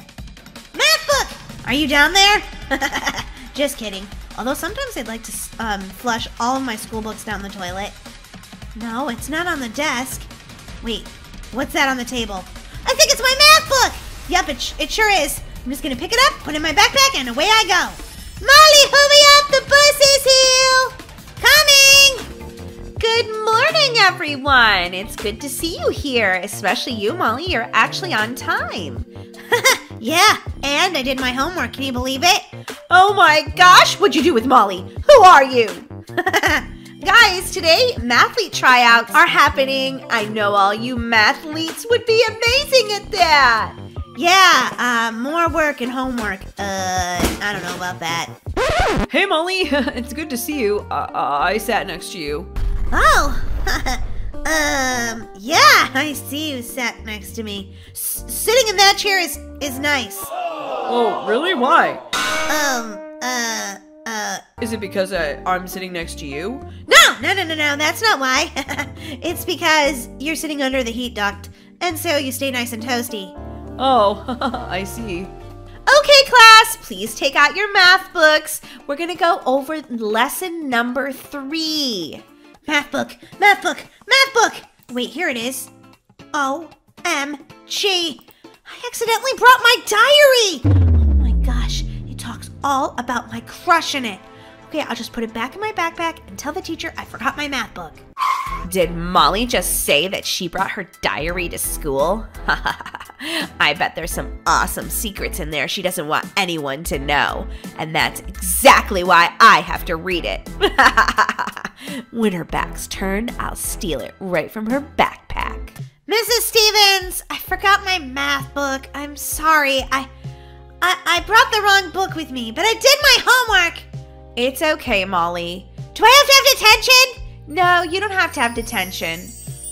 Math book! Are you down there? Just kidding. Although sometimes I'd like to flush all of my school books down the toilet. No, it's not on the desk. Wait, what's that on the table? I think it's my math book! Yep, it sure is. I'm just going to pick it up, put it in my backpack, and away I go. Molly, hurry up! The bus is here! Coming! Good morning, everyone. It's good to see you here, especially you, Molly. You're actually on time. Yeah, and I did my homework. Can you believe it? Oh, my gosh. What'd you do with Molly? Who are you? Guys, today mathlete tryouts are happening. I know all you mathletes would be amazing at that. Yeah, more work and homework. I don't know about that. Hey, Molly, it's good to see you. I sat next to you. Oh, yeah, I see you sat next to me. Sitting in that chair is nice. Oh, really? Why? Is it because I'm sitting next to you? No, that's not why. It's because you're sitting under the heat duct, and so you stay nice and toasty. Oh, I see. Okay, class, please take out your math books. We're gonna go over lesson number 3. Math book. Wait, here it is. OMG. I accidentally brought my diary. Oh my gosh, it talks all about my crush in it. Okay, I'll just put it back in my backpack and tell the teacher I forgot my math book. Did Molly just say that she brought her diary to school? I bet there's some awesome secrets in there she doesn't want anyone to know. And that's exactly why I have to read it. When her back's turned, I'll steal it right from her backpack. Mrs. Stevens, I forgot my math book. I'm sorry. I brought the wrong book with me, but I did my homework. It's okay, Molly. Do I have to have detention? No, you don't have to have detention.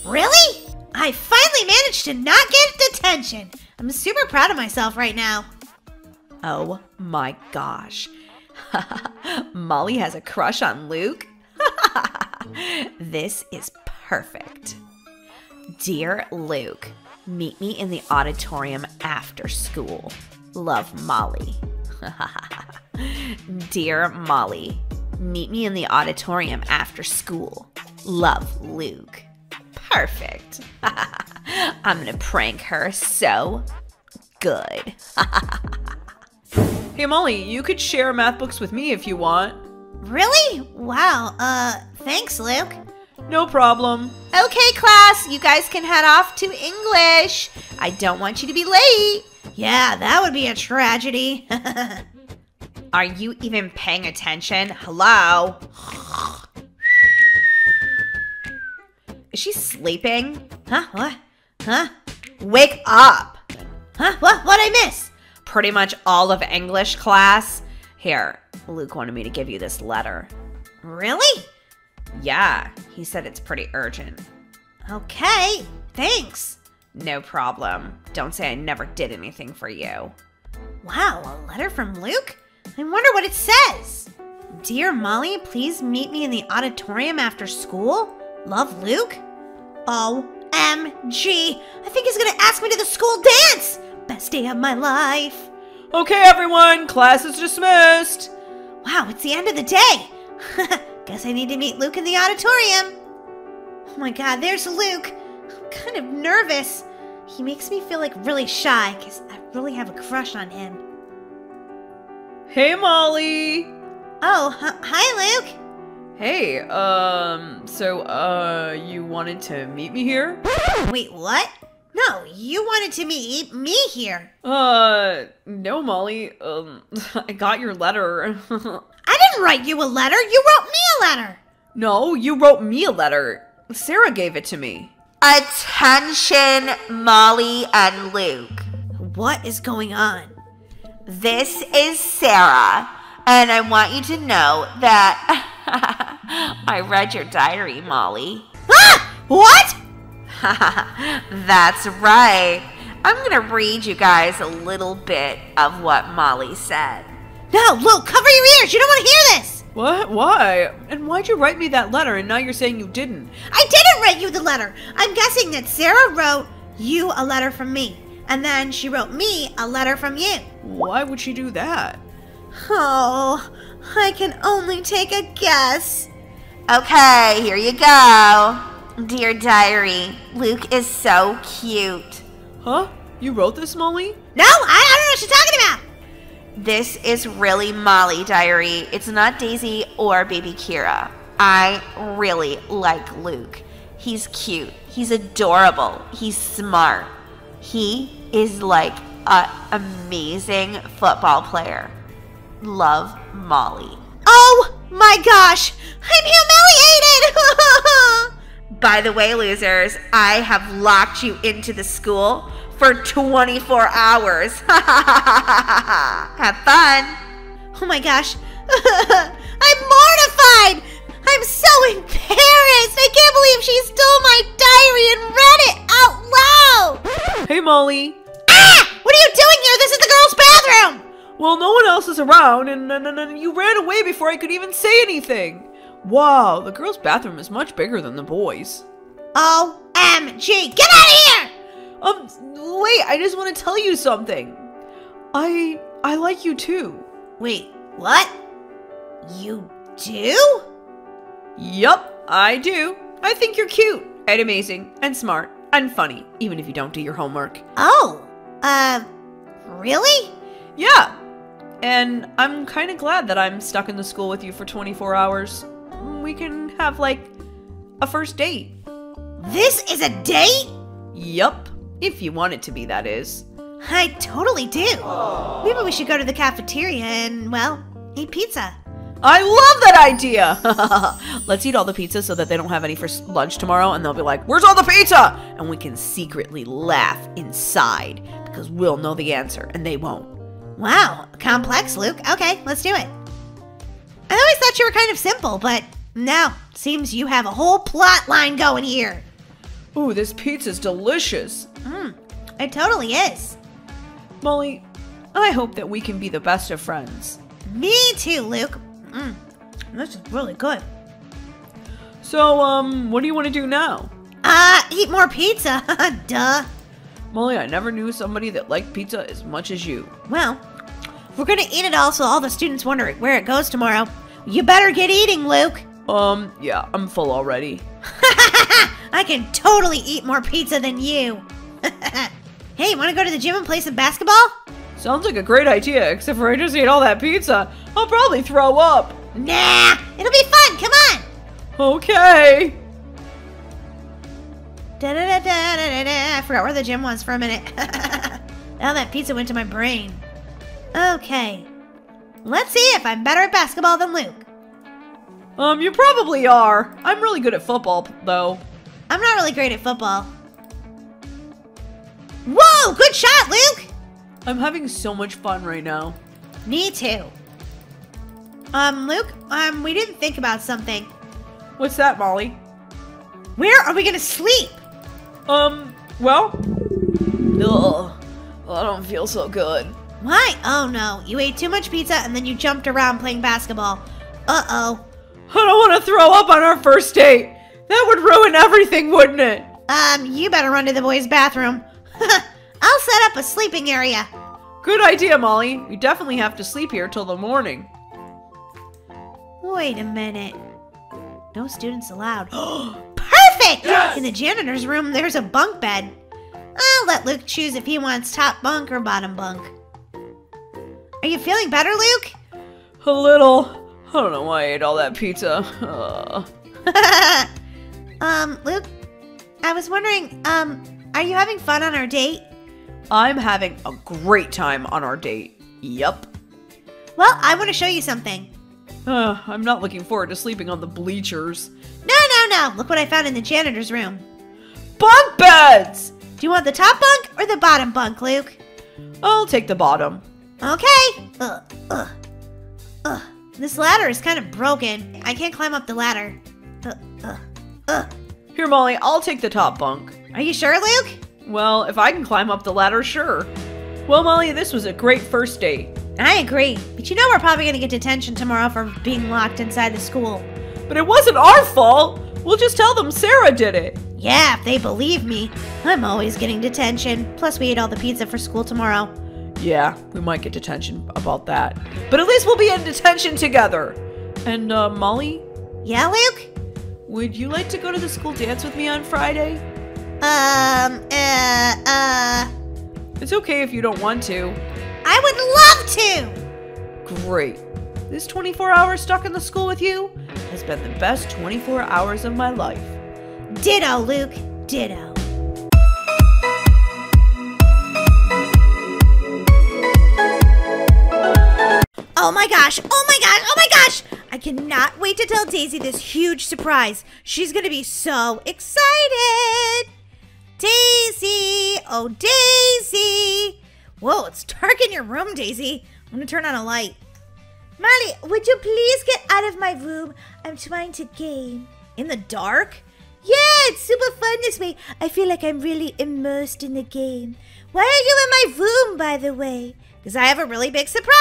Really? I finally managed to not get detention. I'm super proud of myself right now. Oh my gosh. Molly has a crush on Luke? This is perfect. Dear Luke, meet me in the auditorium after school. Love, Molly. Dear Molly, meet me in the auditorium after school. Love, Luke. Perfect. I'm gonna prank her so good. Hey, Molly, you could share math books with me if you want. Really? Wow. Thanks, Luke. No problem. Okay, class, you guys can head off to English. I don't want you to be late. Yeah, that would be a tragedy. Are you even paying attention? Hello? Is she sleeping? Huh? What? Huh? Wake up! Huh? What? What'd I miss? Pretty much all of English class. Here, Luke wanted me to give you this letter. Really? Yeah, he said it's pretty urgent. Okay, thanks. No problem. Don't say I never did anything for you. Wow, a letter from Luke? I wonder what it says. Dear Molly, please meet me in the auditorium after school. Love, Luke. OMG. I think he's gonna ask me to the school dance. Best day of my life. Okay, everyone. Class is dismissed. Wow, it's the end of the day. Guess I need to meet Luke in the auditorium. Oh my God, there's Luke. I'm kind of nervous. He makes me feel like really shy because I really have a crush on him. Hey, Molly. Oh, hi, Luke. Hey, so, you wanted to meet me here? Wait, what? No, you wanted to meet me here. No, Molly. I got your letter. I didn't write you a letter. You wrote me a letter. No, you wrote me a letter. Sarah gave it to me. Attention, Molly and Luke. What is going on? This is Sarah, and I want you to know that I read your diary, Molly. Ah! What? That's right. I'm going to read you guys a little bit of what Molly said. No, Luke, cover your ears. You don't want to hear this. What? Why? And why'd you write me that letter, and now you're saying you didn't? I didn't write you the letter. I'm guessing that Sarah wrote you a letter from me. And then she wrote me a letter from you. Why would she do that? Oh, I can only take a guess. Okay, here you go. Dear diary, Luke is so cute. Huh? You wrote this, Molly? No, I don't know what she's talking about. This is really Molly, diary. It's not Daisy or baby Kira. I really like Luke. He's cute. He's adorable. He's smart. He is like an amazing football player. Love, Molly. Oh my gosh, I'm humiliated! By the way, losers, I have locked you into the school for 24 hours. Have fun. Oh my gosh. I'm mortified. I'm so embarrassed. I can't believe she stole my diary and read it out loud. Hey, Molly. Ah! What are you doing here? This is the girls' bathroom. Well, no one else is around, and you ran away before I could even say anything. Wow, the girls' bathroom is much bigger than the boys'. OMG. Get out of here! Wait, I just want to tell you something. I like you too. Wait, what? You do? Yup, I do. I think you're cute and amazing and smart and funny, even if you don't do your homework. Oh, really? Yeah, and I'm kind of glad that I'm stuck in the school with you for 24 hours. We can have, like, a first date. This is a date? Yup. If you want it to be, that is. I totally do. Maybe we should go to the cafeteria and, well, eat pizza. I love that idea. Let's eat all the pizza so that they don't have any for lunch tomorrow, and they'll be like, where's all the pizza? And we can secretly laugh inside because we'll know the answer and they won't. Wow, complex, Luke. Okay, let's do it. I always thought you were kind of simple, but no, seems you have a whole plot line going here. Ooh, this pizza's delicious. Mmm, it totally is. Molly, I hope that we can be the best of friends. Me too, Luke. Mmm, this is really good. So, what do you want to do now? Eat more pizza. Duh. Molly, I never knew somebody that liked pizza as much as you. Well, we're going to eat it all so all the students wonder where it goes tomorrow. You better get eating, Luke. Yeah, I'm full already. I can totally eat more pizza than you. Hey, want to go to the gym and play some basketball? Sounds like a great idea, except for I just ate all that pizza. I'll probably throw up. Nah, it'll be fun. Come on. Okay. I forgot where the gym was for a minute. Now that pizza went to my brain. Okay. Let's see if I'm better at basketball than Luke. You probably are. I'm really good at football, though. I'm not really great at football. Whoa! Good shot, Luke! I'm having so much fun right now. Me too. Luke, we didn't think about something. What's that, Molly? Where are we gonna sleep? Well... Ugh. I don't feel so good. Why? Oh, no. You ate too much pizza and then you jumped around playing basketball. Uh-oh. I don't want to throw up on our first date. That would ruin everything, wouldn't it? You better run to the boys' bathroom. I'll set up a sleeping area. Good idea, Molly. We definitely have to sleep here till the morning. Wait a minute. No students allowed. Perfect! Yes! In the janitor's room, there's a bunk bed. I'll let Luke choose if he wants top bunk or bottom bunk. Are you feeling better, Luke? A little. I don't know why I ate all that pizza. Luke, I was wondering, are you having fun on our date? I'm having a great time on our date. Yup. Well, I want to show you something. I'm not looking forward to sleeping on the bleachers. No. Look what I found in the janitor's room. Bunk beds! Do you want the top bunk or the bottom bunk, Luke? I'll take the bottom. Okay. This ladder is kind of broken. I can't climb up the ladder. Here, Molly, I'll take the top bunk. Are you sure, Luke? Well, if I can climb up the ladder, sure. Well, Molly, this was a great first date. I agree. But you know we're probably going to get detention tomorrow for being locked inside the school. But it wasn't our fault. We'll just tell them Sarah did it. Yeah, if they believe me. I'm always getting detention. Plus, we ate all the pizza for school tomorrow. Yeah, we might get detention about that. But at least we'll be in detention together. And, Molly? Yeah, Luke? Would you like to go to the school dance with me on Friday? It's okay if you don't want to. I would love to! Great. This 24 hours stuck in the school with you has been the best 24 hours of my life. Ditto, Luke. Ditto. Oh my gosh! Oh my gosh! Oh my gosh! I cannot wait to tell Daisy this huge surprise. She's going to be so excited. Daisy, oh Daisy. Whoa, it's dark in your room, Daisy. I'm going to turn on a light. Molly, would you please get out of my room? I'm trying to game. In the dark? Yeah, it's super fun this way. I feel like I'm really immersed in the game. Why are you in my room, by the way? Because I have a really big surprise.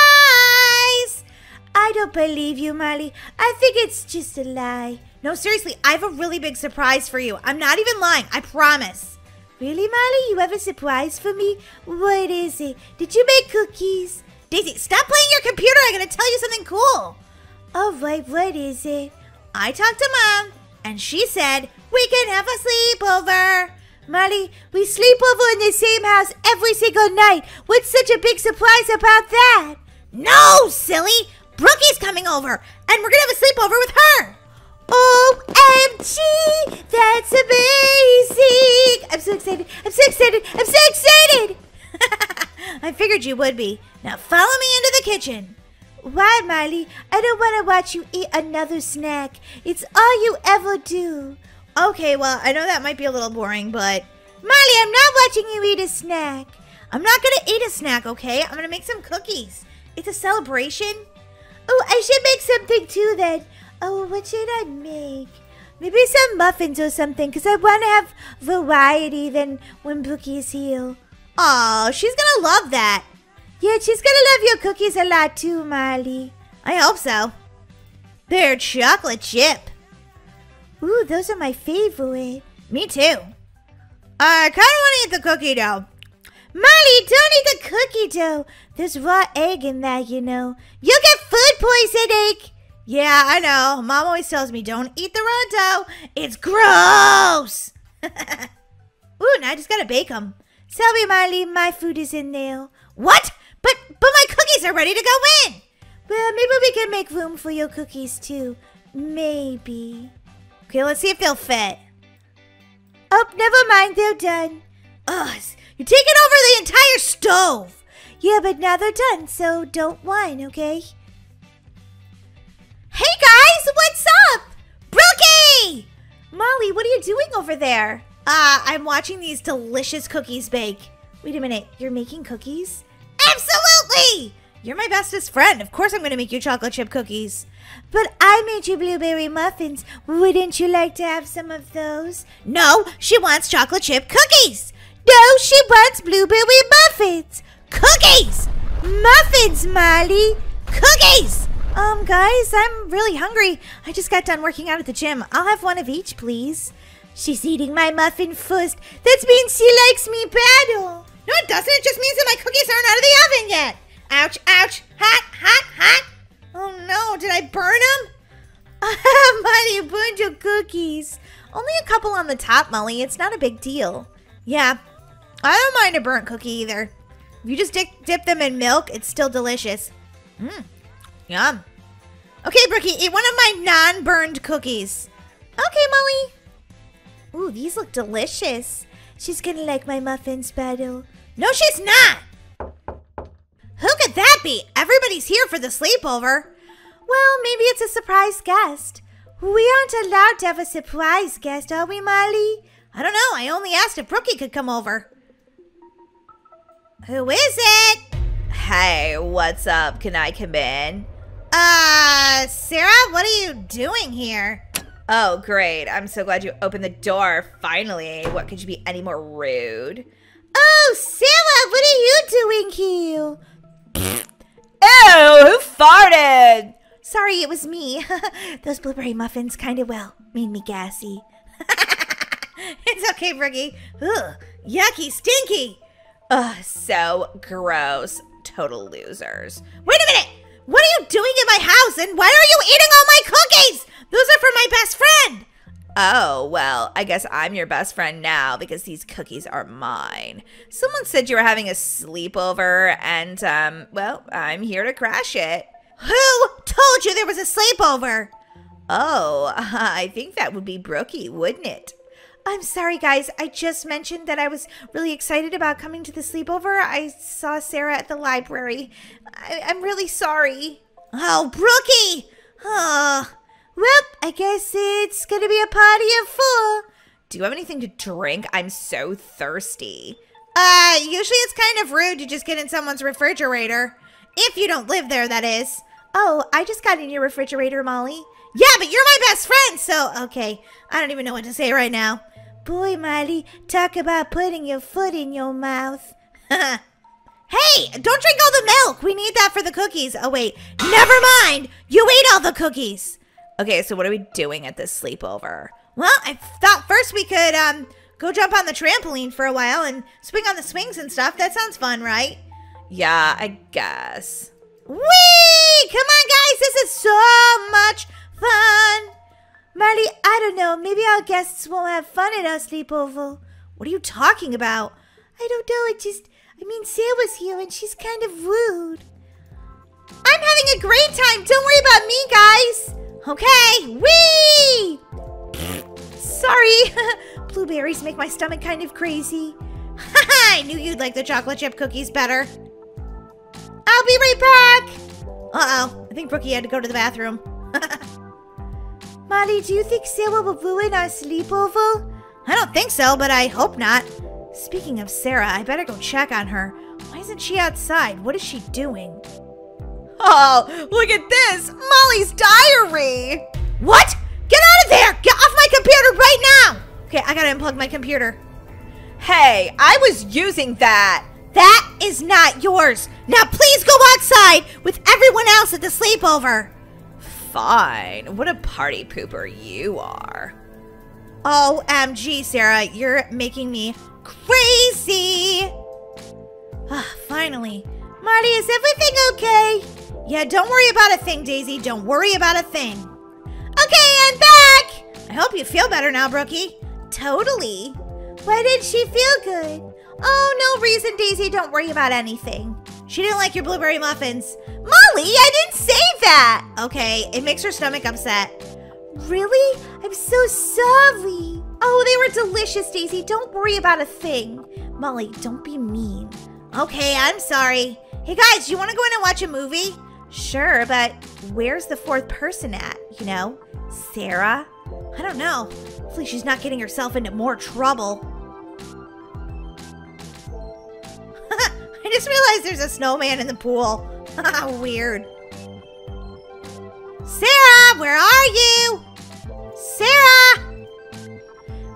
I don't believe you, Molly. I think it's just a lie. No, seriously, I have a really big surprise for you. I'm not even lying. I promise. Really, Molly? You have a surprise for me? What is it? Did you make cookies? Daisy, stop playing your computer. I'm going to tell you something cool. All right, what is it? I talked to Mom, and she said we can have a sleepover. Molly, we sleep over in the same house every single night. What's such a big surprise about that? No, silly. Brookie's coming over, and we're going to have a sleepover with her. OMG, that's amazing. I'm so excited. I'm so excited. I'm so excited. I figured you would be. Now follow me into the kitchen. Why, Molly? I don't want to watch you eat another snack. It's all you ever do. Okay, well, I know that might be a little boring, but... Molly, I'm not watching you eat a snack. I'm not going to eat a snack, okay? I'm going to make some cookies. It's a celebration. Oh, I should make something too, then. Oh, what should I make? Maybe some muffins or something, because I want to have variety then when Brookie is here. Oh, she's going to love that. Yeah, she's going to love your cookies a lot too, Molly. I hope so. They're chocolate chip. Ooh, those are my favorite. Me too. I kind of want to eat the cookie dough. Molly, don't eat the cookie dough. There's raw egg in that, you know. You'll get food poisoning. Yeah, I know. Mom always tells me don't eat the raw dough. It's gross. Ooh, now I just got to bake them. Tell me, Molly, my food is in there. What? But my cookies are ready to go in. Well, maybe we can make room for your cookies too. Maybe. Okay, let's see if they'll fit. Oh, never mind, they're done. Ugh, you're taking over the entire stove. Yeah, but now they're done, so don't whine, okay? Hey guys, what's up? Brookie! Molly, what are you doing over there? I'm watching these delicious cookies bake. Wait a minute, you're making cookies? Absolutely! You're my bestest friend. Of course I'm going to make you chocolate chip cookies. But I made you blueberry muffins. Wouldn't you like to have some of those? No, she wants chocolate chip cookies. No, she wants blueberry muffins. Cookies! Muffins, Molly. Cookies! Guys, I'm really hungry. I just got done working out at the gym. I'll have one of each, please. She's eating my muffin first. That means she likes me better. No, it doesn't. It just means that my cookies aren't out of the oven yet. Ouch, ouch, hot, hot, hot. Oh no, did I burn them? Molly, you burned your cookies. Only a couple on the top, Molly. It's not a big deal. Yeah, I don't mind a burnt cookie either. If you just dip them in milk, it's still delicious. Mmm, yum. Okay, Brookie, eat one of my non-burned cookies. Okay, Molly. Ooh, these look delicious. She's gonna like my muffins better. No, she's not. Who could that be? Everybody's here for the sleepover. Well, maybe it's a surprise guest. We aren't allowed to have a surprise guest, are we, Molly? I don't know. I only asked if Brookie could come over. Who is it? Hey, what's up? Can I come in? Sarah, what are you doing here? Oh, great. I'm so glad you opened the door. Finally. What could you be any more rude? Oh, Sarah, what are you doing here? Ew, who farted? Sorry, it was me. Those blueberry muffins kind of, well, made me gassy. It's okay, Brookie. Ugh, yucky, stinky. Ugh, so gross. Total losers. Wait a minute. What are you doing in my house? And why are you eating all my cookies? Those are for my best friend. Oh, well, I guess I'm your best friend now because these cookies are mine. Someone said you were having a sleepover and, well, I'm here to crash it. Who told you there was a sleepover? Oh, I think that would be Brookie, wouldn't it? I'm sorry, guys. I just mentioned that I was really excited about coming to the sleepover. I saw Sarah at the library. I'm really sorry. Oh, Brookie! Huh. Well, I guess it's gonna be a party of four. Do you have anything to drink? I'm so thirsty. Usually it's kind of rude to just get in someone's refrigerator. If you don't live there, that is. Oh, I just got in your refrigerator, Molly. Yeah, but you're my best friend, so... Okay, I don't even know what to say right now. Boy, Molly, talk about putting your foot in your mouth. Hey, don't drink all the milk. We need that for the cookies. Oh, wait. Never mind. You ate all the cookies. Okay, so what are we doing at this sleepover? Well, I thought first we could go jump on the trampoline for a while and swing on the swings and stuff. That sounds fun, right? Yeah, I guess. Whee! Come on, guys. This is so much fun. Molly, I don't know. Maybe our guests won't have fun at our sleepover. What are you talking about? I don't know. Sarah's here and she's kind of rude. I'm having a great time. Don't worry about me, guys. Okay. Whee! Sorry. Blueberries make my stomach kind of crazy. I knew you'd like the chocolate chip cookies better. I'll be right back. Uh-oh. I think Brookie had to go to the bathroom. Molly, do you think Sarah will ruin our sleepover? I don't think so, but I hope not. Speaking of Sarah, I better go check on her. Why isn't she outside? What is she doing? Oh, look at this! Molly's diary! What? Get out of there! Get off my computer right now! Okay, I gotta unplug my computer. Hey, I was using that! That is not yours! Now please go outside with everyone else at the sleepover! Fine. What a party pooper you are. OMG, Sarah, you're making me crazy. Finally. Molly, is everything okay? Yeah, don't worry about a thing, Daisy. Don't worry about a thing. Okay, I'm back. I hope you feel better now, Brookie. Totally. Why did she feel good? Oh, no reason, Daisy. Don't worry about anything. She didn't like your blueberry muffins. Molly, I didn't say that. Okay, it makes her stomach upset. Really? I'm so sorry. Oh, they were delicious, Daisy. Don't worry about a thing. Molly, don't be mean. Okay, I'm sorry. Hey, guys, you want to go in and watch a movie? Sure, but where's the fourth person at? You know, Sarah? I don't know. Hopefully she's not getting herself into more trouble. I just realized there's a snowman in the pool. Weird. Sarah, where are you? Sarah!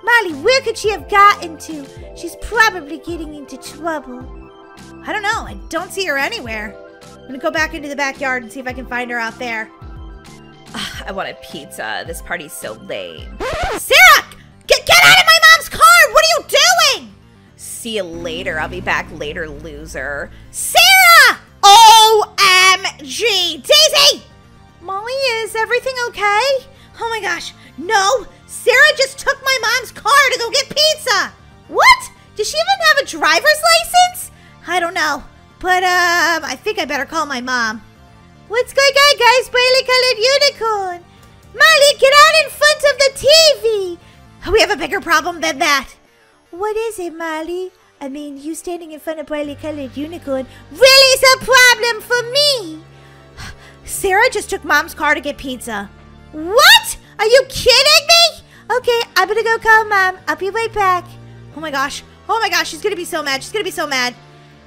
Molly, where could she have gotten to? She's probably getting into trouble. I don't know. I don't see her anywhere. I'm gonna go back into the backyard and see if I can find her out there. Ugh, I want a pizza. This party's so lame. Sarah! Get out of my mom's car! What are you doing? See you later. I'll be back later, loser. Sarah! OMG! Daisy! Molly, is everything okay? Oh my gosh, no! Sarah just took my mom's car to go get pizza! What? Does she even have a driver's license? I don't know, but I think I better call my mom. What's going on, guys? Brightly-colored unicorn! Molly, get out in front of the TV! We have a bigger problem than that. What is it, Molly? I mean, you standing in front of brightly-colored unicorn really is a problem for me! Sarah just took Mom's car to get pizza. What? Are you kidding me? Okay, I'm gonna go call Mom. I'll be right back. Oh my gosh. Oh my gosh, she's gonna be so mad. She's gonna be so mad.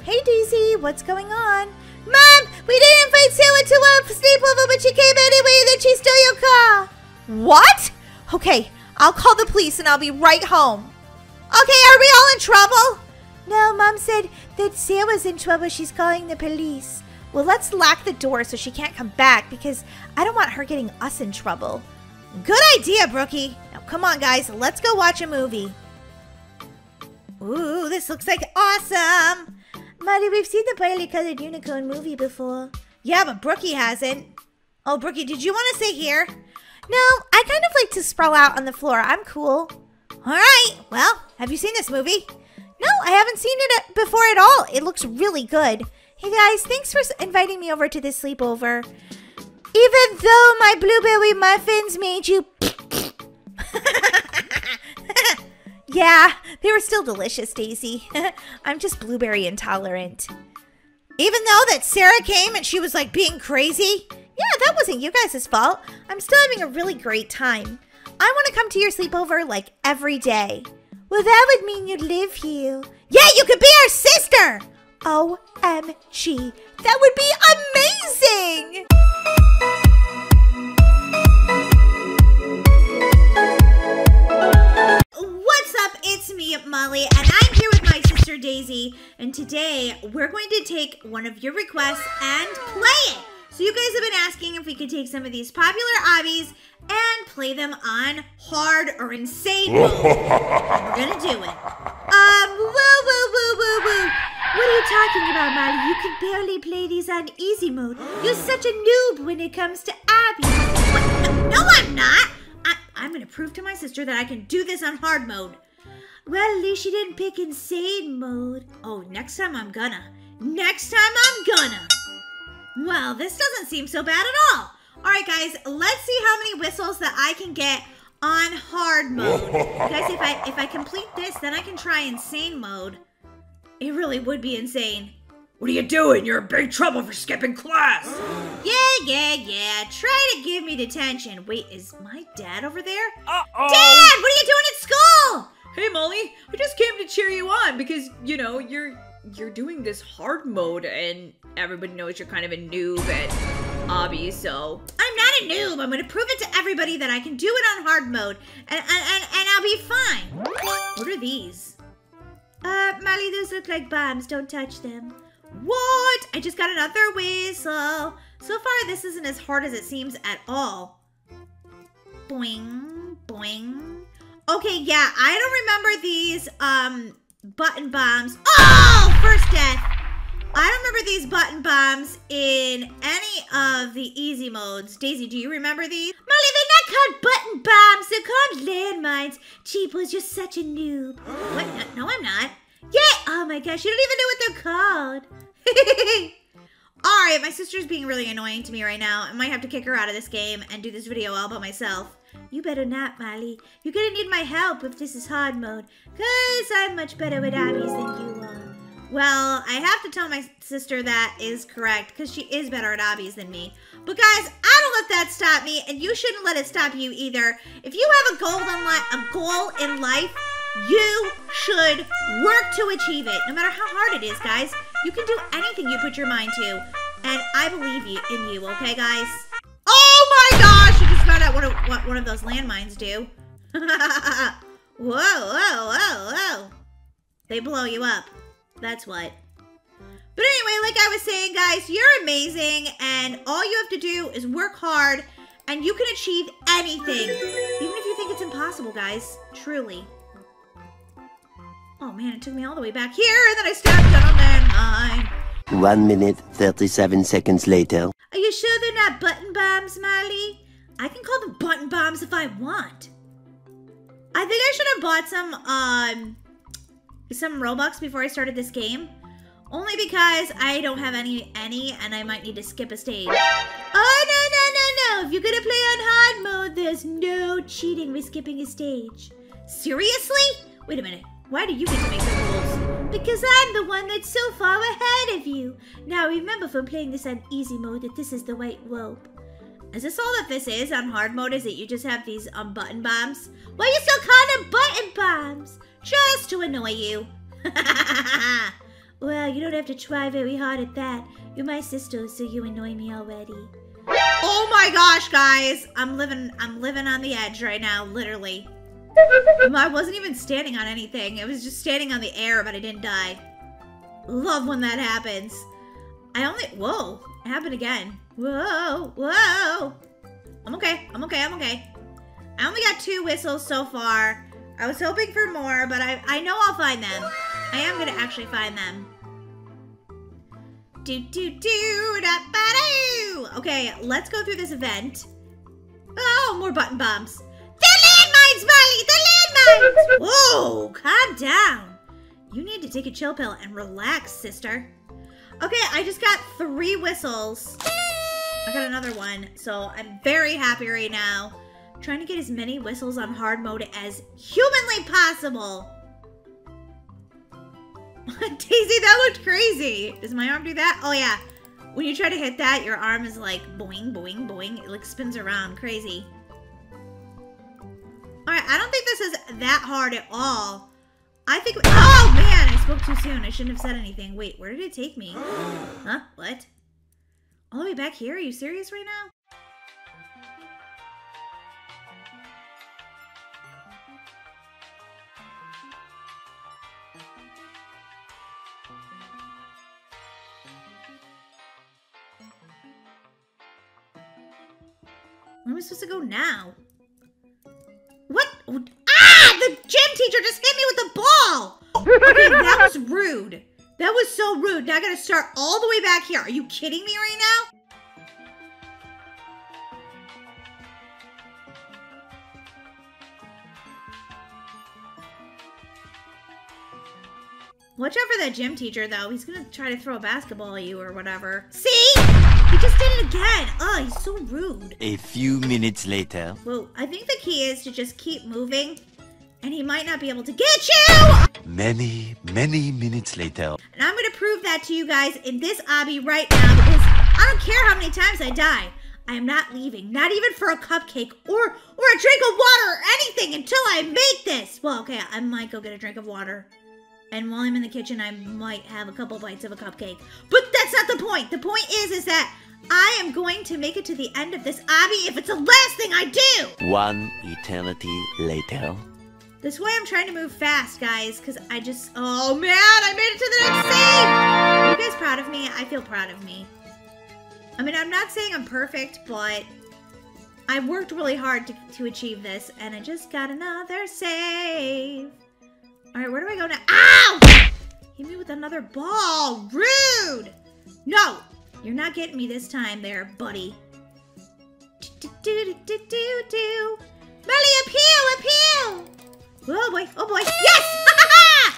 Hey, Daisy, what's going on? Mom, we didn't invite Sarah to our sleepover, but she came anyway and then she stole your car. What? Okay, I'll call the police and I'll be right home. Okay, are we all in trouble? No, Mom said that Sarah's in trouble. She's calling the police. Well, let's lock the door so she can't come back because I don't want her getting us in trouble. Good idea, Brookie. Now, come on, guys. Let's go watch a movie. Ooh, this looks like awesome. Molly, we've seen the brightly-colored unicorn movie before. Yeah, but Brookie hasn't. Oh, Brookie, did you want to stay here? No, I kind of like to sprawl out on the floor. I'm cool. All right. Well, have you seen this movie? No, I haven't seen it before at all. It looks really good. Hey guys, thanks for inviting me over to this sleepover. Even though my blueberry muffins made you... Yeah, they were still delicious, Daisy. I'm just blueberry intolerant. Even though that Sarah came and she was like being crazy? Yeah, that wasn't you guys' fault. I'm still having a really great time. I want to come to your sleepover like every day. Well, that would mean you'd live here. Yeah, you could be our sister! OMG, that would be amazing! What's up? It's me, Molly, and I'm here with my sister Daisy. And today, we're going to take one of your requests and play it! So you guys have been asking if we could take some of these popular obbies and play them on hard or insane mode. And we're gonna do it. Woo. What are you talking about, Molly? You can barely play these on easy mode. You're such a noob when it comes to obbies. No, I'm not. I'm gonna prove to my sister that I can do this on hard mode. Well, at least she didn't pick insane mode. Oh, next time I'm gonna. Well, this doesn't seem so bad at all. All right, guys, let's see how many whistles that I can get on hard mode. Guys, if I complete this, then I can try insane mode. It really would be insane. What are you doing? You're in big trouble for skipping class. Yeah. Try to give me detention. Wait, is my dad over there? Uh-oh. Dad, what are you doing at school? Hey, Molly, I just came to cheer you on because, you know, you're doing this hard mode and everybody knows you're kind of a noob at obby, so. I'm not a noob. I'm going to prove it to everybody that I can do it on hard mode and I'll be fine. What are these? Molly, those look like bombs. Don't touch them. What? I just got another whistle. So far, this isn't as hard as it seems at all. Boing, boing. Okay, yeah, I don't remember these, button bombs. Oh, first death. I don't remember these button bombs in any of the easy modes. Daisy, do you remember these? Molly, they're not called button bombs. They're called landmines. Cheapos, you're such a noob. What? No, I'm not. Yeah. Oh my gosh, you don't even know what they're called. All right, my sister's being really annoying to me right now. I might have to kick her out of this game and do this video all by myself. You better not, Molly. You're gonna need my help if this is hard mode, cause I'm much better with obbies than you are. Well, I have to tell my sister that is correct, cause she is better at obbies than me. But guys, I don't let that stop me, and you shouldn't let it stop you either. If you have a goal in life, you should work to achieve it, no matter how hard it is, guys. You can do anything you put your mind to, and I believe in you, okay, guys? Oh my gosh, you just found out what one of those landmines do. Whoa. They blow you up, that's what. But anyway, like I was saying, guys, you're amazing, and all you have to do is work hard, and you can achieve anything, even if you think it's impossible, guys, truly. Oh man, it took me all the way back here, and then I stepped on that line. 1 minute, 37 seconds later. Are you sure they're not button bombs, Molly? I can call them button bombs if I want. I think I should have bought some Robux before I started this game. Only because I don't have any, and I might need to skip a stage. Oh, no. If you're gonna play on hard mode, there's no cheating with skipping a stage. Seriously? Wait a minute. Why do you get to make the rules? Because I'm the one that's so far ahead of you. Now remember from playing this on easy mode that this is the white rope. Is this all that this is on hard mode? Is that you just have these button bombs? Why are you still calling them button bombs? Just to annoy you. Well, you don't have to try very hard at that. You're my sister, so you annoy me already. Oh my gosh, guys. I'm living on the edge right now, literally. I wasn't even standing on anything. I was just standing on the air, but I didn't die. Love when that happens. Whoa, it happened again. Whoa. I'm okay. I only got 2 whistles so far. I was hoping for more, but I know I'll find them. I am gonna actually find them. Okay, let's go through this event. Oh, more button bombs. Molly, the landmines! Whoa, calm down. You need to take a chill pill and relax, sister. Okay, I just got 3 whistles. I got another one, so I'm very happy right now. I'm trying to get as many whistles on hard mode as humanly possible. Daisy, that looked crazy. Does my arm do that? Oh, yeah. When you try to hit that, your arm is like boing, boing, boing. It like spins around. Crazy. Alright, I don't think this is that hard at all. I think... Oh, man! I spoke too soon. I shouldn't have said anything. Wait, where did it take me? Huh? What? All the way back here? Are you serious right now? Where am I supposed to go now? What? Ah! The gym teacher just hit me with a ball! Okay, that was rude. That was so rude. Now I gotta start all the way back here. Are you kidding me right now? Watch out for that gym teacher, though. He's gonna try to throw a basketball at you or whatever. See? He just did it again. Ugh, he's so rude. A few minutes later. Well, I think the key is to just keep moving, and he might not be able to get you! Many, many minutes later. And I'm gonna prove that to you guys in this obby right now, because I don't care how many times I die. I am not leaving, not even for a cupcake or a drink of water or anything until I make this. Well, okay, I might go get a drink of water. And while I'm in the kitchen, I might have a couple bites of a cupcake. But that's not the point. The point is that I am going to make it to the end of this obby if it's the last thing I do. One eternity later. This way I'm trying to move fast, guys, because I just... Oh, man, I made it to the next scene! Are you guys proud of me? I feel proud of me. I mean, I'm not saying I'm perfect, but I worked really hard to achieve this, and I just got another save. Alright, where do I go now? Ow! Hit me with another ball! Rude! No! You're not getting me this time there, buddy. Do-do-do-do-do-do! Molly, appeal! Appeal! Oh boy! Oh boy! Yes! Ha ha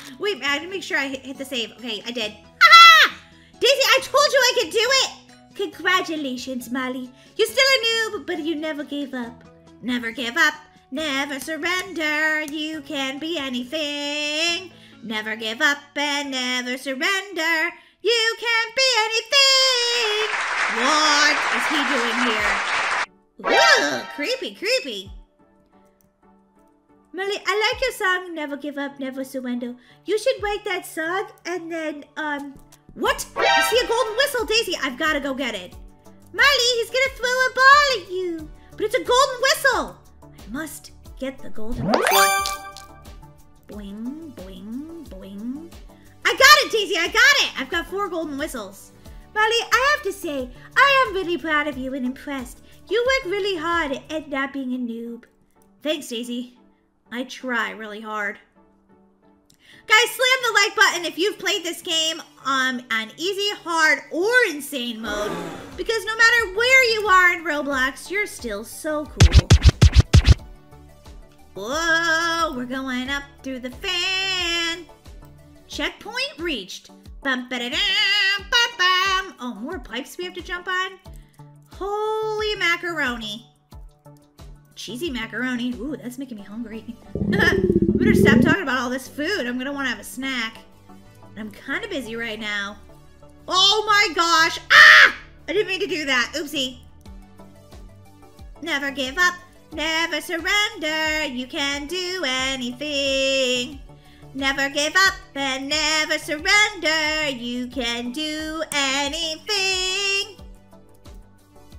ha! Wait, I had to make sure I hit the save. Okay, I did. Ha ha! Daisy, I told you I could do it! Congratulations, Molly. You're still a noob, but you never gave up. Never give up. Never surrender, you can be anything. Never give up and never surrender, you can be anything. What is he doing here? Whoa, creepy, creepy. Molly, I like your song, Never Give Up, Never Surrender. You should write that song and then, What? I see a golden whistle, Daisy. I've got to go get it. Molly, he's going to throw a ball at you. But it's a golden whistle. Must get the golden whistle. Boing, boing, boing. I got it, Daisy, I got it! I've got 4 golden whistles. Molly, I have to say, I am really proud of you and impressed. You work really hard at not being a noob. Thanks, Daisy. I try really hard. Guys, slam the like button if you've played this game on easy, hard, or insane mode. Because no matter where you are in Roblox, you're still so cool. Whoa, we're going up through the fan. Checkpoint reached. Bum, ba, da, da, bum, bum. Oh, more pipes we have to jump on? Holy macaroni. Cheesy macaroni. Ooh, that's making me hungry. I better stop talking about all this food. I'm going to want to have a snack. I'm kind of busy right now. Oh my gosh. Ah! I didn't mean to do that. Oopsie. Never give up. Never surrender, you can do anything. Never give up and never surrender, you can do anything.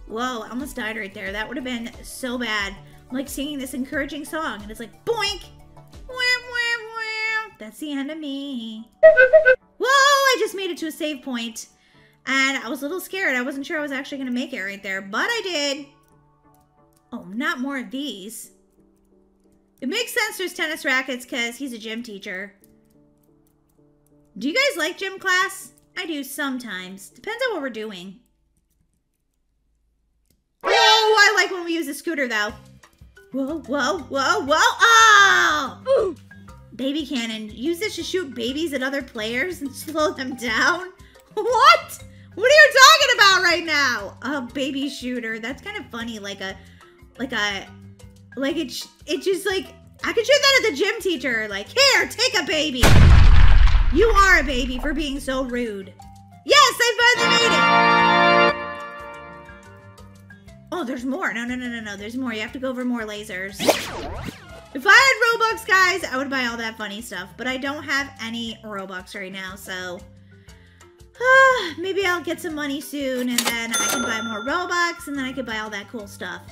Whoa, I almost died right there. That would have been so bad. I'm like singing this encouraging song and it's like boink. That's the end of me. Whoa, I just made it to a save point. And I was a little scared. I wasn't sure I was actually going to make it right there, but I did. Oh, not more of these. It makes sense there's tennis rackets because he's a gym teacher. Do you guys like gym class? I do sometimes. Depends on what we're doing. Oh, I like when we use the scooter, though. Whoa, whoa, whoa, whoa. Oh! Ooh. Baby cannon. Use this to shoot babies at other players and slow them down? What? What are you talking about right now? A baby shooter. That's kind of funny. Like it just like, I could shoot that at the gym teacher. Like, here, take a baby. You are a baby for being so rude. Yes, I finally made it. no, there's more. No, there's more. You have to go over more lasers. If I had Robux, guys, I would buy all that funny stuff, but I don't have any Robux right now, so maybe I'll get some money soon, and then I can buy more Robux, and then I can buy all that cool stuff.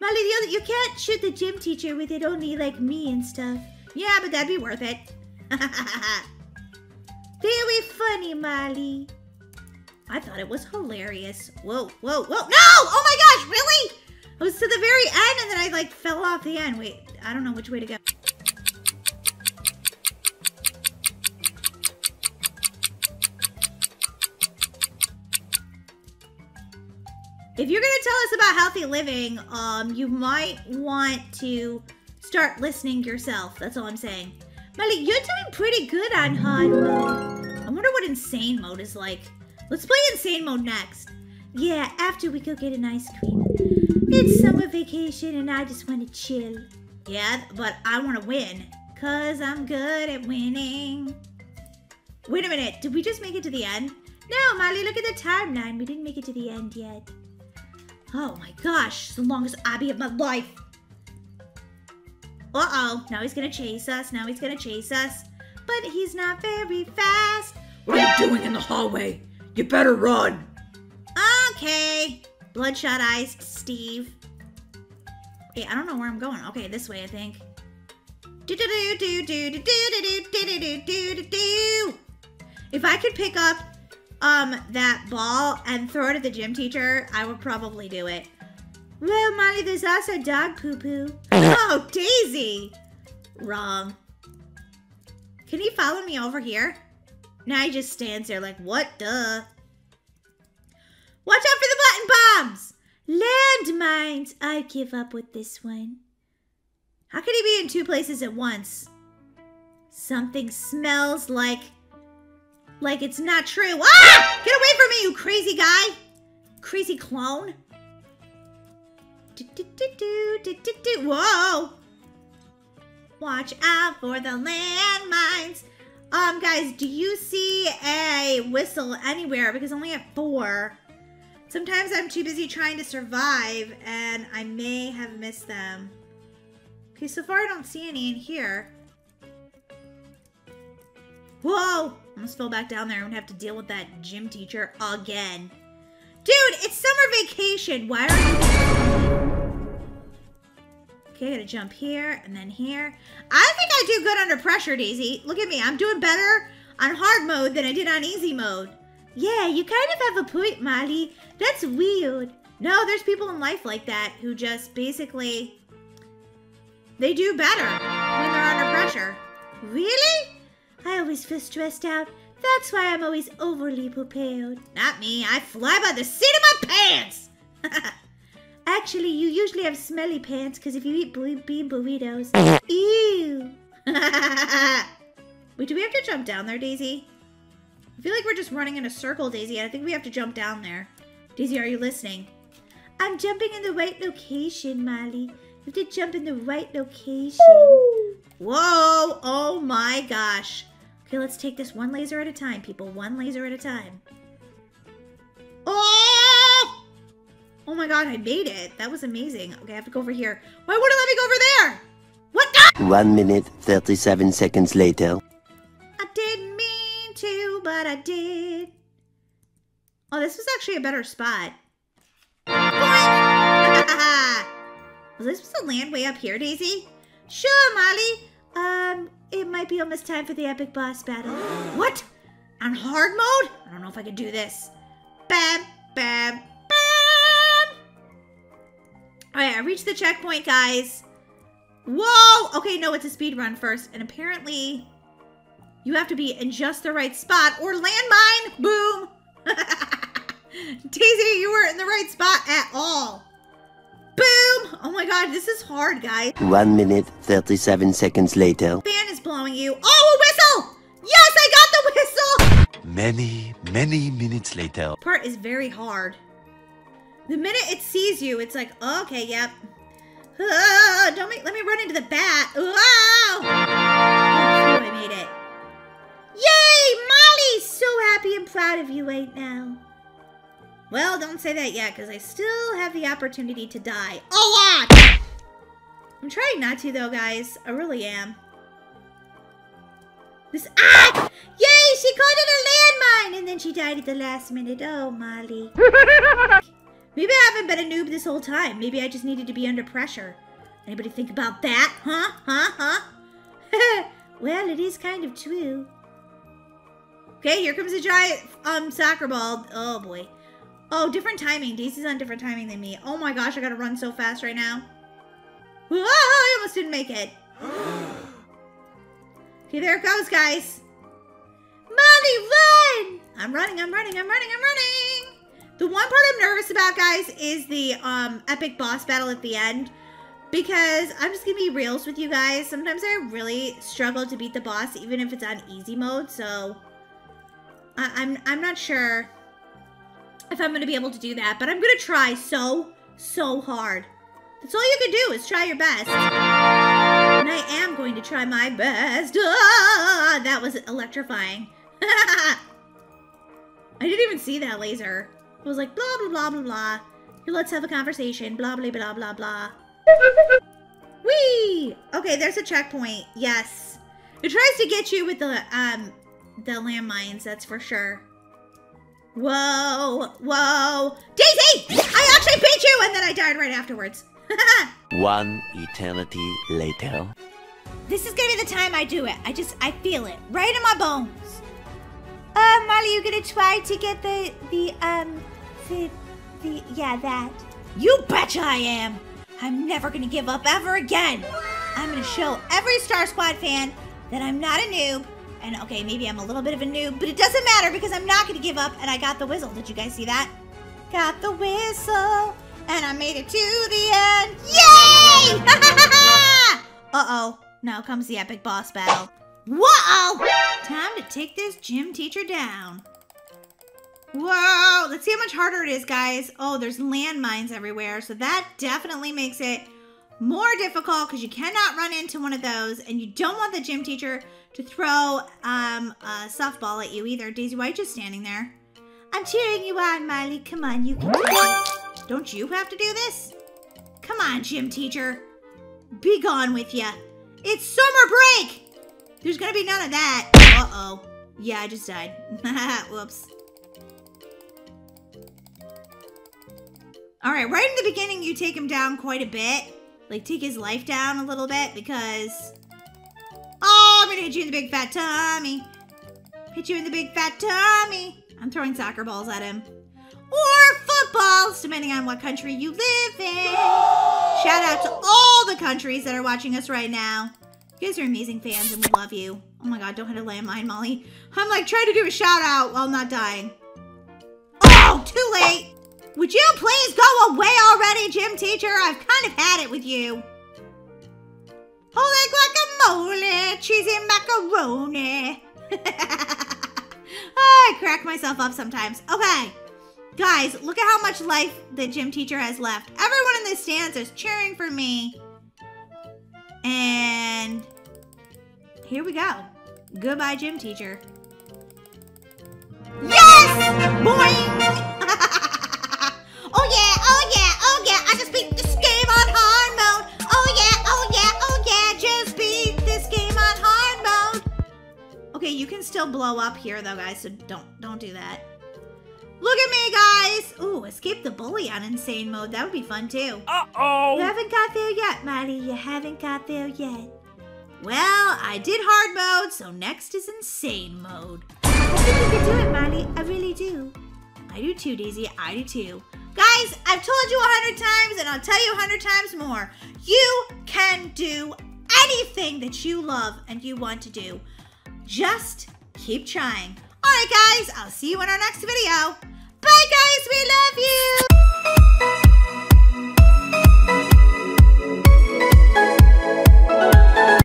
Molly, you can't shoot the gym teacher with it, only like me and stuff. Yeah, but that'd be worth it. Very funny, Molly. I thought it was hilarious. Whoa. No! Oh my gosh, really? I was to the very end, and then I like fell off the end. Wait, I don't know which way to go. If you're gonna tell us about healthy living, you might want to start listening yourself. That's all I'm saying. Molly, you're doing pretty good on hard mode. I wonder what insane mode is like. Let's play insane mode next. Yeah, after we go get an ice cream. It's summer vacation and I just want to chill. Yeah, but I want to win. Cause I'm good at winning. Wait a minute, did we just make it to the end? No, Molly, look at the timeline. We didn't make it to the end yet. Oh my gosh, it's the longest obby of my life. Uh-oh, now he's gonna chase us, But he's not very fast. What are you doing in the hallway? You better run. Okay. Bloodshot eyes, Steve. Hey, I don't know where I'm going. Okay, this way, I think. If I could pick up that ball and throw it at the gym teacher, I would probably do it. Well, Molly, there's also dog poo-poo. Oh, Daisy! Wrong. Can he follow me over here? Now he just stands there like, what the? Watch out for the button bombs! Landmines! I give up with this one. How could he be in two places at once? Something smells like it's not true. Ah! Get away from me, you crazy guy! Crazy clone. Whoa! Watch out for the landmines. Guys, do you see a whistle anywhere? Because I only have 4. Sometimes I'm too busy trying to survive, and I may have missed them. Okay, so far I don't see any in here. Whoa! I almost fell back down there. I'm gonna have to deal with that gym teacher again. Dude, it's summer vacation. Why are you? Okay, I gotta jump here and then here. I think I do good under pressure, Daisy. Look at me, I'm doing better on hard mode than I did on easy mode. Yeah, you kind of have a point, Molly. That's weird. No, there's people in life like that who just basically, they do better when they're under pressure. Really? I always feel stressed out. That's why I'm always overly prepared. Not me, I fly by the seat of my pants. Actually, you usually have smelly pants because if you eat bean burritos. Ew. Wait, do we have to jump down there, Daisy? I feel like we're just running in a circle, Daisy, and I think we have to jump down there. Daisy, are you listening? I'm jumping in the right location, Molly. You have to jump in the right location. Whoa. Oh my gosh. Okay, let's take this one laser at a time, people. One laser at a time. Oh! Oh my god, I made it. That was amazing. Okay, I have to go over here. Why wouldn't it let me go over there? What the? 1 minute, 37 seconds later. I didn't mean to, but I did. Oh, this was actually a better spot. Boink! Was I supposed to land way up here, Daisy? Sure, Molly. It might be almost time for the epic boss battle. What? On hard mode? I don't know if I could do this. Bam, bam. Alright, I reached the checkpoint, guys. Whoa! Okay, no, it's a speed run first. And apparently, you have to be in just the right spot or landmine! Boom! Daisy, you weren't in the right spot at all. Boom! Oh my god, this is hard, guys. 1 minute, 37 seconds later. The fan is blowing you. Oh, a whistle! Yes, I got the whistle! Many, many minutes later. This part is very hard. The minute it sees you, it's like, okay, yep. Let me run into the bat. Oh, I made it. Yay, Molly! So happy and proud of you right now. Well, don't say that yet, because I still have the opportunity to die a lot! I'm trying not to, though, guys. I really am. This- Ah! Yay! She called it a landmine! And then she died at the last minute. Oh, Molly. Maybe I haven't been a noob this whole time. Maybe I just needed to be under pressure. Anybody think about that? Huh? Huh? Huh? Well, it is kind of true. Okay, here comes a giant soccer ball. Oh, boy. Oh, different timing. Daisy's on different timing than me. Oh my gosh, I gotta run so fast right now. Whoa, I almost didn't make it. Okay, there it goes, guys. Molly, run! I'm running. The one part I'm nervous about, guys, is the epic boss battle at the end. Because I'm just gonna be real with you guys. Sometimes I really struggle to beat the boss, even if it's on easy mode, so I'm not sure if I'm gonna be able to do that, but I'm gonna try so hard. That's all you can do is try your best, and I am going to try my best. Ah, that was electrifying. I didn't even see that laser. It was like blah blah blah blah blah. Here, let's have a conversation. Blah blah blah blah blah. Whee! Okay, there's a checkpoint. Yes, it tries to get you with the landmines. That's for sure. Whoa, whoa. Daisy! I actually beat you! And then I died right afterwards. One eternity later. This is gonna be the time I do it. I feel it. Right in my bones. Molly, you gonna try to get that. You betcha I am. I'm never gonna give up ever again. I'm gonna show every Star Squad fan that I'm not a noob. And okay, maybe I'm a little bit of a noob, but it doesn't matter because I'm not going to give up. And I got the whistle. Did you guys see that? Got the whistle. And I made it to the end. Yay! Uh-oh. Now comes the epic boss battle. Whoa! Time to take this gym teacher down. Whoa! Let's see how much harder it is, guys. Oh, there's landmines everywhere. So that definitely makes it more difficult because you cannot run into one of those. And you don't want the gym teacher to throw a softball at you either. Daisy, why are you just standing there? I'm cheering you on, Molly. Come on, you can do it. Don't you have to do this? Come on, gym teacher. Be gone with ya. It's summer break. There's gonna be none of that. Uh-oh. Yeah, I just died. Whoops. All right, right in the beginning, you take him down quite a bit. Like, take his life down a little bit because... Oh, I'm gonna hit you in the big fat tummy. Hit you in the big fat tummy. I'm throwing soccer balls at him. Or footballs, depending on what country you live in. Shout out to all the countries that are watching us right now. You guys are amazing fans and we love you. Oh my God, don't hit a landmine, Molly. I'm like trying to do a shout out while not dying. Oh, too late. Would you please go away already, gym teacher? I've kind of had it with you. Holy guacamole, cheesy macaroni. Oh, I crack myself up sometimes. Okay, guys, look at how much life the gym teacher has left. Everyone in the stands is cheering for me. And here we go. Goodbye, gym teacher. Yes! Boing! Oh yeah, oh yeah, oh yeah. I just beat this game on hard mode. Oh yeah, oh yeah, oh yeah, just beat this game on hard mode. Okay, you can still blow up here though, guys, so don't do that. Look at me, guys. Ooh, escape the bully on insane mode. That would be fun too. Uh-oh. You haven't got there yet, Molly. You haven't got there yet. Well, I did hard mode, so next is insane mode. I think you can do it, Molly. I really do. I do too, Daisy. I do too. Guys, I've told you 100 times, and I'll tell you 100 times more. You can do anything that you love and you want to do. Just keep trying. All right, guys, I'll see you in our next video. Bye, guys. We love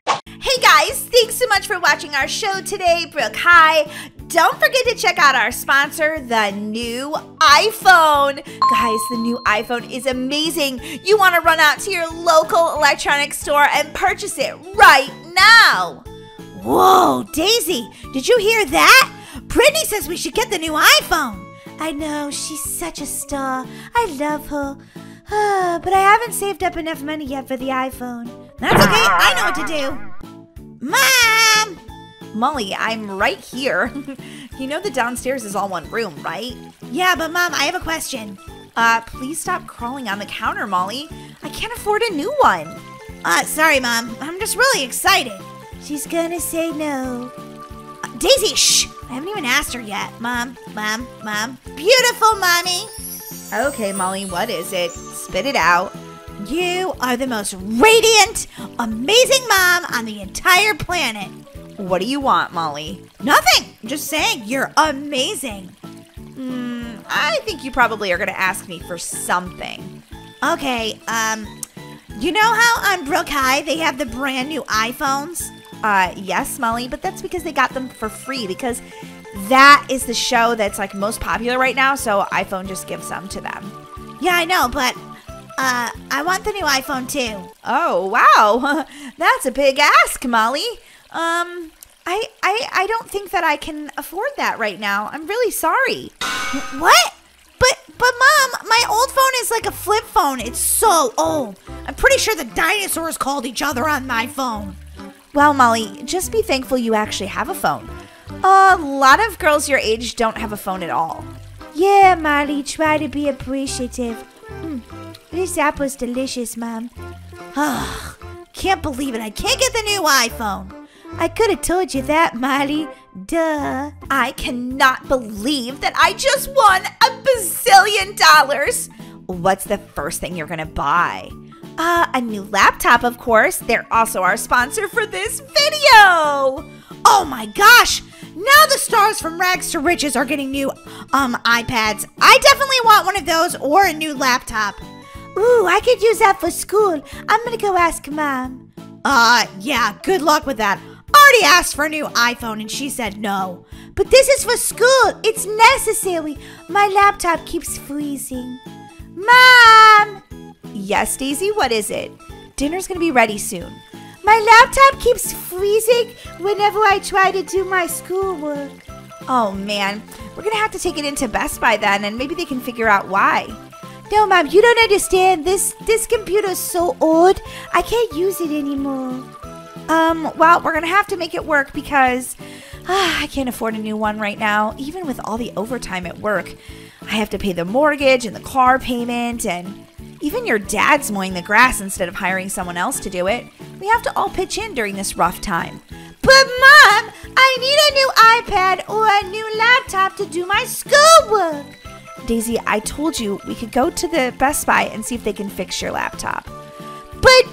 you. Hey, guys. Thanks so much for watching our show today. Brooke, hi. Don't forget to check out our sponsor, the new iPhone. Guys, the new iPhone is amazing. You want to run out to your local electronics store and purchase it right now. Whoa, Daisy, did you hear that? Brittany says we should get the new iPhone. I know, she's such a star. I love her. But I haven't saved up enough money yet for the iPhone. That's okay, I know what to do. Mom! Molly, I'm right here. You know the downstairs is all one room, right? Yeah, but Mom, I have a question. Please stop crawling on the counter, Molly. I can't afford a new one. Sorry, Mom. I'm just really excited. She's gonna say no. Daisy, shh! I haven't even asked her yet. Mom. Beautiful, Mommy! Okay, Molly, what is it? Spit it out. You are the most radiant, amazing mom on the entire planet. What do you want, Molly? Nothing! I'm just saying, you're amazing. I think you probably are going to ask me for something. Okay, you know how on Brook High they have the brand new iPhones? Yes, Molly, but that's because they got them for free because that is the show that's like most popular right now, so iPhone just gives them to them. Yeah, I know, but I want the new iPhone too. Oh, wow. That's a big ask, Molly. I don't think that I can afford that right now. I'm really sorry. What? But Mom, my old phone is like a flip phone. It's so old. I'm pretty sure the dinosaurs called each other on my phone. Well, Molly, just be thankful you actually have a phone. A lot of girls your age don't have a phone at all. Yeah, Molly, try to be appreciative. This apple's delicious, Mom. Can't believe it. I can't get the new iPhone. I could have told you that, Molly. Duh. I cannot believe that I just won a $bazillion. What's the first thing you're going to buy? A new laptop, of course. They're also our sponsor for this video. Oh my gosh. Now the stars from rags to riches are getting new iPads. I definitely want one of those or a new laptop. Ooh, I could use that for school. I'm going to go ask Mom. Yeah, good luck with that. Already asked for a new iPhone and she said no. But this is for school. It's necessary. My laptop keeps freezing. Mom! Yes, Daisy, what is it? Dinner's gonna be ready soon. My laptop keeps freezing whenever I try to do my schoolwork. Oh man, we're gonna have to take it into Best Buy then and maybe they can figure out why. No, Mom, you don't understand. This computer's so old, I can't use it anymore. Well, we're going to have to make it work because I can't afford a new one right now. Even with all the overtime at work, I have to pay the mortgage and the car payment and even your dad's mowing the grass instead of hiring someone else to do it. We have to all pitch in during this rough time. But Mom, I need a new iPad or a new laptop to do my schoolwork. Daisy, I told you we could go to the Best Buy and see if they can fix your laptop. But,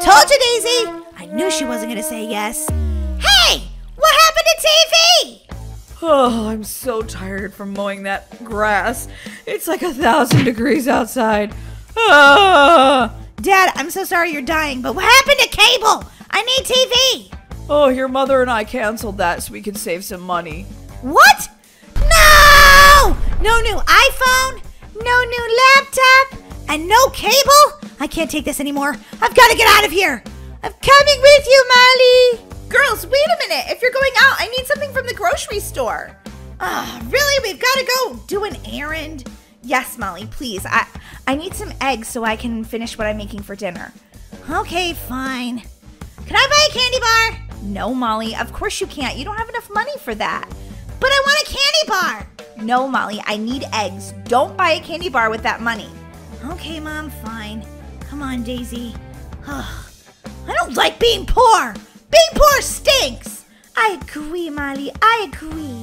told you, Daisy. I knew she wasn't going to say yes. Hey, what happened to TV? Oh, I'm so tired from mowing that grass. It's like 1,000 degrees outside. Ah. Dad, I'm so sorry you're dying, but what happened to cable? I need TV. Oh, your mother and I canceled that so we could save some money. What? No new iPhone, no new laptop, and no cable? I can't take this anymore. I've got to get out of here. I'm coming with you, Molly. Girls, wait a minute. If you're going out, I need something from the grocery store. Oh, really? We've got to go do an errand? Yes, Molly, please. I need some eggs so I can finish what I'm making for dinner. Okay, fine. Can I buy a candy bar? No, Molly, of course you can't. You don't have enough money for that. But I want a candy bar. No, Molly, I need eggs. Don't buy a candy bar with that money. Okay, Mom, fine. Come on, Daisy. I don't like being poor. Being poor stinks. I agree, Molly. I agree.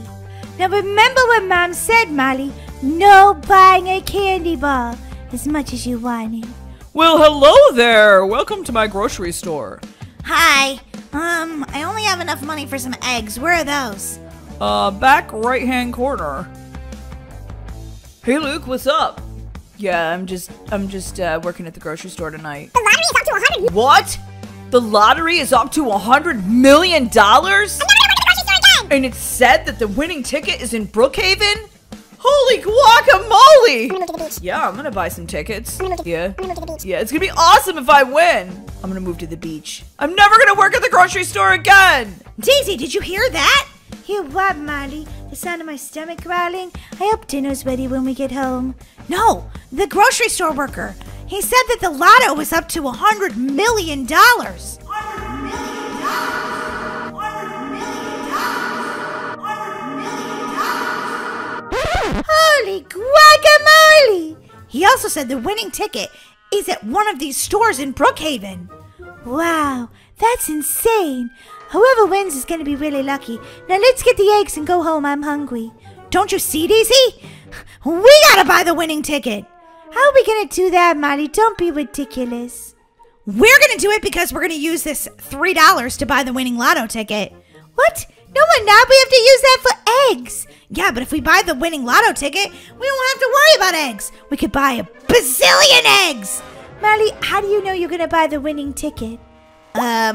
Now, remember what Mom said, Molly. No buying a candy bar as much as you wanted. Well, hello there. Welcome to my grocery store. Hi. I only have enough money for some eggs. Where are those? Back right-hand corner. Hey, Luke, what's up? Yeah, I'm just working at the grocery store tonight. The lottery is up to 100. What? The lottery is up to $100 million? I'm never gonna work at the grocery store again. And it's said that the winning ticket is in Brookhaven. Holy guacamole! I'm gonna go to the beach. Yeah, I'm gonna buy some tickets. I'm gonna go to I'm gonna go to the beach. Yeah, it's gonna be awesome if I win. I'm gonna move to the beach. I'm never gonna work at the grocery store again. Daisy, did you hear that? You what, Molly? The sound of my stomach growling. I hope dinner's ready when we get home. No, the grocery store worker. He said that the lotto was up to $100 million. $100 million. $100 million. Holy guacamole! He also said the winning ticket is at one of these stores in Brookhaven. Wow, that's insane. Whoever wins is going to be really lucky. Now let's get the eggs and go home. I'm hungry. Don't you see, Daisy? We gotta buy the winning ticket. How are we going to do that, Molly? Don't be ridiculous. We're going to do it because we're going to use this $3 to buy the winning lotto ticket. What? No, we're not. We have to use that for eggs. Yeah, but if we buy the winning lotto ticket, we don't have to worry about eggs. We could buy a bazillion eggs. Molly, how do you know you're going to buy the winning ticket? I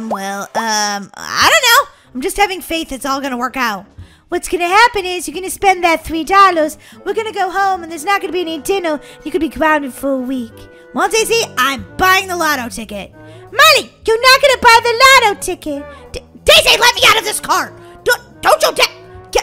don't know. I'm just having faith it's all going to work out. What's going to happen is you're going to spend that $3. We're going to go home and there's not going to be any dinner. You could be grounded for a week. Well, Daisy, I'm buying the lotto ticket. Molly, you're not going to buy the lotto ticket. Daisy, let me out of this car. Don't you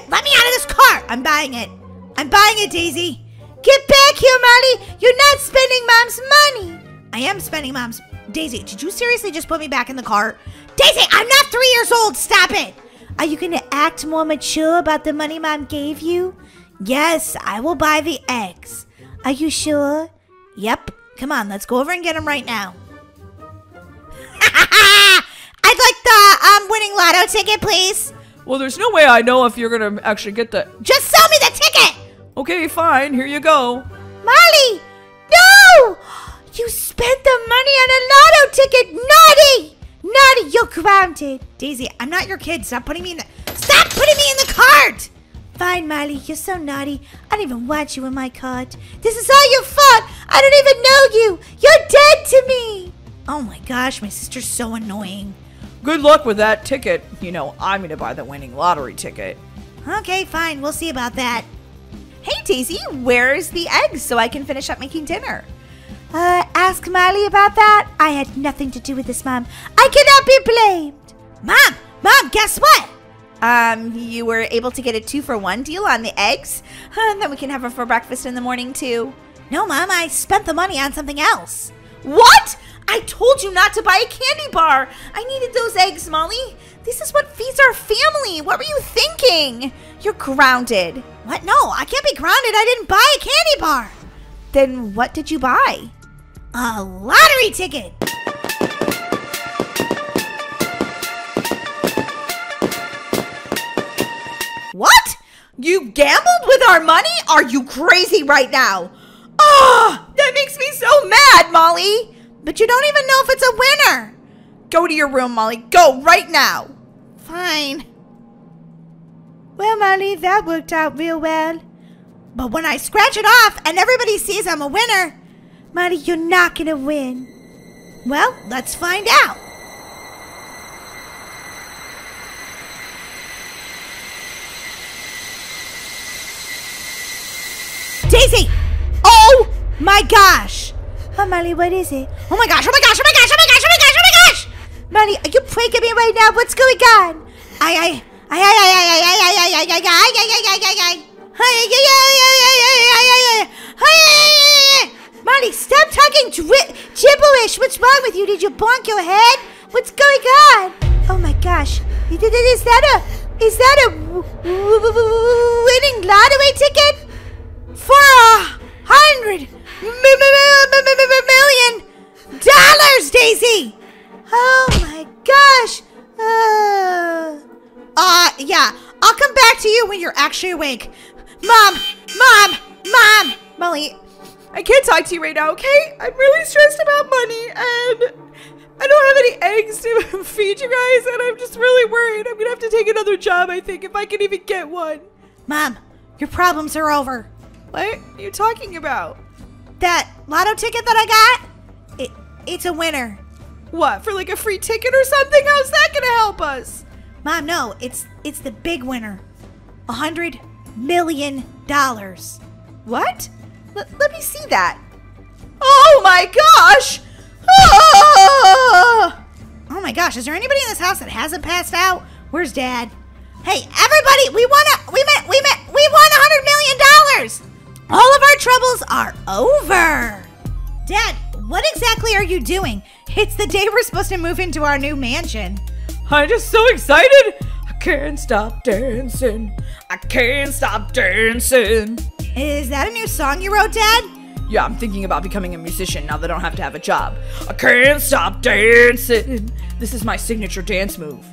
let me out of this car. I'm buying it. I'm buying it, Daisy. Get back here, Molly. You're not spending Mom's money. I am spending Mom's. Daisy, did you seriously just put me back in the car? Daisy, I'm not 3 years old. Stop it. Are you going to act more mature about the money Mom gave you? Yes, I will buy the eggs. Are you sure? Yep. Come on, let's go over and get them right now. I'd like the winning lotto ticket, please. Well, there's no way I know if you're going to actually get the... Just sell me the ticket! Okay, fine. Here you go. Molly! No! You spent the money on a lotto ticket! Naughty! Naughty, you're grounded. Daisy, I'm not your kid. Stop putting me in the... Stop putting me in the cart! Fine, Molly. You're so naughty. I don't even want you in my cart. This is all your fault. I don't even know you. You're dead to me. Oh, my gosh. My sister's so annoying. Good luck with that ticket. You know, I'm going to buy the winning lottery ticket. Okay, fine. We'll see about that. Hey, Daisy, where's the eggs so I can finish up making dinner? Ask Molly about that. I had nothing to do with this, Mom. I cannot be blamed. Mom, guess what? You were able to get a 2-for-1 deal on the eggs? And then we can have it for breakfast in the morning, too. No, Mom, I spent the money on something else. What? I told you not to buy a candy bar. I needed those eggs, Molly. This is what feeds our family. What were you thinking? You're grounded. What? No, I can't be grounded. I didn't buy a candy bar. Then what did you buy? A lottery ticket! What? You gambled with our money? Are you crazy right now? Oh, that makes me so mad, Molly! But you don't even know if it's a winner! Go to your room, Molly. Go right now! Fine. Well, Molly, that worked out real well. But when I scratch it off and everybody sees I'm a winner... Molly, you're not gonna win. Well, let's find out. Daisy! Oh my gosh! Oh, Molly, what is it? Oh my gosh, oh my gosh, oh my gosh, oh my gosh, oh my gosh, oh my gosh! Molly, are you pranking me right now? What's going on? Molly, stop talking gibberish. What's wrong with you? Did you bonk your head? What's going on? Oh my gosh. Is that a winning lottery ticket? For $100 million, Daisy. Oh my gosh. Yeah. I'll come back to you when you're actually awake. Mom. Molly. I can't talk to you right now, okay? I'm really stressed about money, and I don't have any eggs to feed you guys, and I'm just really worried. I'm going to have to take another job, I think, if I can even get one. Mom, your problems are over. What are you talking about? That lotto ticket that I got, it's a winner. What, for like a free ticket or something? How's that going to help us? Mom, no, it's the big winner. $100 million. What? Let me see that. Oh my gosh! Oh my gosh, is there anybody in this house that hasn't passed out? Where's Dad? Hey, everybody, we won $100 million! All of our troubles are over. Dad, what exactly are you doing? It's the day we're supposed to move into our new mansion. I'm just so excited. I can't stop dancing. I can't stop dancing. Is that a new song you wrote, Dad? Yeah, I'm thinking about becoming a musician now that I don't have to have a job. I can't stop dancing. This is my signature dance move.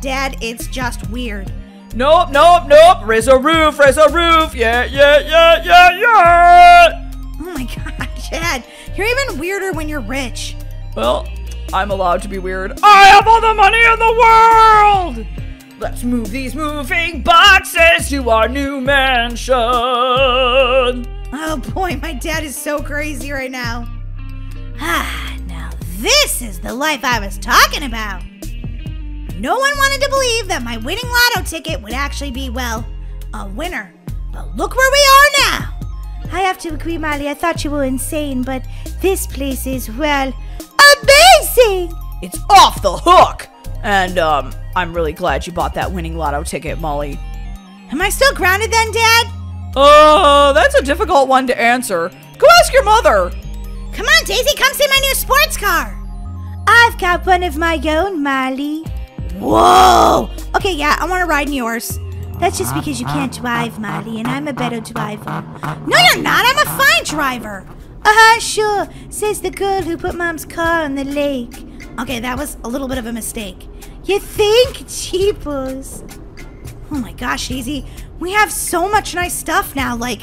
Dad, it's just weird. Nope, nope, nope. Raise a roof, raise a roof. Yeah, yeah, yeah, yeah, yeah. Oh my gosh, Dad. You're even weirder when you're rich. Well, I'm allowed to be weird. I have all the money in the world. Let's move these moving boxes to our new mansion. Oh boy, my dad is so crazy right now. Ah, now this is the life I was talking about. No one wanted to believe that my winning lotto ticket would actually be, well, a winner. But look where we are now. I have to agree, Molly, I thought you were insane, but this place is, well, amazing. It's off the hook. And, I'm really glad you bought that winning lotto ticket, Molly. Am I still grounded then, Dad? Oh, that's a difficult one to answer. Go ask your mother. Come on, Daisy, come see my new sports car. I've got one of my own, Molly. Whoa. Okay, yeah, I want to ride in yours. That's just because you can't drive, Molly, and I'm a better driver. No, you're not. I'm a fine driver. Uh-huh, sure, says the girl who put Mom's car on the lake. Okay, that was a little bit of a mistake. You think? Jeepers. Oh my gosh, Daisy. We have so much nice stuff now. Like,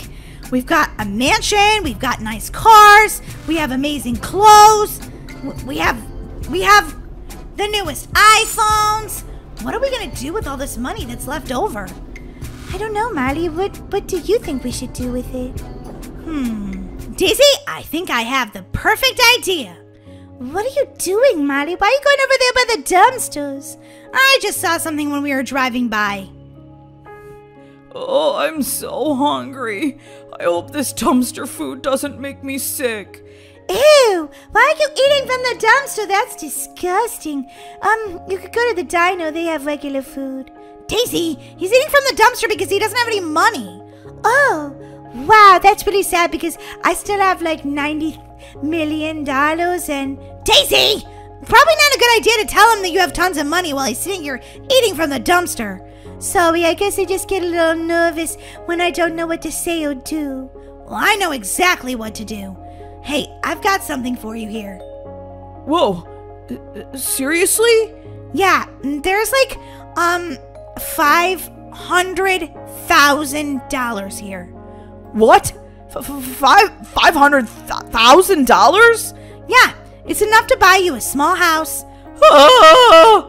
we've got a mansion, we've got nice cars, we have amazing clothes, we have the newest iPhones. What are we gonna do with all this money that's left over? I don't know, Molly. What do you think we should do with it? Daisy, I think I have the perfect idea. What are you doing, Molly? Why are you going over there by the dumpsters? I just saw something when we were driving by. Oh, I'm so hungry. I hope this dumpster food doesn't make me sick. Ew, why are you eating from the dumpster? That's disgusting. You could go to the dino. They have regular food. Daisy, he's eating from the dumpster because he doesn't have any money. Oh, wow, that's really sad because I still have like $90 million and... Daisy, probably not a good idea to tell him that you have tons of money while he's sitting here eating from the dumpster. Sorry, I guess I just get a little nervous when I don't know what to say or do. Well, I know exactly what to do. Hey, I've got something for you here. Whoa, seriously? Yeah, there's like, $500,000 here. What? $500,000? Yeah, it's enough to buy you a small house. Oh!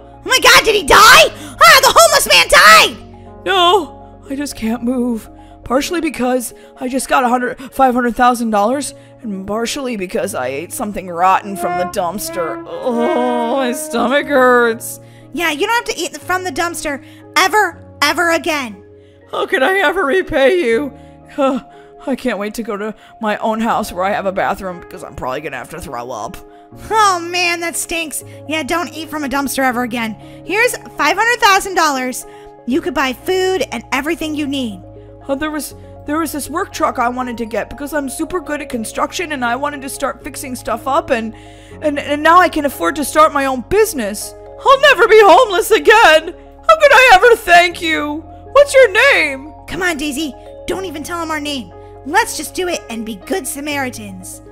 Oh my god, did he die? Ah, the homeless man died! No, I just can't move. Partially because I just got $500,000 and partially because I ate something rotten from the dumpster. Oh, my stomach hurts. Yeah, you don't have to eat from the dumpster ever again. How could I ever repay you? I can't wait to go to my own house where I have a bathroom because I'm probably going to have to throw up. Oh man, that stinks. Yeah, don't eat from a dumpster ever again. Here's $500,000. You could buy food and everything you need. Oh, there was this work truck I wanted to get because I'm super good at construction and I wanted to start fixing stuff up and now I can afford to start my own business. I'll never be homeless again. How could I ever thank you? What's your name? Come on, Daisy. Don't even tell him our name. Let's just do it and be good Samaritans.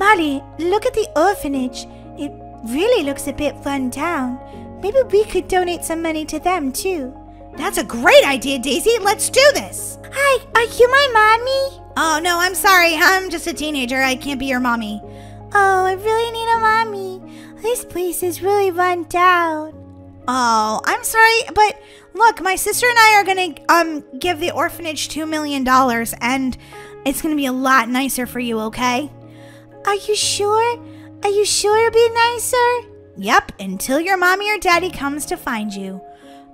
Molly, look at the orphanage. It really looks a bit run down. Maybe we could donate some money to them, too. That's a great idea, Daisy. Let's do this. Hi, are you my mommy? Oh, no, I'm sorry. I'm just a teenager. I can't be your mommy. Oh, I really need a mommy. This place is really run down. Oh, I'm sorry, but look, my sister and I are going to give the orphanage $2 million, and it's going to be a lot nicer for you, okay? Are you sure? Are you sure it'll be nicer? Yep, until your mommy or daddy comes to find you.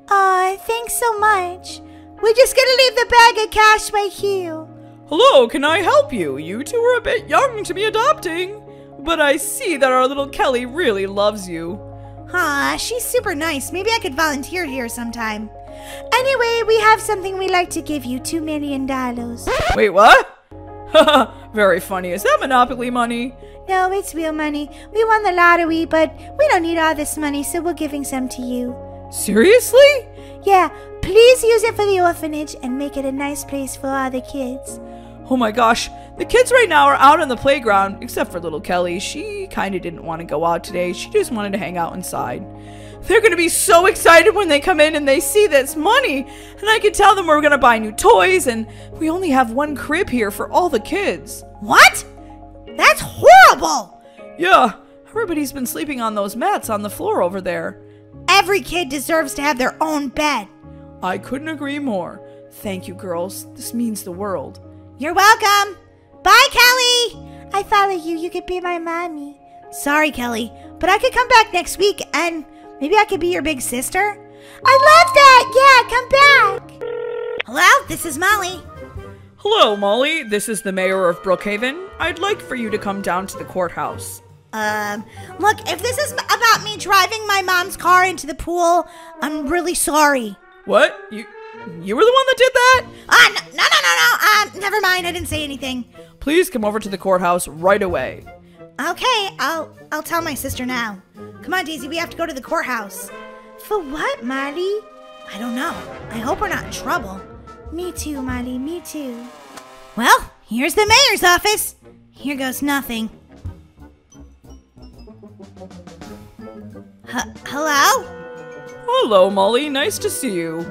Aw, thanks so much. We're just gonna leave the bag of cash right here. Hello, can I help you? You two are a bit young to be adopting. But I see that our little Kelly really loves you. Aw, she's super nice. Maybe I could volunteer here sometime. Anyway, we have something we like to give you, $2 million. Wait, what? Haha, very funny. Is that Monopoly money? No, it's real money. We won the lottery, but we don't need all this money, so we're giving some to you. Seriously? Yeah, please use it for the orphanage and make it a nice place for all the kids. Oh my gosh, the kids right now are out on the playground, except for little Kelly. She kind of didn't want to go out today. She just wanted to hang out inside. They're going to be so excited when they come in and they see this money. And I can tell them we're going to buy new toys, and we only have one crib here for all the kids. What? That's horrible! Yeah, everybody's been sleeping on those mats on the floor over there. Every kid deserves to have their own bed. I couldn't agree more. Thank you, girls. This means the world. You're welcome. Bye, Kelly. I follow you. You could be my mommy. Sorry, Kelly, but I could come back next week and maybe I could be your big sister. I love that. Yeah, come back. Hello, this is Molly. Hello, Molly. This is the mayor of Brookhaven. I'd like for you to come down to the courthouse. Look, if this is about me driving my mom's car into the pool, I'm really sorry. What? You were the one that did that? No. Never mind. I didn't say anything. Please come over to the courthouse right away. Okay, I'll tell my sister now. Come on, Daisy. We have to go to the courthouse. For what, Molly? I don't know. I hope we're not in trouble. Me too, Molly. Me too. Well, here's the mayor's office. Here goes nothing. Hello? Hello, Molly. Nice to see you.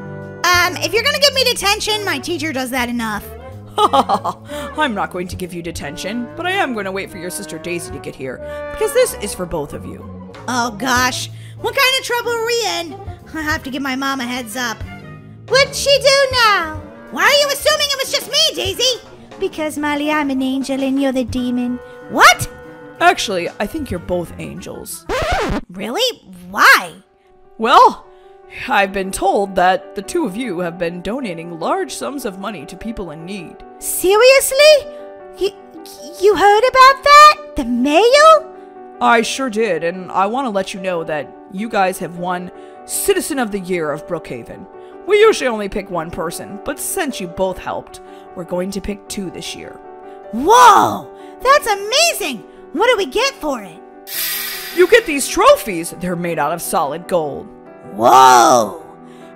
If you're gonna give me detention, my teacher does that enough. I'm not going to give you detention, but I am going to wait for your sister Daisy to get here, because this is for both of you. Oh gosh, what kind of trouble are we in? I have to give my mom a heads up. What'd she do now? Why are you assuming it was just me, Daisy? Because, Molly, I'm an angel and you're the demon. What? Actually, I think you're both angels. Really? Why? Well, I've been told that the two of you have been donating large sums of money to people in need. Seriously? You heard about that? The mayor? I sure did, and I want to let you know that you guys have won Citizen of the Year of Brookhaven. We usually only pick one person, but since you both helped, we're going to pick two this year. Whoa! That's amazing! What do we get for it? You get these trophies. They're made out of solid gold. Whoa!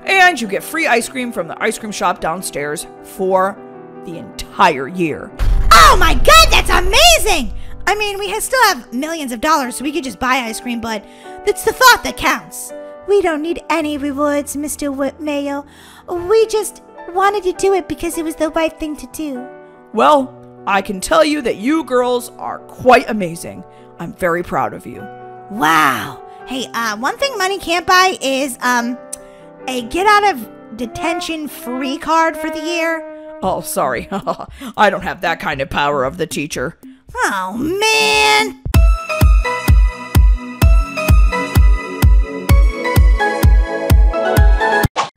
And you get free ice cream from the ice cream shop downstairs for the entire year. Oh my god, that's amazing! I mean, we still have millions of dollars, so we could just buy ice cream, but it's the thought that counts. We don't need any rewards, Mr. Mayo. We just wanted to do it because it was the right thing to do. Well, I can tell you that you girls are quite amazing. I'm very proud of you. Wow! Hey, one thing money can't buy is, a get-out-of-detention-free card for the year. Oh, sorry. I don't have that kind of power of the teacher. Oh, man!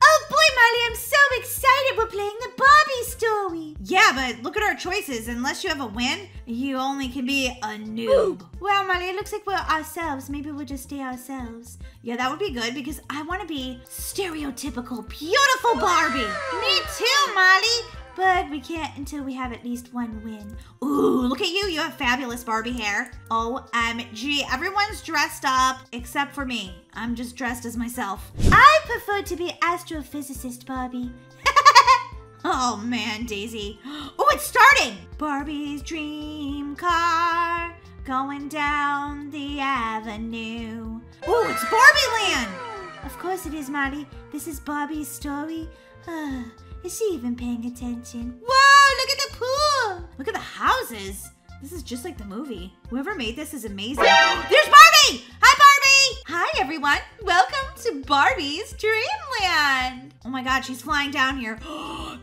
Oh, boy, Molly, I'm so excited we're playing the Barbie story. Yeah, but look at our choices. Unless you have a win, you only can be a noob. Ooh. Well, Molly, it looks like we're ourselves. Maybe we'll just stay ourselves. Yeah, that would be good because I want to be stereotypical, beautiful Barbie. Me too, Molly. But we can't until we have at least one win. Ooh, look at you. You have fabulous Barbie hair. OMG. Everyone's dressed up except for me. I'm just dressed as myself. I prefer to be astrophysicist, Barbie. Oh, man, Daisy. Oh, it's starting. Barbie's dream car. Going down the avenue. Oh, it's Barbie Land! Of course it is, Molly. This is Barbie's story. Is she even paying attention? Whoa, look at the pool! Look at the houses. This is just like the movie. Whoever made this is amazing. There's Barbie! Hi, Barbie! Hi, everyone. Welcome to Barbie's Dreamland. Oh my god, she's flying down here.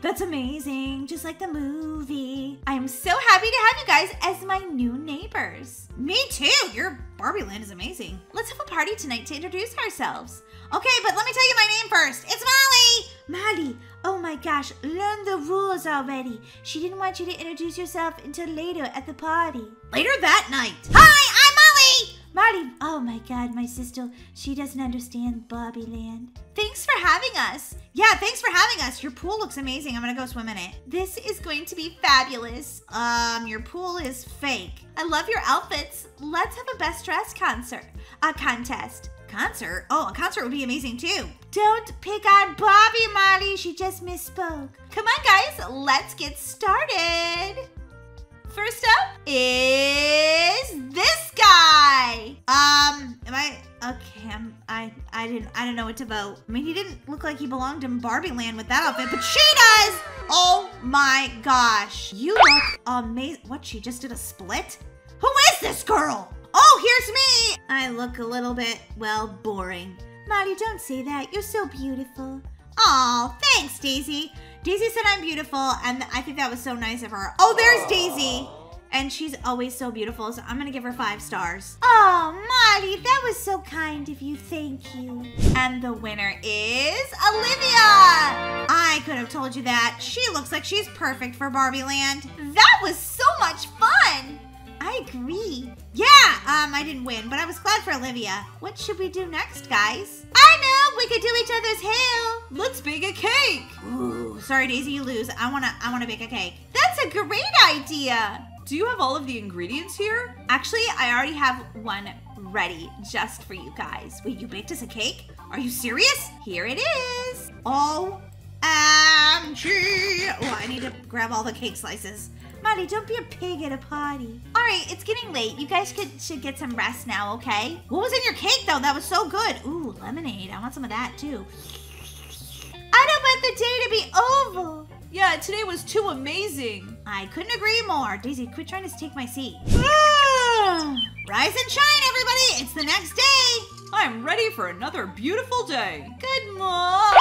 That's amazing. Just like the movie. I am so happy to have you guys as my new neighbors. Me too. Your Barbie Land is amazing. Let's have a party tonight to introduce ourselves. Okay, but let me tell you my name first. It's Molly! Molly! Oh my gosh, learn the rules already. She didn't want you to introduce yourself until later at the party. Later that night. Hi, I'm Molly! Molly, oh my god, my sister, she doesn't understand Barbie Land. Thanks for having us. Yeah, thanks for having us. Your pool looks amazing. I'm gonna go swim in it. This is going to be fabulous. Your pool is fake. I love your outfits. Let's have a best dress concert. A contest. Concert? Oh, a concert would be amazing too. Don't pick on Bobby, Molly. She just misspoke. Come on, guys. Let's get started. First up is this guy. Am I? Okay, I don't know what to vote. I mean, he didn't look like he belonged in Barbie Land with that outfit, but she does. Oh my gosh. You look amazing. What, she just did a split? Who is this girl? Oh, here's me! I look a little bit, well, boring. Molly, don't say that. You're so beautiful. Aw, thanks, Daisy. Daisy said I'm beautiful, and I think that was so nice of her. Oh, there's Daisy. And she's always so beautiful, so I'm going to give her 5 stars. Oh, Molly, that was so kind of you. Thank you. And the winner is Olivia. I could have told you that. She looks like she's perfect for Barbie Land. That was so much fun. I agree. Yeah, I didn't win, but I was glad for Olivia. What should we do next, guys? I know, we could do each other's hair. Let's bake a cake. Ooh, sorry, Daisy, you lose. I wanna bake a cake. That's a great idea. Do you have all of the ingredients here? Actually, I already have one ready just for you guys. Wait, you baked us a cake? Are you serious? Here it is. OMG. Oh, I need to grab all the cake slices. Molly, don't be a pig at a party. All right, it's getting late. You guys should get some rest now, okay? What was in your cake, though? That was so good. Ooh, lemonade. I want some of that, too. I don't want the day to be over. Yeah, today was too amazing. I couldn't agree more. Daisy, quit trying to take my seat. Rise and shine, everybody. It's the next day. I'm ready for another beautiful day. Good morning.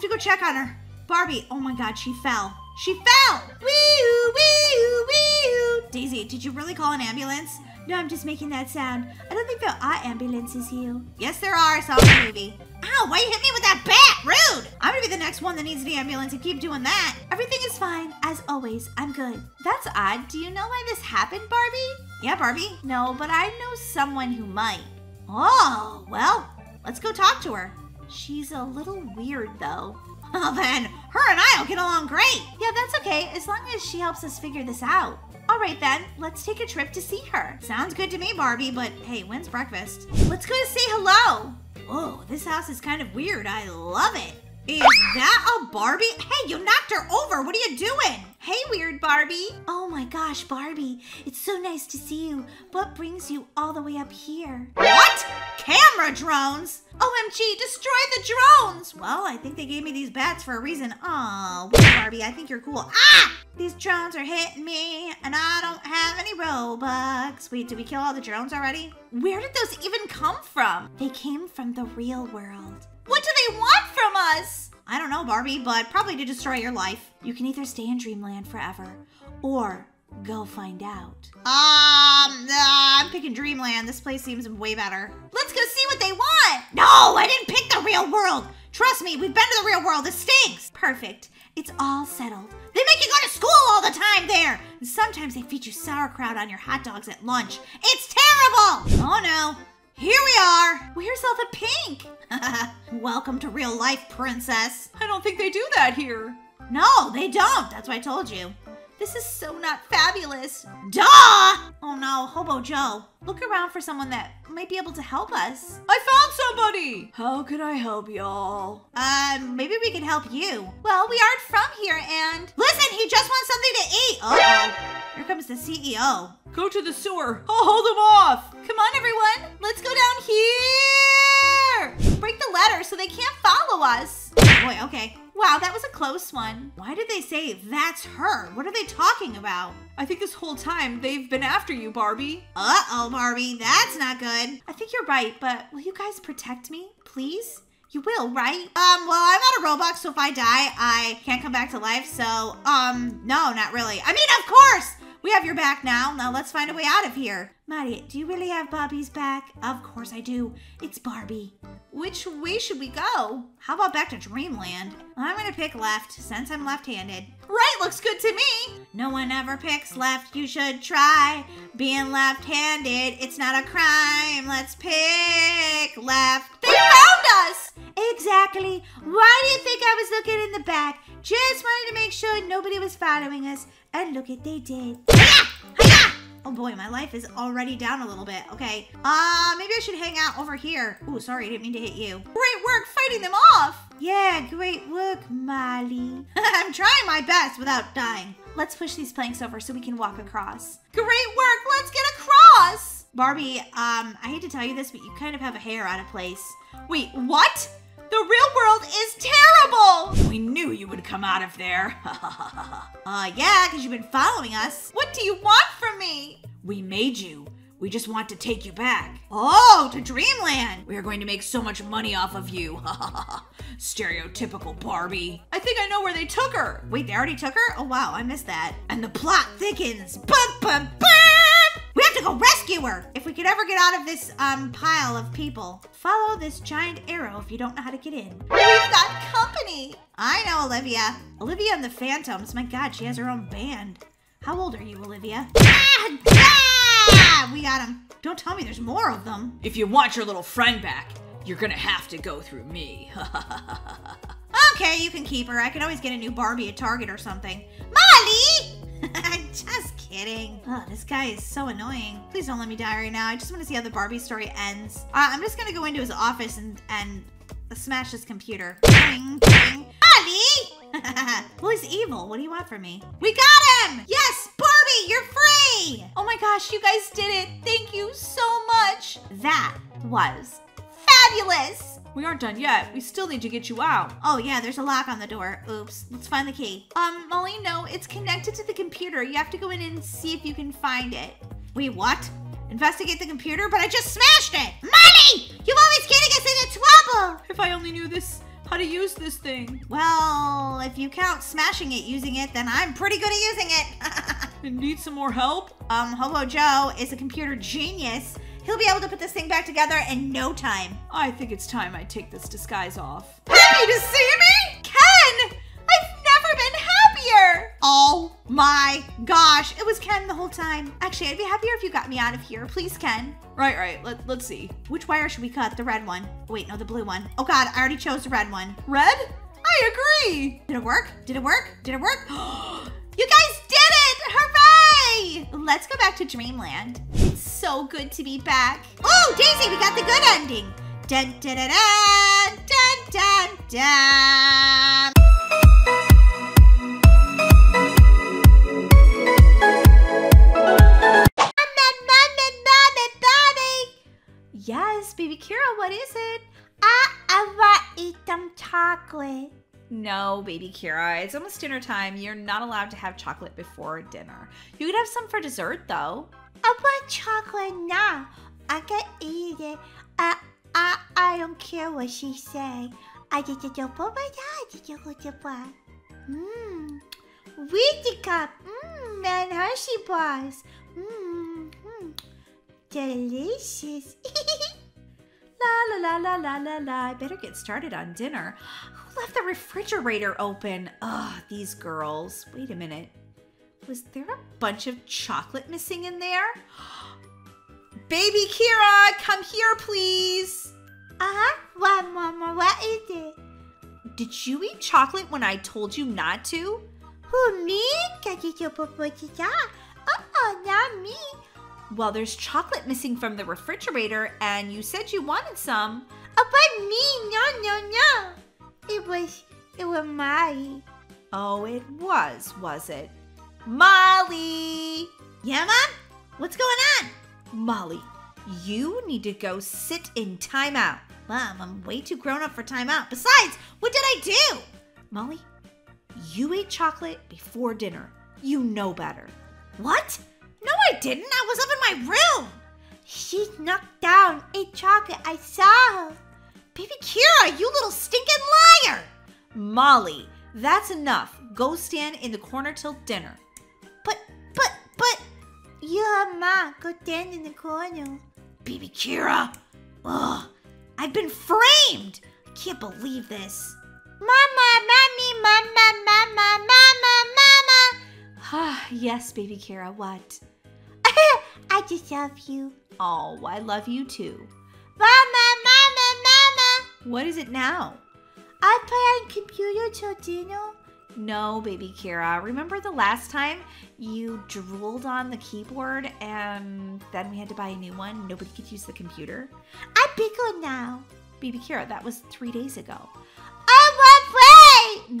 To go check on her. Barbie, oh my god, she fell. She fell! Wee-oo, wee-oo, wee-oo. Daisy, did you really call an ambulance? No, I'm just making that sound. I don't think there are ambulances here. Yes, there are. I saw the movie. Ow, why you hit me with that bat? Rude! I'm gonna be the next one that needs the ambulance and keep doing that. Everything is fine. As always, I'm good. That's odd. Do you know why this happened, Barbie? Yeah, Barbie. No, but I know someone who might. Oh, well, let's go talk to her. She's a little weird, though. Well, then, her and I'll get along great. Yeah, that's okay, as long as she helps us figure this out. All right, then, let's take a trip to see her. Sounds good to me, Barbie, but hey, when's breakfast? Let's go to say hello. Whoa, this house is kind of weird. I love it. Is that a Barbie? Hey, you knocked her over. What are you doing? Hey, weird Barbie. Oh my gosh, Barbie. It's so nice to see you. What brings you all the way up here? What? Camera drones? OMG, destroy the drones. Well, I think they gave me these bats for a reason. Aw, weird Barbie, I think you're cool. Ah! These drones are hitting me, and I don't have any Robux. Wait, did we kill all the drones already? Where did those even come from? They came from the real world. What do they want from us? I don't know, Barbie, but probably to destroy your life. You can either stay in Dreamland forever or go find out. I'm picking Dreamland. This place seems way better. Let's go see what they want. No, I didn't pick the real world. Trust me, we've been to the real world. It stinks. Perfect. It's all settled. They make you go to school all the time there. And sometimes they feed you sauerkraut on your hot dogs at lunch. It's terrible. Oh, no. Here we are! Where's all the pink? Welcome to real life, princess. I don't think they do that here. No, they don't. That's why I told you. This is so not fabulous. Duh! Oh no, Hobo Joe. Look around for someone that might be able to help us. I found somebody! How can I help y'all? Maybe we can help you. Well, we aren't from here and... Listen, he just wants something to eat! Uh-oh. Here comes the CEO. Go to the sewer. I'll hold them off. Come on, everyone. Let's go down here. Break the ladder so they can't follow us. Boy, okay. Wow, that was a close one. Why did they say that's her? What are they talking about? I think this whole time they've been after you, Barbie. Uh-oh, Barbie. That's not good. I think you're right, but will you guys protect me, please? You will, right? Well, I'm out of Robux, so if I die, I can't come back to life, so, no, not really. I mean, of course! We have your back now. Now let's find a way out of here. Maddie, do you really have Barbie's back? Of course I do. It's Barbie. Which way should we go? How about back to Dreamland? I'm gonna pick left, since I'm left-handed. Right looks good to me! No one ever picks left, you should try. Being left-handed, it's not a crime. Let's pick left. They found us! Exactly. Why do you think I was looking in the back? Just wanted to make sure nobody was following us. And look it, they did. Hiya! Hiya! Oh boy, my life is already down a little bit. Okay, maybe I should hang out over here. Ooh, sorry, I didn't mean to hit you. Great work fighting them off. Yeah, great work, Molly. I'm trying my best without dying. Let's push these planks over so we can walk across. Great work, let's get across. Barbie, I hate to tell you this, but you kind of have a hair out of place. Wait, what? The real world is terrible! We knew you would come out of there. Yeah, because you've been following us. What do you want from me? We made you. We just want to take you back. Oh, to Dreamland. We are going to make so much money off of you. Stereotypical Barbie. I think I know where they took her. Wait, they already took her? Oh, wow, I missed that. And the plot thickens. Bum, bum, bum! We have to go rescue her! If we could ever get out of this, pile of people. Follow this giant arrow if you don't know how to get in. We've got company! I know, Olivia. Olivia and the Phantoms. My God, she has her own band. How old are you, Olivia? Ah! Ah! We got him. Don't tell me there's more of them. If you want your little friend back, you're gonna have to go through me. Okay, you can keep her. I can always get a new Barbie at Target or something. Molly! Just kidding. Oh, this guy is so annoying. Please don't let me die right now. I just want to see how the Barbie story ends. I'm just going to go into his office and smash his computer. Ding, ding. Bobby! Well, he's evil. What do you want from me? We got him! Yes, Barbie, you're free! Oh my gosh, you guys did it. Thank you so much. That was fabulous. We aren't done yet. We still need to get you out. Oh yeah, there's a lock on the door. Oops. Let's find the key. Molly, no, it's connected to the computer. You have to go in and see if you can find it. Wait, what? Investigate the computer? But I just smashed it! Molly! You've always getting us into trouble! If I only knew this, how to use this thing. Well, if you count smashing it using it, then I'm pretty good at using it. You need some more help? Hobo Joe is a computer genius. He'll be able to put this thing back together in no time. I think it's time I take this disguise off. Happy to see me? Ken! I've never been happier! Oh my gosh, it was Ken the whole time. Actually, I'd be happier if you got me out of here. Please, Ken. Right, let's see. Which wire should we cut? The red one. Wait, no, the blue one. Oh God, I already chose the red one. Red? I agree! Did it work? Did it work? Did it work? You guys did it! Hooray! Let's go back to Dreamland. It's so good to be back. Oh, Daisy, we got the good ending. Dun, dun, dun, dun, dun, dun, dun. Yes, baby Kira, what is it? I ever eat them chocolate. No, baby Kira, it's almost dinner time. You're not allowed to have chocolate before dinner. You could have some for dessert, though. I want chocolate now. I can eat it. I don't care what she say. I just don't put my dad. Mmm. Wheatie cup. Mmm. And Hershey bars. Mmm. Mm. Delicious. La la la la la la. I better get started on dinner. Who left the refrigerator open? Ugh, these girls. Wait a minute. Was there a bunch of chocolate missing in there? Baby Kira, come here, please. Uh-huh. What, Mama? What is it? Did you eat chocolate when I told you not to? Who, me? Uh-oh, not me. Well, there's chocolate missing from the refrigerator, and you said you wanted some. Oh, but me? No. It was Molly. Oh, it was it? Molly! Yeah, Mom? What's going on? Molly, you need to go sit in timeout. Mom, I'm way too grown up for timeout. Besides, what did I do? Molly, you ate chocolate before dinner. You know better. What? No, I didn't. I was up in my room. She's knocked down, ate chocolate. I saw her. Baby Kira, you little stinking liar. Molly, that's enough. Go stand in the corner till dinner. But. Yeah, Ma, go stand in the corner. Baby Kira. Ugh, I've been framed. claimed. I can't believe this. Mama, mommy, mama, mama, mama, mama. Ah, yes, baby Kara, what? I just love you. Oh, I love you too. Mama, mama, mama. What is it now? I play on computer till dinner. No, baby Kara. Remember the last time you drooled on the keyboard and then we had to buy a new one? Nobody could use the computer. I'm bigger now. Baby Kara, that was 3 days ago. I won't play!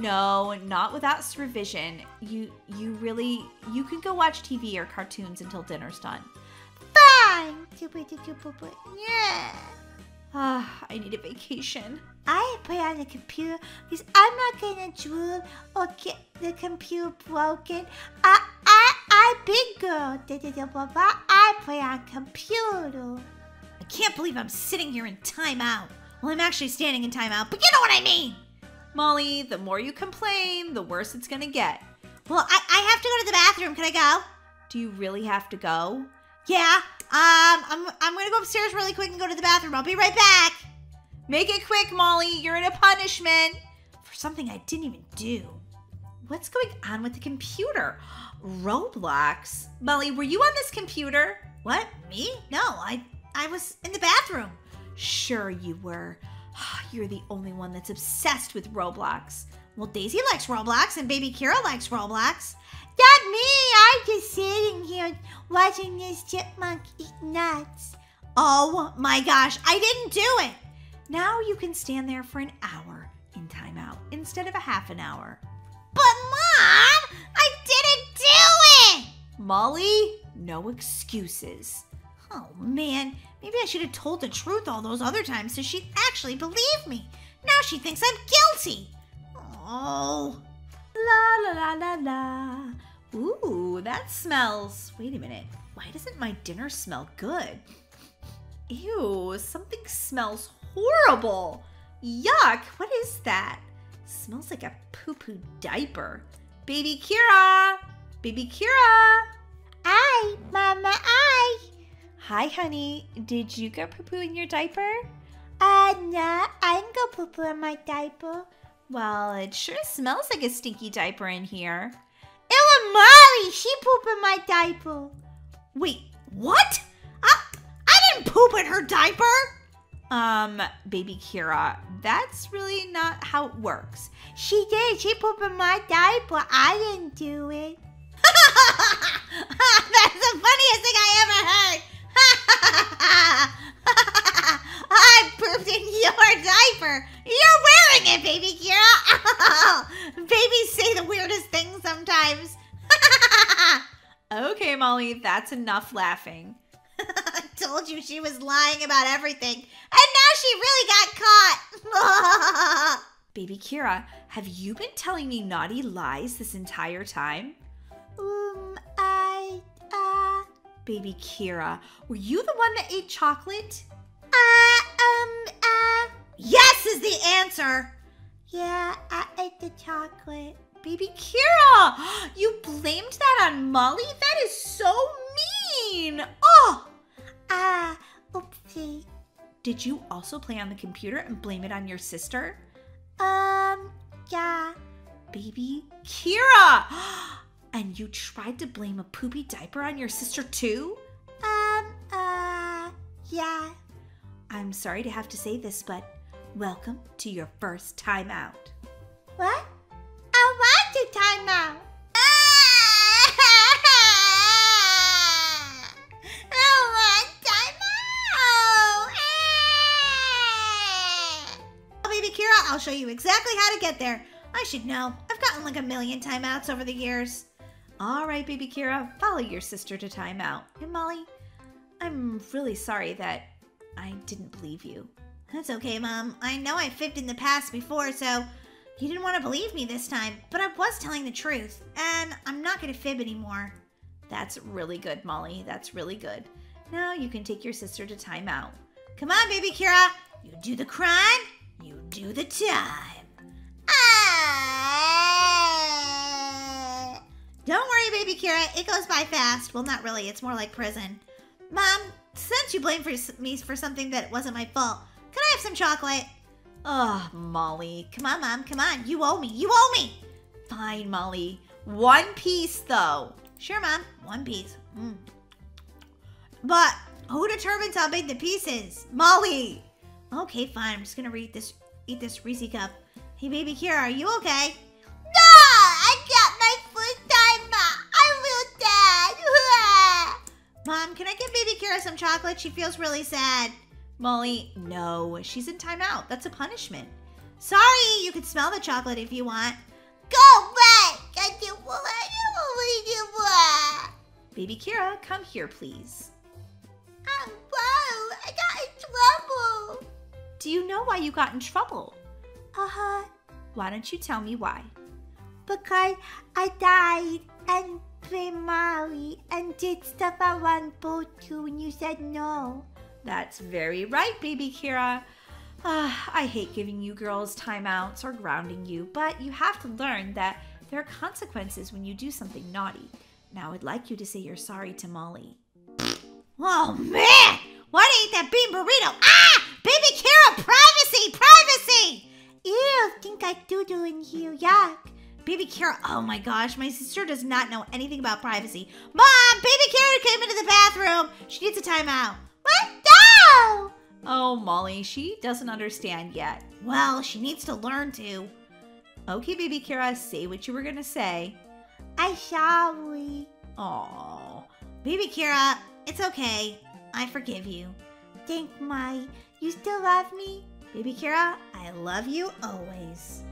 No, not without supervision. You can go watch TV or cartoons until dinner's done. Fine. Yeah. Ah, I need a vacation. I play on the computer because I'm not gonna drool or get the computer broken. I big girl. I play on computer. I can't believe I'm sitting here in timeout. Well, I'm actually standing in timeout, but you know what I mean. Molly, the more you complain, the worse it's gonna get. Well, I have to go to the bathroom. Can I go? Do you really have to go? Yeah. I'm gonna go upstairs really quick and go to the bathroom. I'll be right back. Make it quick, Molly. You're in a punishment for something I didn't even do. What's going on with the computer? Roblox? Molly, were you on this computer? What? Me? No, I was in the bathroom. Sure you were. You're the only one that's obsessed with Roblox. Well, Daisy likes Roblox and baby Kara likes Roblox. Not me, I'm just sitting here watching this chipmunk eat nuts. Oh my gosh, I didn't do it. Now you can stand there for an hour in timeout instead of a half an hour. But Mom, I didn't do it! Molly, no excuses. Oh man, maybe I should have told the truth all those other times so she'd actually believe me. Now she thinks I'm guilty. Oh. La, la, la, la, la. Ooh, that smells. Wait a minute. Why doesn't my dinner smell good? Ew, something smells horrible. Yuck, what is that? Smells like a poo-poo diaper. Baby Kara! Baby Kara! Aye, Mama, aye. Hi, honey. Did you get poo-poo in your diaper? Nah, I didn't go poo-poo in my diaper. Well, it sure smells like a stinky diaper in here. It was Molly. She pooped in my diaper. Wait, what? I didn't poop in her diaper. Baby Kara, that's really not how it works. She did. She pooped in my diaper. I didn't do it. That's the funniest thing I ever heard. I pooped in your diaper. You're wearing it, baby Kara. Oh, babies say the weirdest things sometimes. Okay, Molly, that's enough laughing. I told you she was lying about everything, and now she really got caught. Baby Kara, have you been telling me naughty lies this entire time? Baby Kara, were you the one that ate chocolate? Yes is the answer. Yeah, I ate the chocolate. Baby Kara, you blamed that on Molly? That is so mean. Oh. Oopsie. Did you also play on the computer and blame it on your sister? Yeah. Baby Kara. And you tried to blame a poopy diaper on your sister too? Yeah. I'm sorry to have to say this, but welcome to your first time out. What? I want to time out. I want time out. Oh, baby Kara, I'll show you exactly how to get there. I should know. I've gotten like a million timeouts over the years. All right, baby Kara, follow your sister to timeout. And Molly, I'm really sorry that I didn't believe you. That's okay, Mom. I know I fibbed in the past before, so you didn't want to believe me this time, but I was telling the truth, and I'm not going to fib anymore. That's really good, Molly. That's really good. Now you can take your sister to timeout. Come on, baby Kara. You do the crime, you do the time. Don't worry, baby Kara. It goes by fast. Well, not really. It's more like prison. Mom, since you blamed me for something that wasn't my fault, can I have some chocolate? Ugh, Molly. Come on, Mom. Come on. You owe me. You owe me. Fine, Molly. One piece, though. Sure, Mom. One piece. Mm. But who determines how big the piece is? Molly. Okay, fine. I'm just going to eat this Reese cup. Hey, baby Kira, are you okay? No! I got my first time, Mom. I'm real sad. Mom, can I give baby Kira some chocolate? She feels really sad. Molly, no. She's in timeout. That's a punishment. Sorry, you can smell the chocolate if you want. Go back! I didn't want it. Baby Kira, come here, please. I'm broke. I got in trouble. Do you know why you got in trouble? Uh-huh. Why don't you tell me why? Because I died and played Molly and did stuff I wasn't supposed to and you said no. That's very right, baby Kira. I hate giving you girls timeouts or grounding you, but you have to learn that there are consequences when you do something naughty. Now I'd like you to say you're sorry to Molly. Oh, man! Why did I eat that bean burrito? Ah! Baby Kira, privacy! Privacy! Ew, think I do in here. Yuck. Baby Kira, oh my gosh, my sister does not know anything about privacy. Mom, baby Kira came into the bathroom. She needs a timeout. What? No! Oh, Molly, she doesn't understand yet. Well, she needs to learn to. Okay, baby Kira, say what you were going to say. I'm sorry. Aw. Baby Kira, it's okay. I forgive you. Thank you, Molly. You still love me? Baby Kira, I love you always.